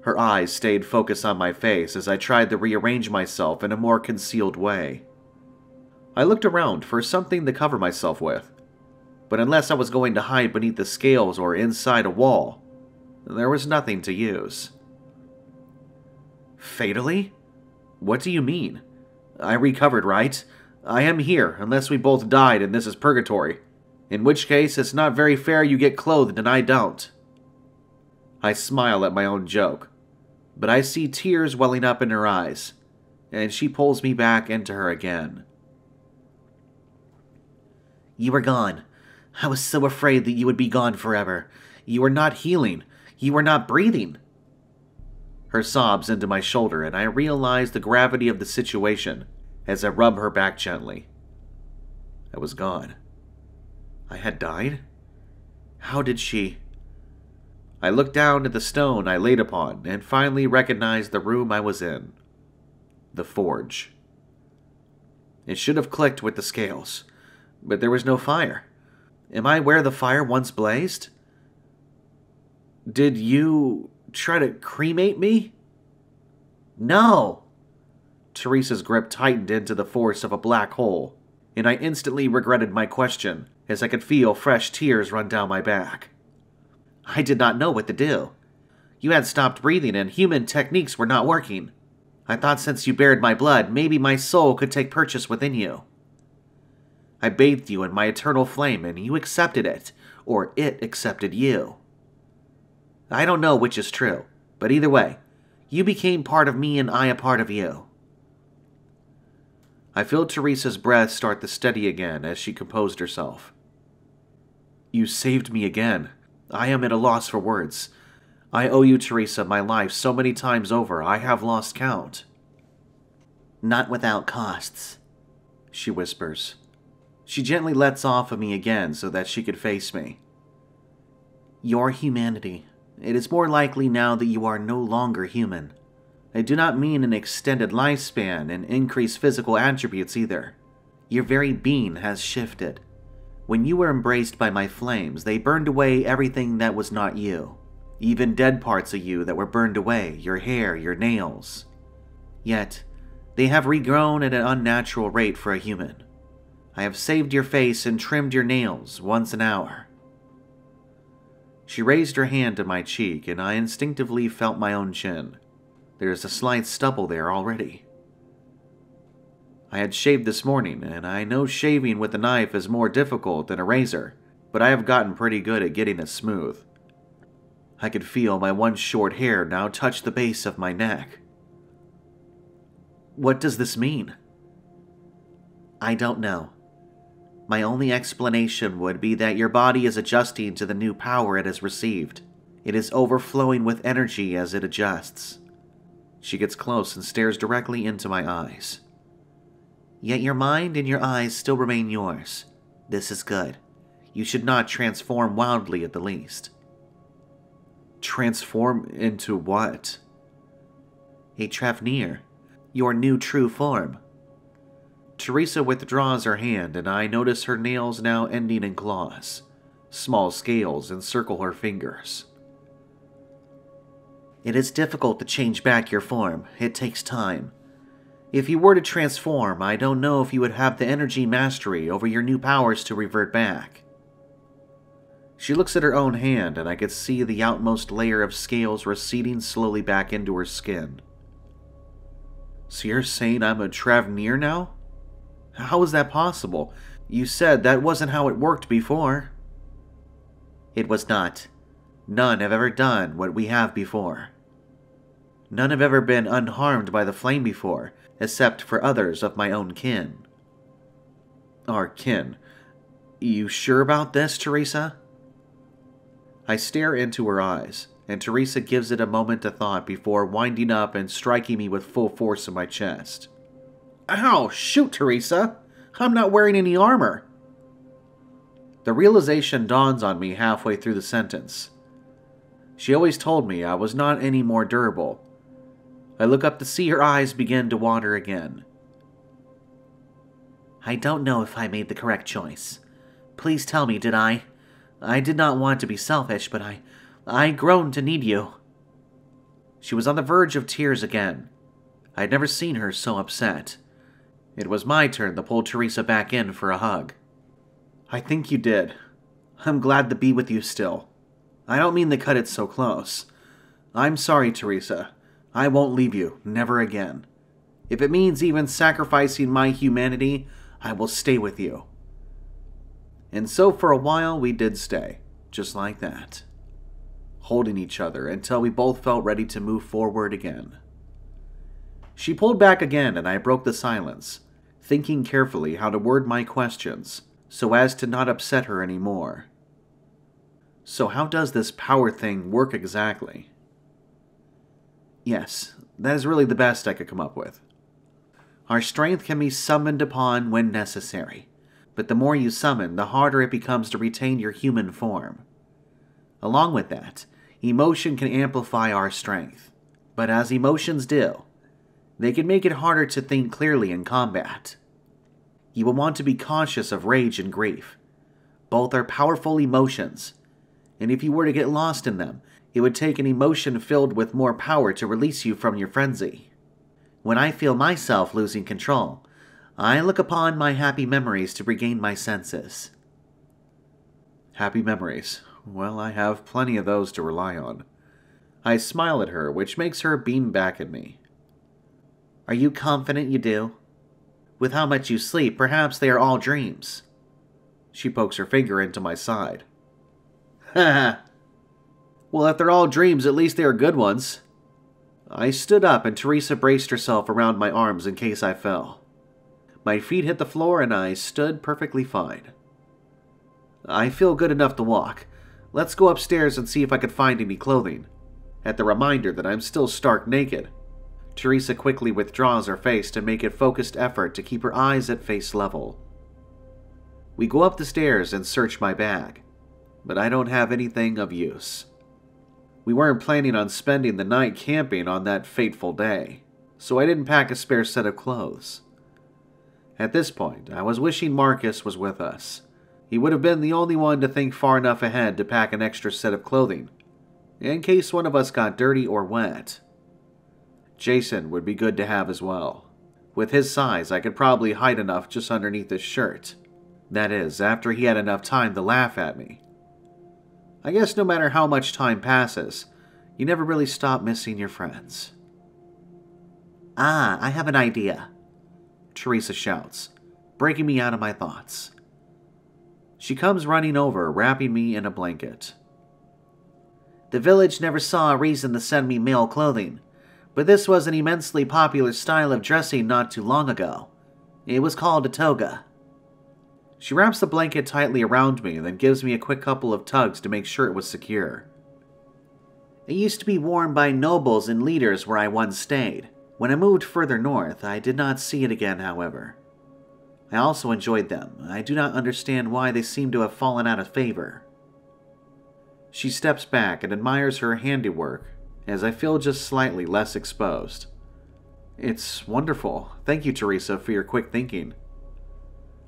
Her eyes stayed focused on my face as I tried to rearrange myself in a more concealed way. I looked around for something to cover myself with, but unless I was going to hide beneath the scales or inside a wall, there was nothing to use. "Fatally? What do you mean? I recovered, right? I am here, unless we both died and this is purgatory, in which case it's not very fair you get clothed and I don't." I smile at my own joke, but I see tears welling up in her eyes, and she pulls me back into her again. "You were gone. I was so afraid that you would be gone forever. You were not healing. You were not breathing." Her sobs into my shoulder, and I realize the gravity of the situation as I rub her back gently. I was gone. I had died? How did she... I looked down at the stone I laid upon, and finally recognized the room I was in. The forge. It should have clicked with the scales, but there was no fire. Am I where the fire once blazed? "Did you try to cremate me?" "No!" Teresa's grip tightened into the force of a black hole, and I instantly regretted my question, as I could feel fresh tears run down my back. "I did not know what to do. You had stopped breathing and human techniques were not working. I thought since you bared my blood, maybe my soul could take purchase within you. I bathed you in my eternal flame and you accepted it, or it accepted you. I don't know which is true, but either way, you became part of me and I a part of you. I feel Teresa's breath start to steady again as she composed herself. You saved me again. I am at a loss for words. I owe you, Teresa, my life so many times over, I have lost count. Not without costs, she whispers. She gently lets off of me again so that she could face me. Your humanity. It is more likely now that you are no longer human. I do not mean an extended lifespan and increased physical attributes either. Your very being has shifted. When you were embraced by my flames, they burned away everything that was not you. Even dead parts of you that were burned away, your hair, your nails. Yet, they have regrown at an unnatural rate for a human. I have saved your face and trimmed your nails once an hour. She raised her hand to my cheek, and I instinctively felt my own chin. There is a slight stubble there already. I had shaved this morning, and I know shaving with a knife is more difficult than a razor, but I have gotten pretty good at getting it smooth. I could feel my once short hair now touch the base of my neck. What does this mean? I don't know. My only explanation would be that your body is adjusting to the new power it has received. It is overflowing with energy as it adjusts. She gets close and stares directly into my eyes. Yet your mind and your eyes still remain yours. This is good. You should not transform wildly at the least. Transform into what? A Trovenir, your new true form. Teresa withdraws her hand and I notice her nails now ending in claws. Small scales encircle her fingers. It is difficult to change back your form. It takes time. If you were to transform, I don't know if you would have the energy mastery over your new powers to revert back. She looks at her own hand, and I could see the outmost layer of scales receding slowly back into her skin. So you're saying I'm a Trovenir now? How is that possible? You said that wasn't how it worked before. It was not. None have ever done what we have before. None have ever been unharmed by the flame before, except for others of my own kin. Our kin. You sure about this, Teresa? I stare into her eyes, and Teresa gives it a moment to thought before winding up and striking me with full force in my chest. Ow! Shoot, Teresa! I'm not wearing any armor! The realization dawns on me halfway through the sentence. She always told me I was not any more durable. I look up to see her eyes begin to water again. I don't know if I made the correct choice. Please tell me, did I? I did not want to be selfish, but I groaned to need you. She was on the verge of tears again. I had never seen her so upset. It was my turn to pull Teresa back in for a hug. I think you did. I'm glad to be with you still. I don't mean to cut it so close. I'm sorry, Teresa. I won't leave you, never again. If it means even sacrificing my humanity, I will stay with you. And so for a while we did stay, just like that, holding each other until we both felt ready to move forward again. She pulled back again and I broke the silence, thinking carefully how to word my questions so as to not upset her anymore. So how does this power thing work exactly? Yes, that is really the best I could come up with. Our strength can be summoned upon when necessary. But the more you summon, the harder it becomes to retain your human form. Along with that, emotion can amplify our strength. But as emotions do, they can make it harder to think clearly in combat. You will want to be conscious of rage and grief. Both are powerful emotions, and if you were to get lost in them, it would take an emotion filled with more power to release you from your frenzy. When I feel myself losing control, I look upon my happy memories to regain my senses. Happy memories. Well, I have plenty of those to rely on. I smile at her, which makes her beam back at me. Are you confident you do? With how much you sleep, perhaps they are all dreams. She pokes her finger into my side. Ha! Well, if they're all dreams, at least they are good ones. I stood up and Teresa braced herself around my arms in case I fell. My feet hit the floor and I stood perfectly fine. I feel good enough to walk. Let's go upstairs and see if I can find any clothing. At the reminder that I'm still stark naked, Teresa quickly withdraws her face to make a focused effort to keep her eyes at face level. We go up the stairs and search my bag, but I don't have anything of use. We weren't planning on spending the night camping on that fateful day, so I didn't pack a spare set of clothes. At this point, I was wishing Marcus was with us. He would have been the only one to think far enough ahead to pack an extra set of clothing, in case one of us got dirty or wet. Jason would be good to have as well. With his size, I could probably hide enough just underneath his shirt. That is, after he had enough time to laugh at me. I guess no matter how much time passes, you never really stop missing your friends. Ah, I have an idea, Teresa shouts, breaking me out of my thoughts. She comes running over, wrapping me in a blanket. The village never saw a reason to send me male clothing, but this was an immensely popular style of dressing not too long ago. It was called a toga. She wraps the blanket tightly around me and then gives me a quick couple of tugs to make sure it was secure. It used to be worn by nobles and leaders where I once stayed. When I moved further north, I did not see it again, however. I also enjoyed them. I do not understand why they seem to have fallen out of favor. She steps back and admires her handiwork as I feel just slightly less exposed. It's wonderful. Thank you, Teresa, for your quick thinking.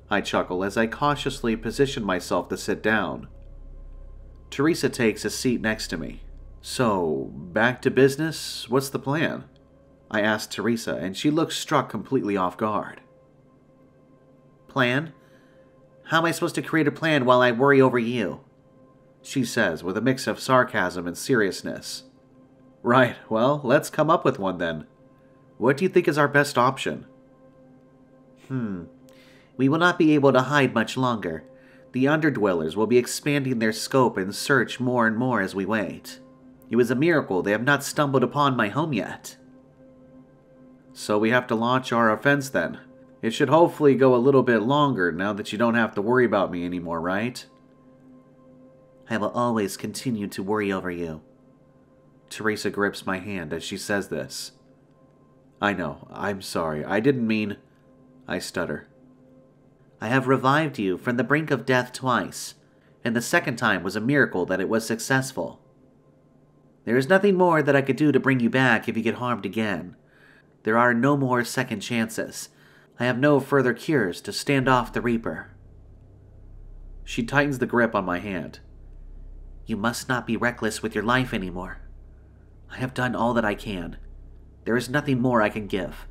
I chuckle as I cautiously position myself to sit down. Teresa takes a seat next to me. So, back to business? What's the plan? I asked Teresa, and she looks struck completely off guard. Plan? How am I supposed to create a plan while I worry over you? She says, with a mix of sarcasm and seriousness. Right, well, let's come up with one then. What do you think is our best option? We will not be able to hide much longer. The Underdwellers will be expanding their scope and search more and more as we wait. It was a miracle they have not stumbled upon my home yet. So we have to launch our offense then. It should hopefully go a little bit longer now that you don't have to worry about me anymore, right? I will always continue to worry over you. Teresa grips my hand as she says this. I know, I'm sorry, I didn't mean... I stutter. I have revived you from the brink of death twice, and the second time was a miracle that it was successful. There is nothing more that I could do to bring you back if you get harmed again. There are no more second chances. I have no further cures to stand off the Reaper. She tightens the grip on my hand. You must not be reckless with your life anymore. I have done all that I can. There is nothing more I can give.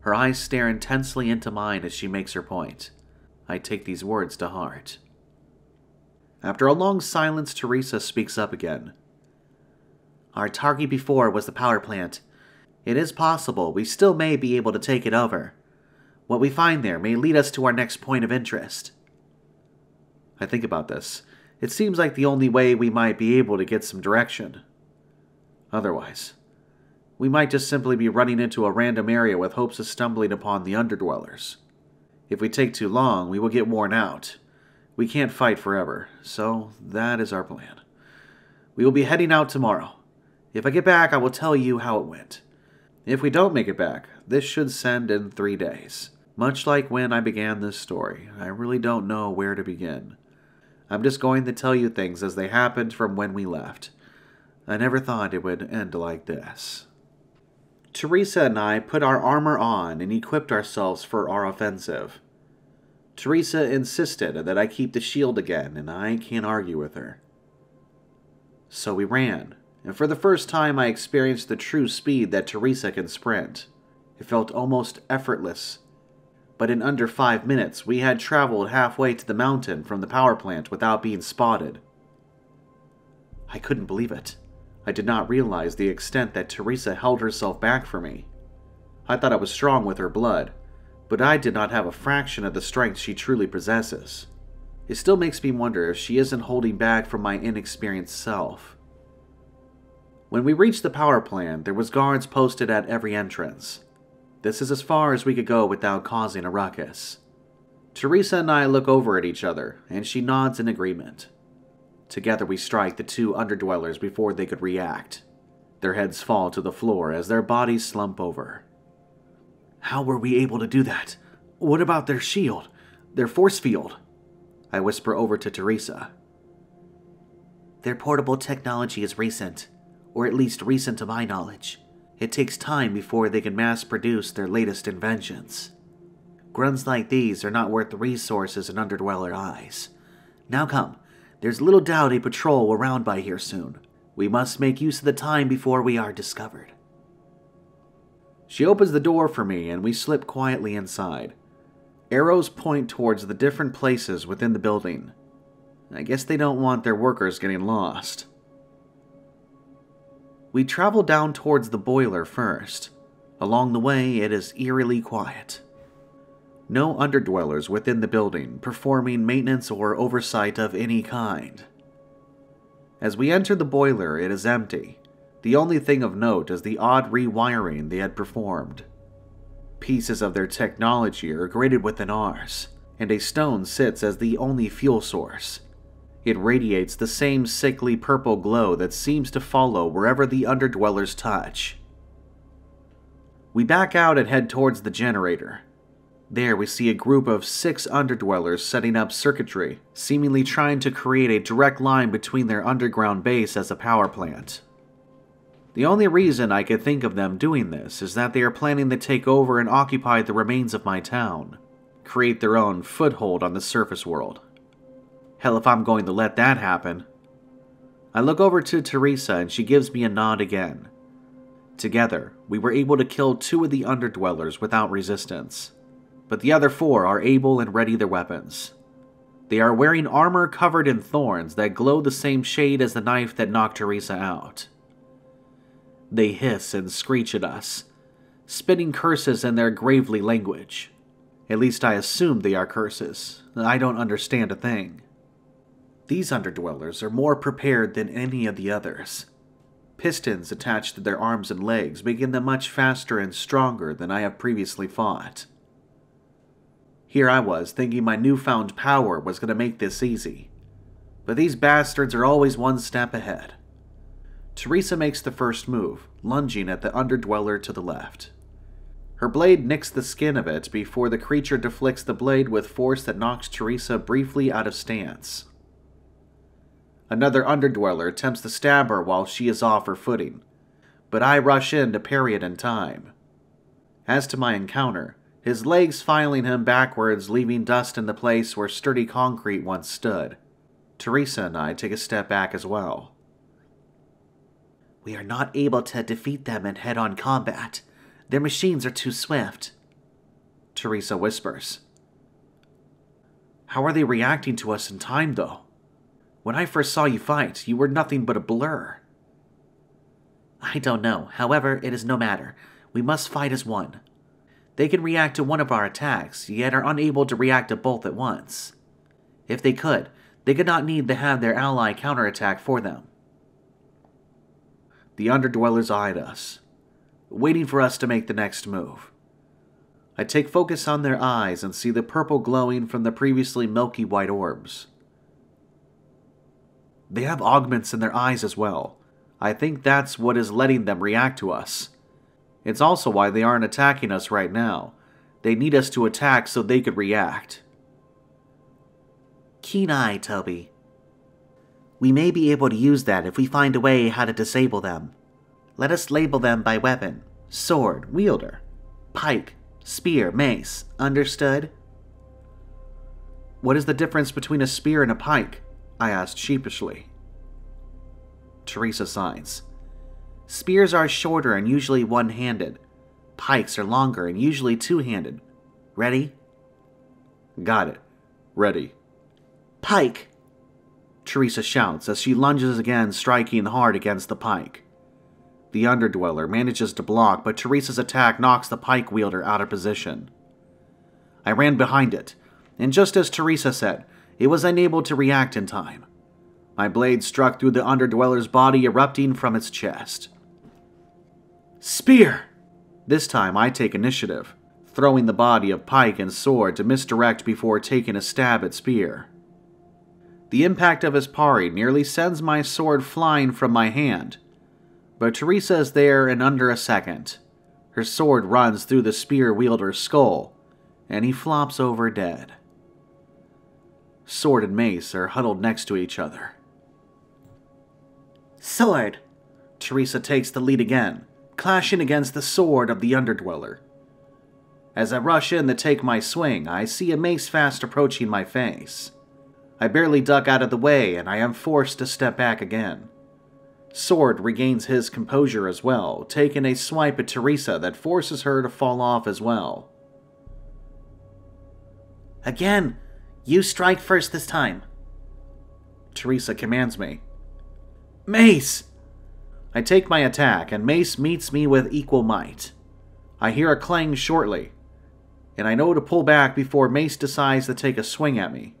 Her eyes stare intensely into mine as she makes her point. I take these words to heart. After a long silence, Teresa speaks up again. Our target before was the power plant. It is possible we still may be able to take it over. What we find there may lead us to our next point of interest. I think about this. It seems like the only way we might be able to get some direction. Otherwise, we might just simply be running into a random area with hopes of stumbling upon the Underdwellers. If we take too long, we will get worn out. We can't fight forever, so that is our plan. We will be heading out tomorrow. If I get back, I will tell you how it went. If we don't make it back, this should send in 3 days. Much like when I began this story, I really don't know where to begin. I'm just going to tell you things as they happened from when we left. I never thought it would end like this. Teresa and I put our armor on and equipped ourselves for our offensive. Teresa insisted that I keep the shield again, and I can't argue with her. So we ran, and for the first time I experienced the true speed that Teresa can sprint. It felt almost effortless, but in under 5 minutes we had traveled halfway to the mountain from the power plant without being spotted. I couldn't believe it. I did not realize the extent that Teresa held herself back for me. I thought I was strong with her blood, but I did not have a fraction of the strength she truly possesses. It still makes me wonder if she isn't holding back from my inexperienced self. When we reached the power plant, there was guards posted at every entrance. This is as far as we could go without causing a ruckus. Teresa and I look over at each other, and she nods in agreement. Together we strike the two underdwellers before they could react. Their heads fall to the floor as their bodies slump over. How were we able to do that? What about their shield? Their force field? I whisper over to Teresa. Their portable technology is recent, or at least recent to my knowledge. It takes time before they can mass-produce their latest inventions. Grunts like these are not worth the resources in Underdweller eyes. Now come, there's little doubt a patrol will round by here soon. We must make use of the time before we are discovered. She opens the door for me and we slip quietly inside. Arrows point towards the different places within the building. I guess they don't want their workers getting lost. We travel down towards the boiler first. Along the way, it is eerily quiet. No underdwellers within the building performing maintenance or oversight of any kind. As we enter the boiler, it is empty. The only thing of note is the odd rewiring they had performed. Pieces of their technology are grated within ours, and a stone sits as the only fuel source. It radiates the same sickly purple glow that seems to follow wherever the underdwellers touch. We back out and head towards the generator. There we see a group of 6 underdwellers setting up circuitry, seemingly trying to create a direct line between their underground base as a power plant. The only reason I could think of them doing this is that they are planning to take over and occupy the remains of my town, create their own foothold on the surface world. Hell, if I'm going to let that happen. I look over to Teresa and she gives me a nod again. Together, we were able to kill 2 of the underdwellers without resistance, but the other 4 are able and ready their weapons. They are wearing armor covered in thorns that glow the same shade as the knife that knocked Teresa out. They hiss and screech at us, spitting curses in their gravely language. At least I assume they are curses. I don't understand a thing. These underdwellers are more prepared than any of the others. Pistons attached to their arms and legs making them much faster and stronger than I have previously fought. Here I was thinking my newfound power was going to make this easy, but these bastards are always one step ahead. Teresa makes the first move, lunging at the underdweller to the left. Her blade nicks the skin of it before the creature deflects the blade with force that knocks Teresa briefly out of stance. Another underdweller attempts to stab her while she is off her footing, but I rush in to parry it in time. As to my encounter, his legs filing him backwards, leaving dust in the place where sturdy concrete once stood. Teresa and I take a step back as well. We are not able to defeat them in head-on combat. Their machines are too swift, Teresa whispers. How are they reacting to us in time, though? When I first saw you fight, you were nothing but a blur. I don't know. However, it is no matter. We must fight as one. They can react to one of our attacks, yet are unable to react to both at once. If they could not need to have their ally counterattack for them. The underdwellers eyed us, waiting for us to make the next move. I take focus on their eyes and see the purple glowing from the previously milky white orbs. They have augments in their eyes as well. I think that's what is letting them react to us. It's also why they aren't attacking us right now. They need us to attack so they could react. Keen eye, Toby. We may be able to use that if we find a way how to disable them. Let us label them by weapon. Sword, wielder. Pike, spear, mace. Understood? What is the difference between a spear and a pike? I asked sheepishly. Teresa signs. Spears are shorter and usually one-handed. Pikes are longer and usually two-handed. Ready? Got it. Ready. Pike! Teresa shouts as she lunges again, striking hard against the pike. The Underdweller manages to block, but Teresa's attack knocks the pike wielder out of position. I ran behind it, and just as Teresa said, it was unable to react in time. My blade struck through the Underdweller's body, erupting from its chest. Spear! This time I take initiative, throwing the body of pike and sword to misdirect before taking a stab at spear. The impact of his parry nearly sends my sword flying from my hand, but Teresa is there in under a second. Her sword runs through the spear wielder's skull, and he flops over dead. Sword and mace are huddled next to each other. Sword! Teresa takes the lead again, clashing against the sword of the Underdweller. As I rush in to take my swing, I see a mace fast approaching my face. I barely duck out of the way, and I am forced to step back again. Sword regains his composure as well, taking a swipe at Teresa that forces her to fall off as well. Again! You strike first this time. Teresa commands me. Mace! I take my attack, and Mace meets me with equal might. I hear a clang shortly, and I know to pull back before Mace decides to take a swing at me.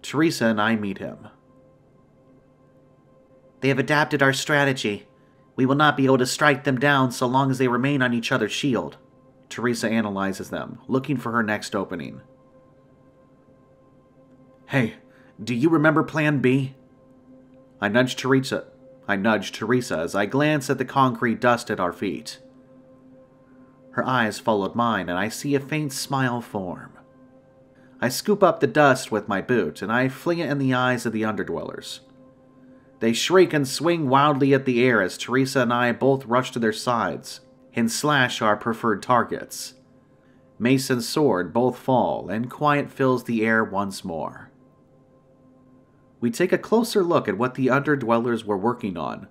Teresa and I meet him. They have adapted our strategy. We will not be able to strike them down so long as they remain on each other's shield. Teresa analyzes them, looking for her next opening. Hey, do you remember Plan B? I nudge Teresa as I glance at the concrete dust at our feet. Her eyes followed mine, and I see a faint smile form. I scoop up the dust with my boot, and I fling it in the eyes of the Underdwellers. They shriek and swing wildly at the air as Teresa and I both rush to their sides and slash our preferred targets. Mace and sword both fall, and quiet fills the air once more. We take a closer look at what the Underdwellers were working on.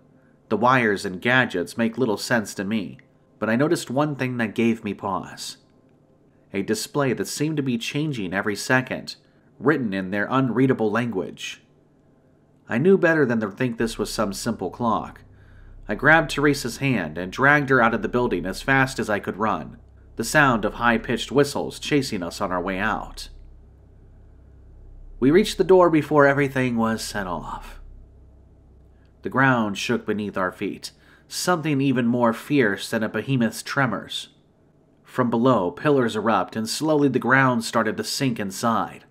The wires and gadgets make little sense to me, but I noticed one thing that gave me pause. A display that seemed to be changing every second, written in their unreadable language. I knew better than to think this was some simple clock. I grabbed Teresa's hand and dragged her out of the building as fast as I could run, the sound of high-pitched whistles chasing us on our way out. We reached the door before everything was set off. The ground shook beneath our feet, something even more fierce than a behemoth's tremors. From below, pillars erupt, and slowly the ground started to sink inside.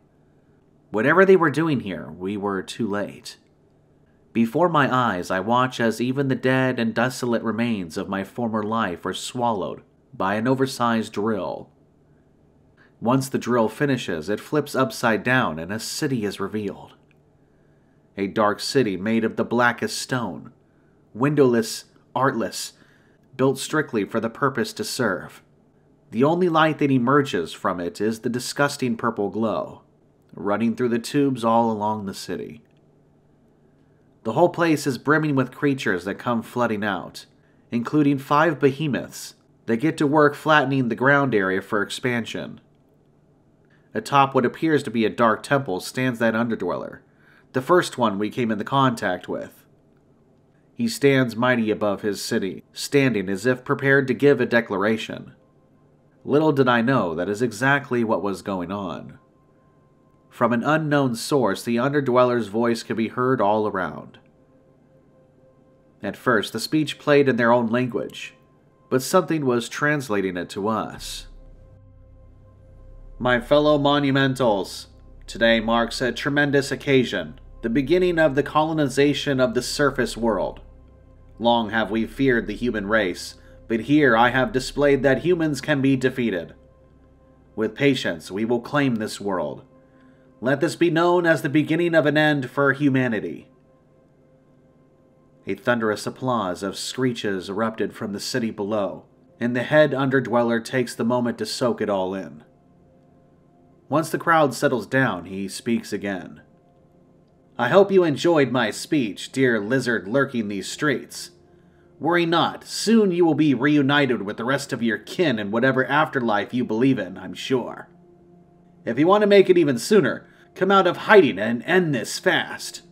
Whatever they were doing here, we were too late. Before my eyes, I watch as even the dead and desolate remains of my former life are swallowed by an oversized drill. Once the drill finishes, it flips upside down and a city is revealed. A dark city made of the blackest stone, windowless, artless, built strictly for the purpose to serve. The only light that emerges from it is the disgusting purple glow, running through the tubes all along the city. The whole place is brimming with creatures that come flooding out, including 5 behemoths that get to work flattening the ground area for expansion. Atop what appears to be a dark temple stands that Underdweller, the first one we came into contact with. He stands mighty above his city, standing as if prepared to give a declaration. Little did I know that is exactly what was going on. From an unknown source, the Underdweller's voice could be heard all around. At first, the speech played in their own language, but something was translating it to us. My fellow Monumentals, today marks a tremendous occasion, the beginning of the colonization of the surface world. Long have we feared the human race, but here I have displayed that humans can be defeated. With patience, we will claim this world. Let this be known as the beginning of an end for humanity. A thunderous applause of screeches erupted from the city below, and the head Underdweller takes the moment to soak it all in. Once the crowd settles down, he speaks again. I hope you enjoyed my speech, dear lizard lurking these streets. Worry not, soon you will be reunited with the rest of your kin in whatever afterlife you believe in, I'm sure. If you want to make it even sooner, come out of hiding and end this fast.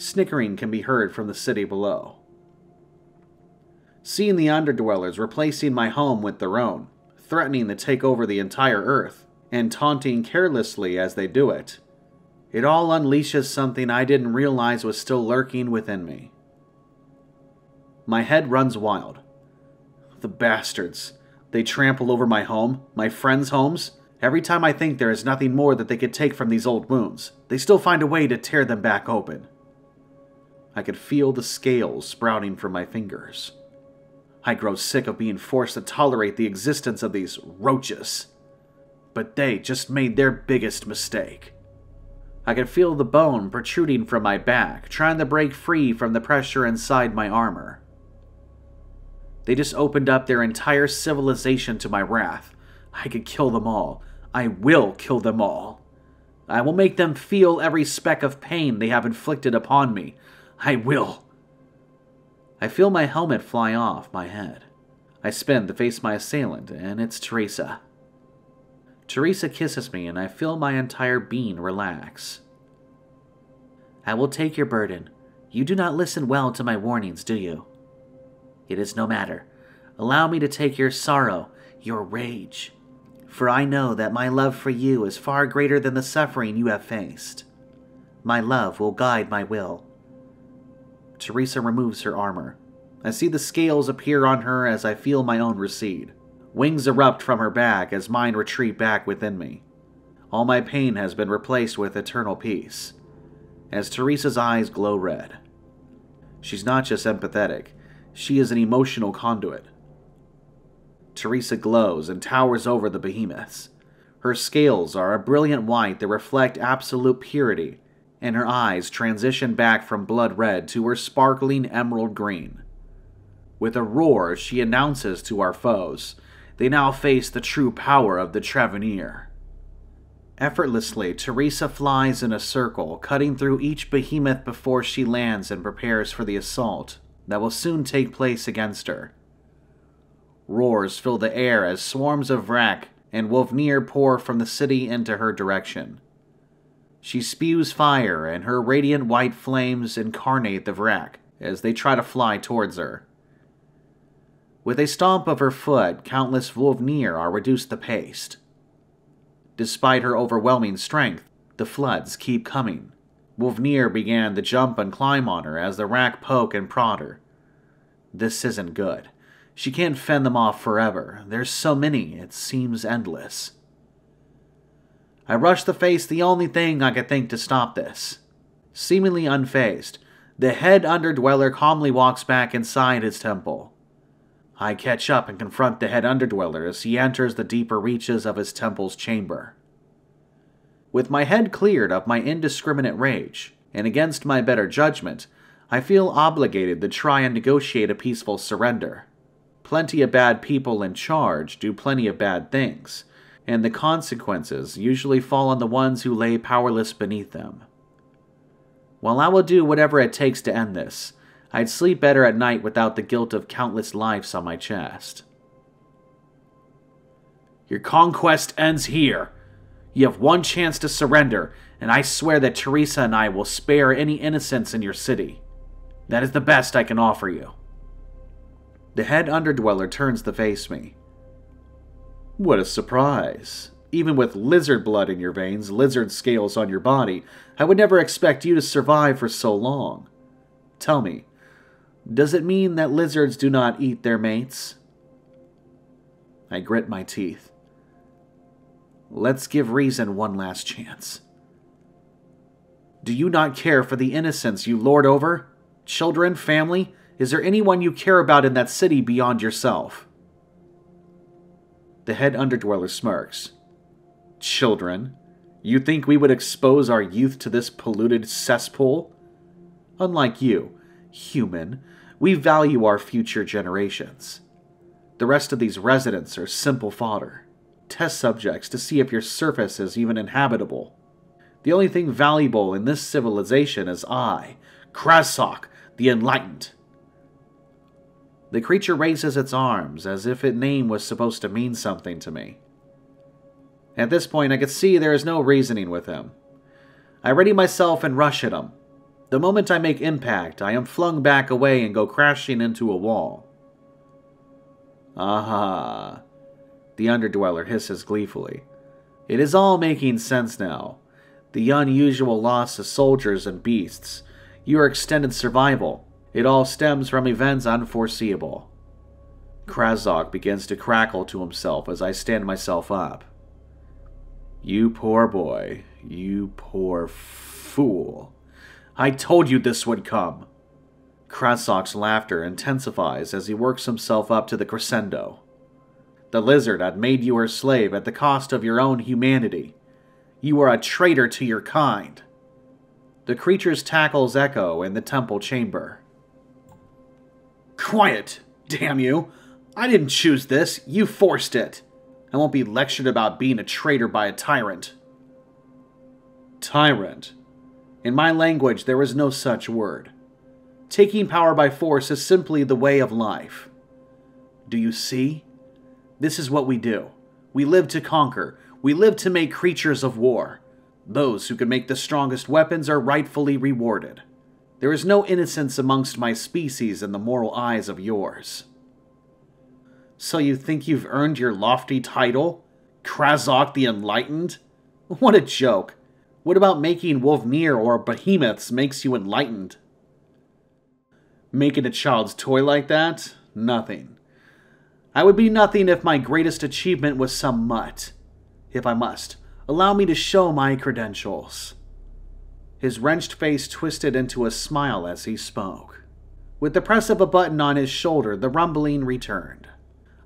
Snickering can be heard from the city below. Seeing the Underdwellers replacing my home with their own, threatening to take over the entire Earth, and taunting carelessly as they do it, it all unleashes something I didn't realize was still lurking within me. My head runs wild. The bastards. They trample over my home, my friends' homes. Every time I think there is nothing more that they could take from these old wounds, they still find a way to tear them back open. I could feel the scales sprouting from my fingers. I grow sick of being forced to tolerate the existence of these roaches. But they just made their biggest mistake. I could feel the bone protruding from my back, trying to break free from the pressure inside my armor. They just opened up their entire civilization to my wrath. I could kill them all. I will kill them all. I will make them feel every speck of pain they have inflicted upon me. I will. I feel my helmet fly off my head. I spin to face my assailant, and it's Teresa. Teresa kisses me, and I feel my entire being relax. I will take your burden. You do not listen well to my warnings, do you? It is no matter. Allow me to take your sorrow, your rage. For I know that my love for you is far greater than the suffering you have faced. My love will guide my will. Teresa removes her armor. I see the scales appear on her as I feel my own recede. Wings erupt from her back as mine retreat back within me. All my pain has been replaced with eternal peace, as Teresa's eyes glow red. She's not just empathetic, she is an emotional conduit. Teresa glows and towers over the behemoths. Her scales are a brilliant white that reflect absolute purity, and her eyes transition back from blood red to her sparkling emerald green. With a roar, she announces to our foes, they now face the true power of the Trovenir. Effortlessly, Teresa flies in a circle, cutting through each behemoth before she lands and prepares for the assault that will soon take place against her. Roars fill the air as swarms of Vrax and Wolvnir pour from the city into her direction. She spews fire, and her radiant white flames incarnate the Vrax as they try to fly towards her. With a stomp of her foot, countless Wolvnir are reduced to paste. Despite her overwhelming strength, the floods keep coming. Wolvnir began to jump and climb on her as the Vrax poke and prod her. This isn't good. She can't fend them off forever. There's so many, it seems endless. I rushed to face the only thing I could think to stop this. Seemingly unfazed, the head Underdweller calmly walks back inside his temple. I catch up and confront the head Underdweller as he enters the deeper reaches of his temple's chamber. With my head cleared of my indiscriminate rage, and against my better judgment, I feel obligated to try and negotiate a peaceful surrender. Plenty of bad people in charge do plenty of bad things, and the consequences usually fall on the ones who lay powerless beneath them. While I will do whatever it takes to end this, I'd sleep better at night without the guilt of countless lives on my chest. Your conquest ends here. You have one chance to surrender, and I swear that Teresa and I will spare any innocents in your city. That is the best I can offer you. The head Underdweller turns to face me. What a surprise. Even with lizard blood in your veins, lizard scales on your body, I would never expect you to survive for so long. Tell me, does it mean that lizards do not eat their mates? I grit my teeth. Let's give reason one last chance. Do you not care for the innocents you lord over? Children, family? Is there anyone you care about in that city beyond yourself? The head Underdweller smirks. Children? You think we would expose our youth to this polluted cesspool? Unlike you, human, we value our future generations. The rest of these residents are simple fodder. Test subjects to see if your surface is even inhabitable. The only thing valuable in this civilization is I, Krasok, the Enlightened. The creature raises its arms, as if its name was supposed to mean something to me. At this point, I could see there is no reasoning with him. I ready myself and rush at him. The moment I make impact, I am flung back away and go crashing into a wall. Aha. The Underdweller hisses gleefully. It is all making sense now. The unusual loss of soldiers and beasts. Your extended survival. It all stems from events unforeseeable. Krasok begins to crackle to himself as I stand myself up. You poor boy. You poor fool. I told you this would come. Krasok's laughter intensifies as he works himself up to the crescendo. The lizard had made you her slave at the cost of your own humanity. You are a traitor to your kind. The creature's tackles echo in the temple chamber. Quiet, damn you. I didn't choose this. You forced it. I won't be lectured about being a traitor by a tyrant. Tyrant? In my language, there is no such word. Taking power by force is simply the way of life. Do you see? This is what we do. We live to conquer. We live to make creatures of war. Those who can make the strongest weapons are rightfully rewarded. There is no innocence amongst my species in the moral eyes of yours. So you think you've earned your lofty title? Krasok the Enlightened? What a joke. What about making Wolvnir or behemoths makes you enlightened? Making a child's toy like that? Nothing. I would be nothing if my greatest achievement was some mutt. If I must, allow me to show my credentials. His wrenched face twisted into a smile as he spoke. With the press of a button on his shoulder, the rumbling returned.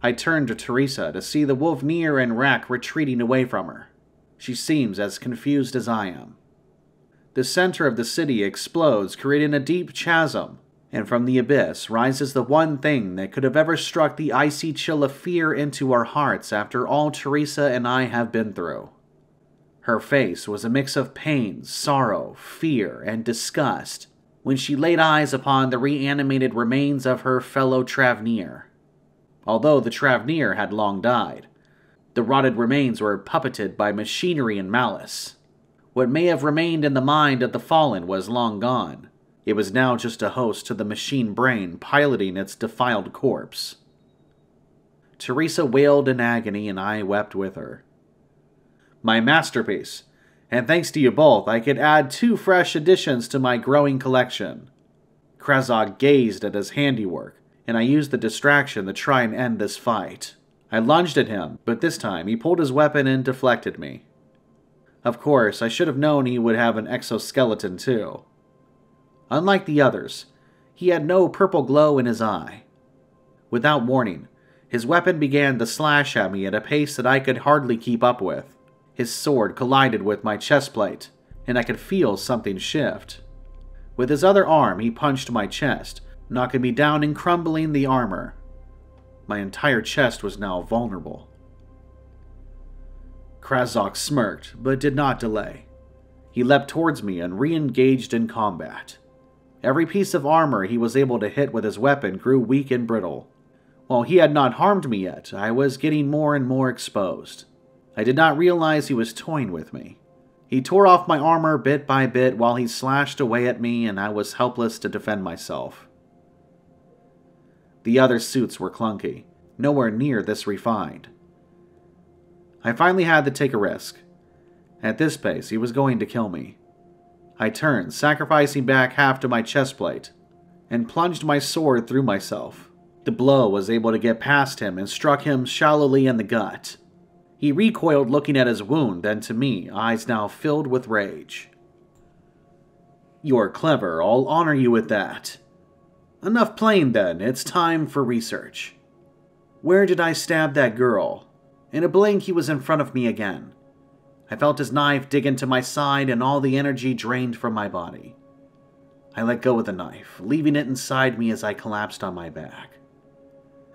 I turned to Teresa to see the Wolvnir and Rack retreating away from her. She seems as confused as I am. The center of the city explodes, creating a deep chasm. And from the abyss rises the one thing that could have ever struck the icy chill of fear into our hearts after all Teresa and I have been through. Her face was a mix of pain, sorrow, fear, and disgust when she laid eyes upon the reanimated remains of her fellow Trovenir. Although the Trovenir had long died, the rotted remains were puppeted by machinery and malice. What may have remained in the mind of the fallen was long gone. It was now just a host to the machine brain piloting its defiled corpse. Teresa wailed in agony and I wept with her. My masterpiece, and thanks to you both, I could add 2 fresh additions to my growing collection. Krasok gazed at his handiwork, and I used the distraction to try and end this fight. I lunged at him, but this time he pulled his weapon and deflected me. Of course, I should have known he would have an exoskeleton too. Unlike the others, he had no purple glow in his eye. Without warning, his weapon began to slash at me at a pace that I could hardly keep up with. His sword collided with my chestplate, and I could feel something shift. With his other arm, he punched my chest, knocking me down and crumbling the armor. My entire chest was now vulnerable. Krasok smirked, but did not delay. He leapt towards me and re-engaged in combat. Every piece of armor he was able to hit with his weapon grew weak and brittle. While he had not harmed me yet, I was getting more and more exposed. I did not realize he was toying with me. He tore off my armor bit by bit while he slashed away at me, and I was helpless to defend myself. The other suits were clunky, nowhere near this refined. I finally had to take a risk. At this pace, he was going to kill me. I turned, sacrificing back half to my chestplate, and plunged my sword through myself. The blow was able to get past him and struck him shallowly in the gut. He recoiled, looking at his wound, then to me, eyes now filled with rage. You're clever, I'll honor you with that. Enough playing then, it's time for research. Where did I stab that girl? In a blink, he was in front of me again. I felt his knife dig into my side and all the energy drained from my body. I let go of the knife, leaving it inside me as I collapsed on my back.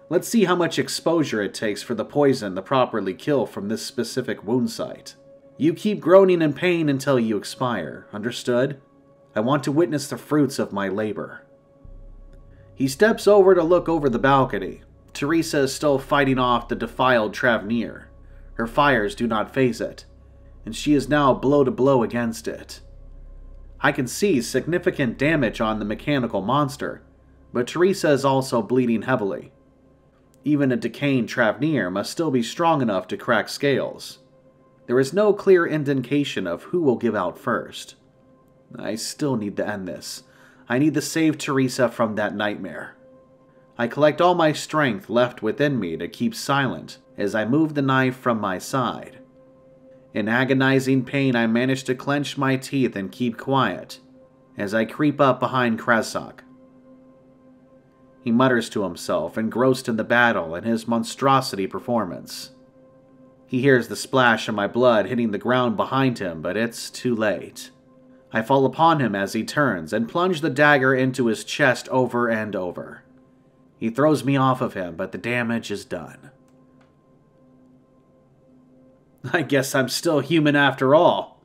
Let's see how much exposure it takes for the poison to properly kill from this specific wound site. You keep groaning in pain until you expire, understood? I want to witness the fruits of my labor. He steps over to look over the balcony. Teresa is still fighting off the defiled Trovenir. Her fires do not phase it, and she is now blow to blow against it. I can see significant damage on the mechanical monster, but Teresa is also bleeding heavily. Even a decaying Trovenir must still be strong enough to crack scales. There is no clear indication of who will give out first. I still need to end this. I need to save Teresa from that nightmare. I collect all my strength left within me to keep silent as I move the knife from my side. In agonizing pain, I manage to clench my teeth and keep quiet as I creep up behind Krasok. He mutters to himself, engrossed in the battle and his monstrosity performance. He hears the splash of my blood hitting the ground behind him, but it's too late. I fall upon him as he turns and plunge the dagger into his chest over and over. He throws me off of him, but the damage is done. I guess I'm still human after all,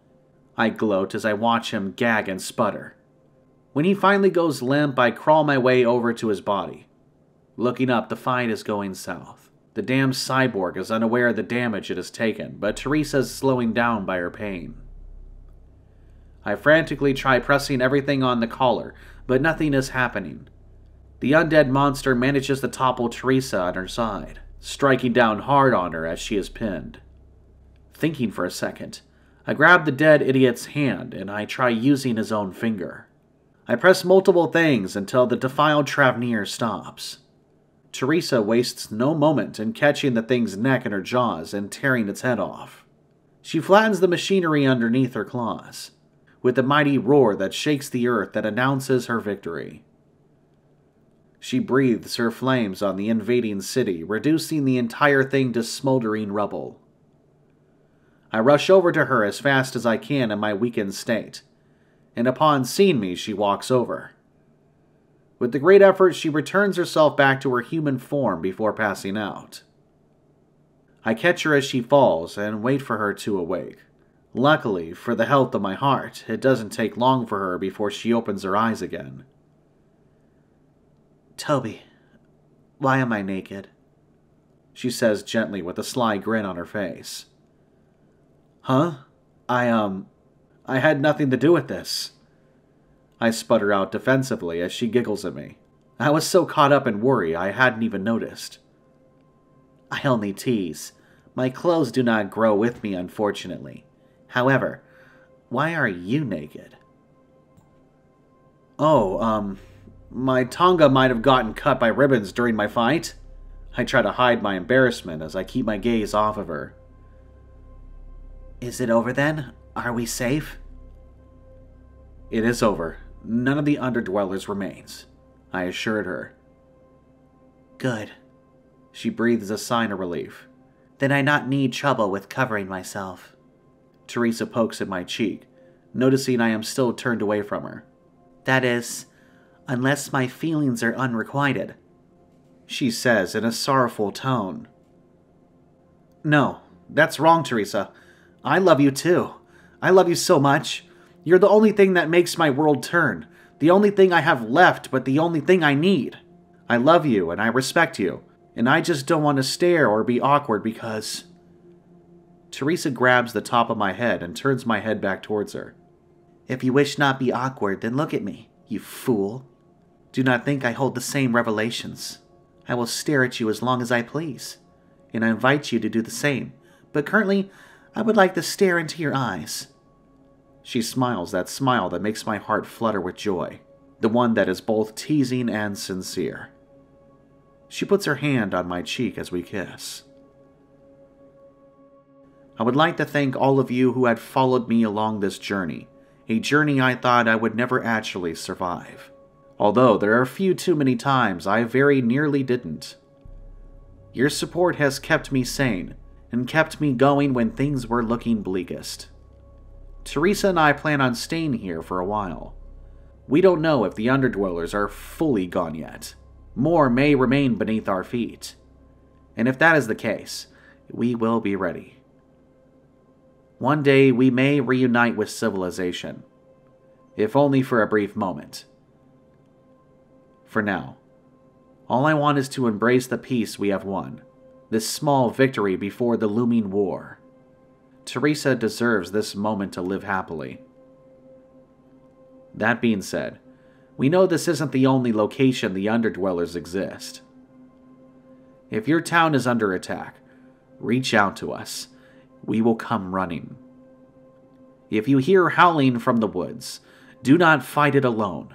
I gloat as I watch him gag and sputter. When he finally goes limp, I crawl my way over to his body. Looking up, the fight is going south. The damned cyborg is unaware of the damage it has taken, but Teresa's slowing down by her pain. I frantically try pressing everything on the collar, but nothing is happening. The undead monster manages to topple Teresa on her side, striking down hard on her as she is pinned. Thinking for a second, I grab the dead idiot's hand and I try using his own finger. I press multiple things until the defiled Trovenir stops. Teresa wastes no moment in catching the thing's neck in her jaws and tearing its head off. She flattens the machinery underneath her claws, with a mighty roar that shakes the earth that announces her victory. She breathes her flames on the invading city, reducing the entire thing to smoldering rubble. I rush over to her as fast as I can in my weakened state, and upon seeing me, she walks over. With the great effort, she returns herself back to her human form before passing out. I catch her as she falls and wait for her to awake. Luckily, for the health of my heart, it doesn't take long for her before she opens her eyes again. "Toby, why am I naked?" she says gently with a sly grin on her face. "Huh? I had nothing to do with this," I sputter out defensively as she giggles at me. I was so caught up in worry I hadn't even noticed. "I only tease. My clothes do not grow with me, unfortunately. However, why are you naked?" "Oh, my tonga might have gotten cut by ribbons during my fight." I try to hide my embarrassment as I keep my gaze off of her. "Is it over then? Are we safe?" "It is over. None of the Underdwellers remains," I assured her. "Good." She breathes a sigh of relief. "Then I not need trouble with covering myself." Teresa pokes at my cheek, noticing I am still turned away from her. "That is, unless my feelings are unrequited," she says in a sorrowful tone. "No, that's wrong, Teresa. I love you too. I love you so much. You're the only thing that makes my world turn. The only thing I have left, but the only thing I need. I love you and I respect you. And I just don't want to stare or be awkward because..." Teresa grabs the top of my head and turns my head back towards her. "If you wish not be awkward, then look at me, you fool. Do not think I hold the same revelations. I will stare at you as long as I please. And I invite you to do the same. But currently, I would like to stare into your eyes." She smiles that smile that makes my heart flutter with joy, the one that is both teasing and sincere. She puts her hand on my cheek as we kiss. I would like to thank all of you who had followed me along this journey, a journey I thought I would never actually survive. Although there are few too many times I very nearly didn't. Your support has kept me sane, and kept me going when things were looking bleakest. Teresa and I plan on staying here for a while. We don't know if the Underdwellers are fully gone yet. More may remain beneath our feet. And if that is the case, we will be ready. One day we may reunite with civilization, if only for a brief moment. For now, all I want is to embrace the peace we have won. This small victory before the looming war. Teresa deserves this moment to live happily. That being said, we know this isn't the only location the Underdwellers exist. If your town is under attack, reach out to us. We will come running. If you hear howling from the woods, do not fight it alone.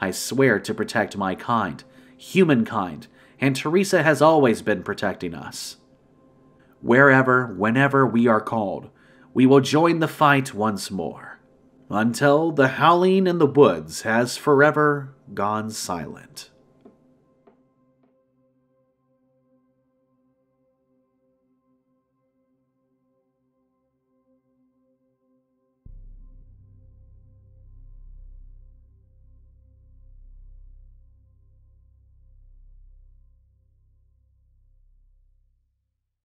I swear to protect my kind, humankind, and Teresa has always been protecting us. Wherever, whenever we are called, we will join the fight once more, until the howling in the woods has forever gone silent.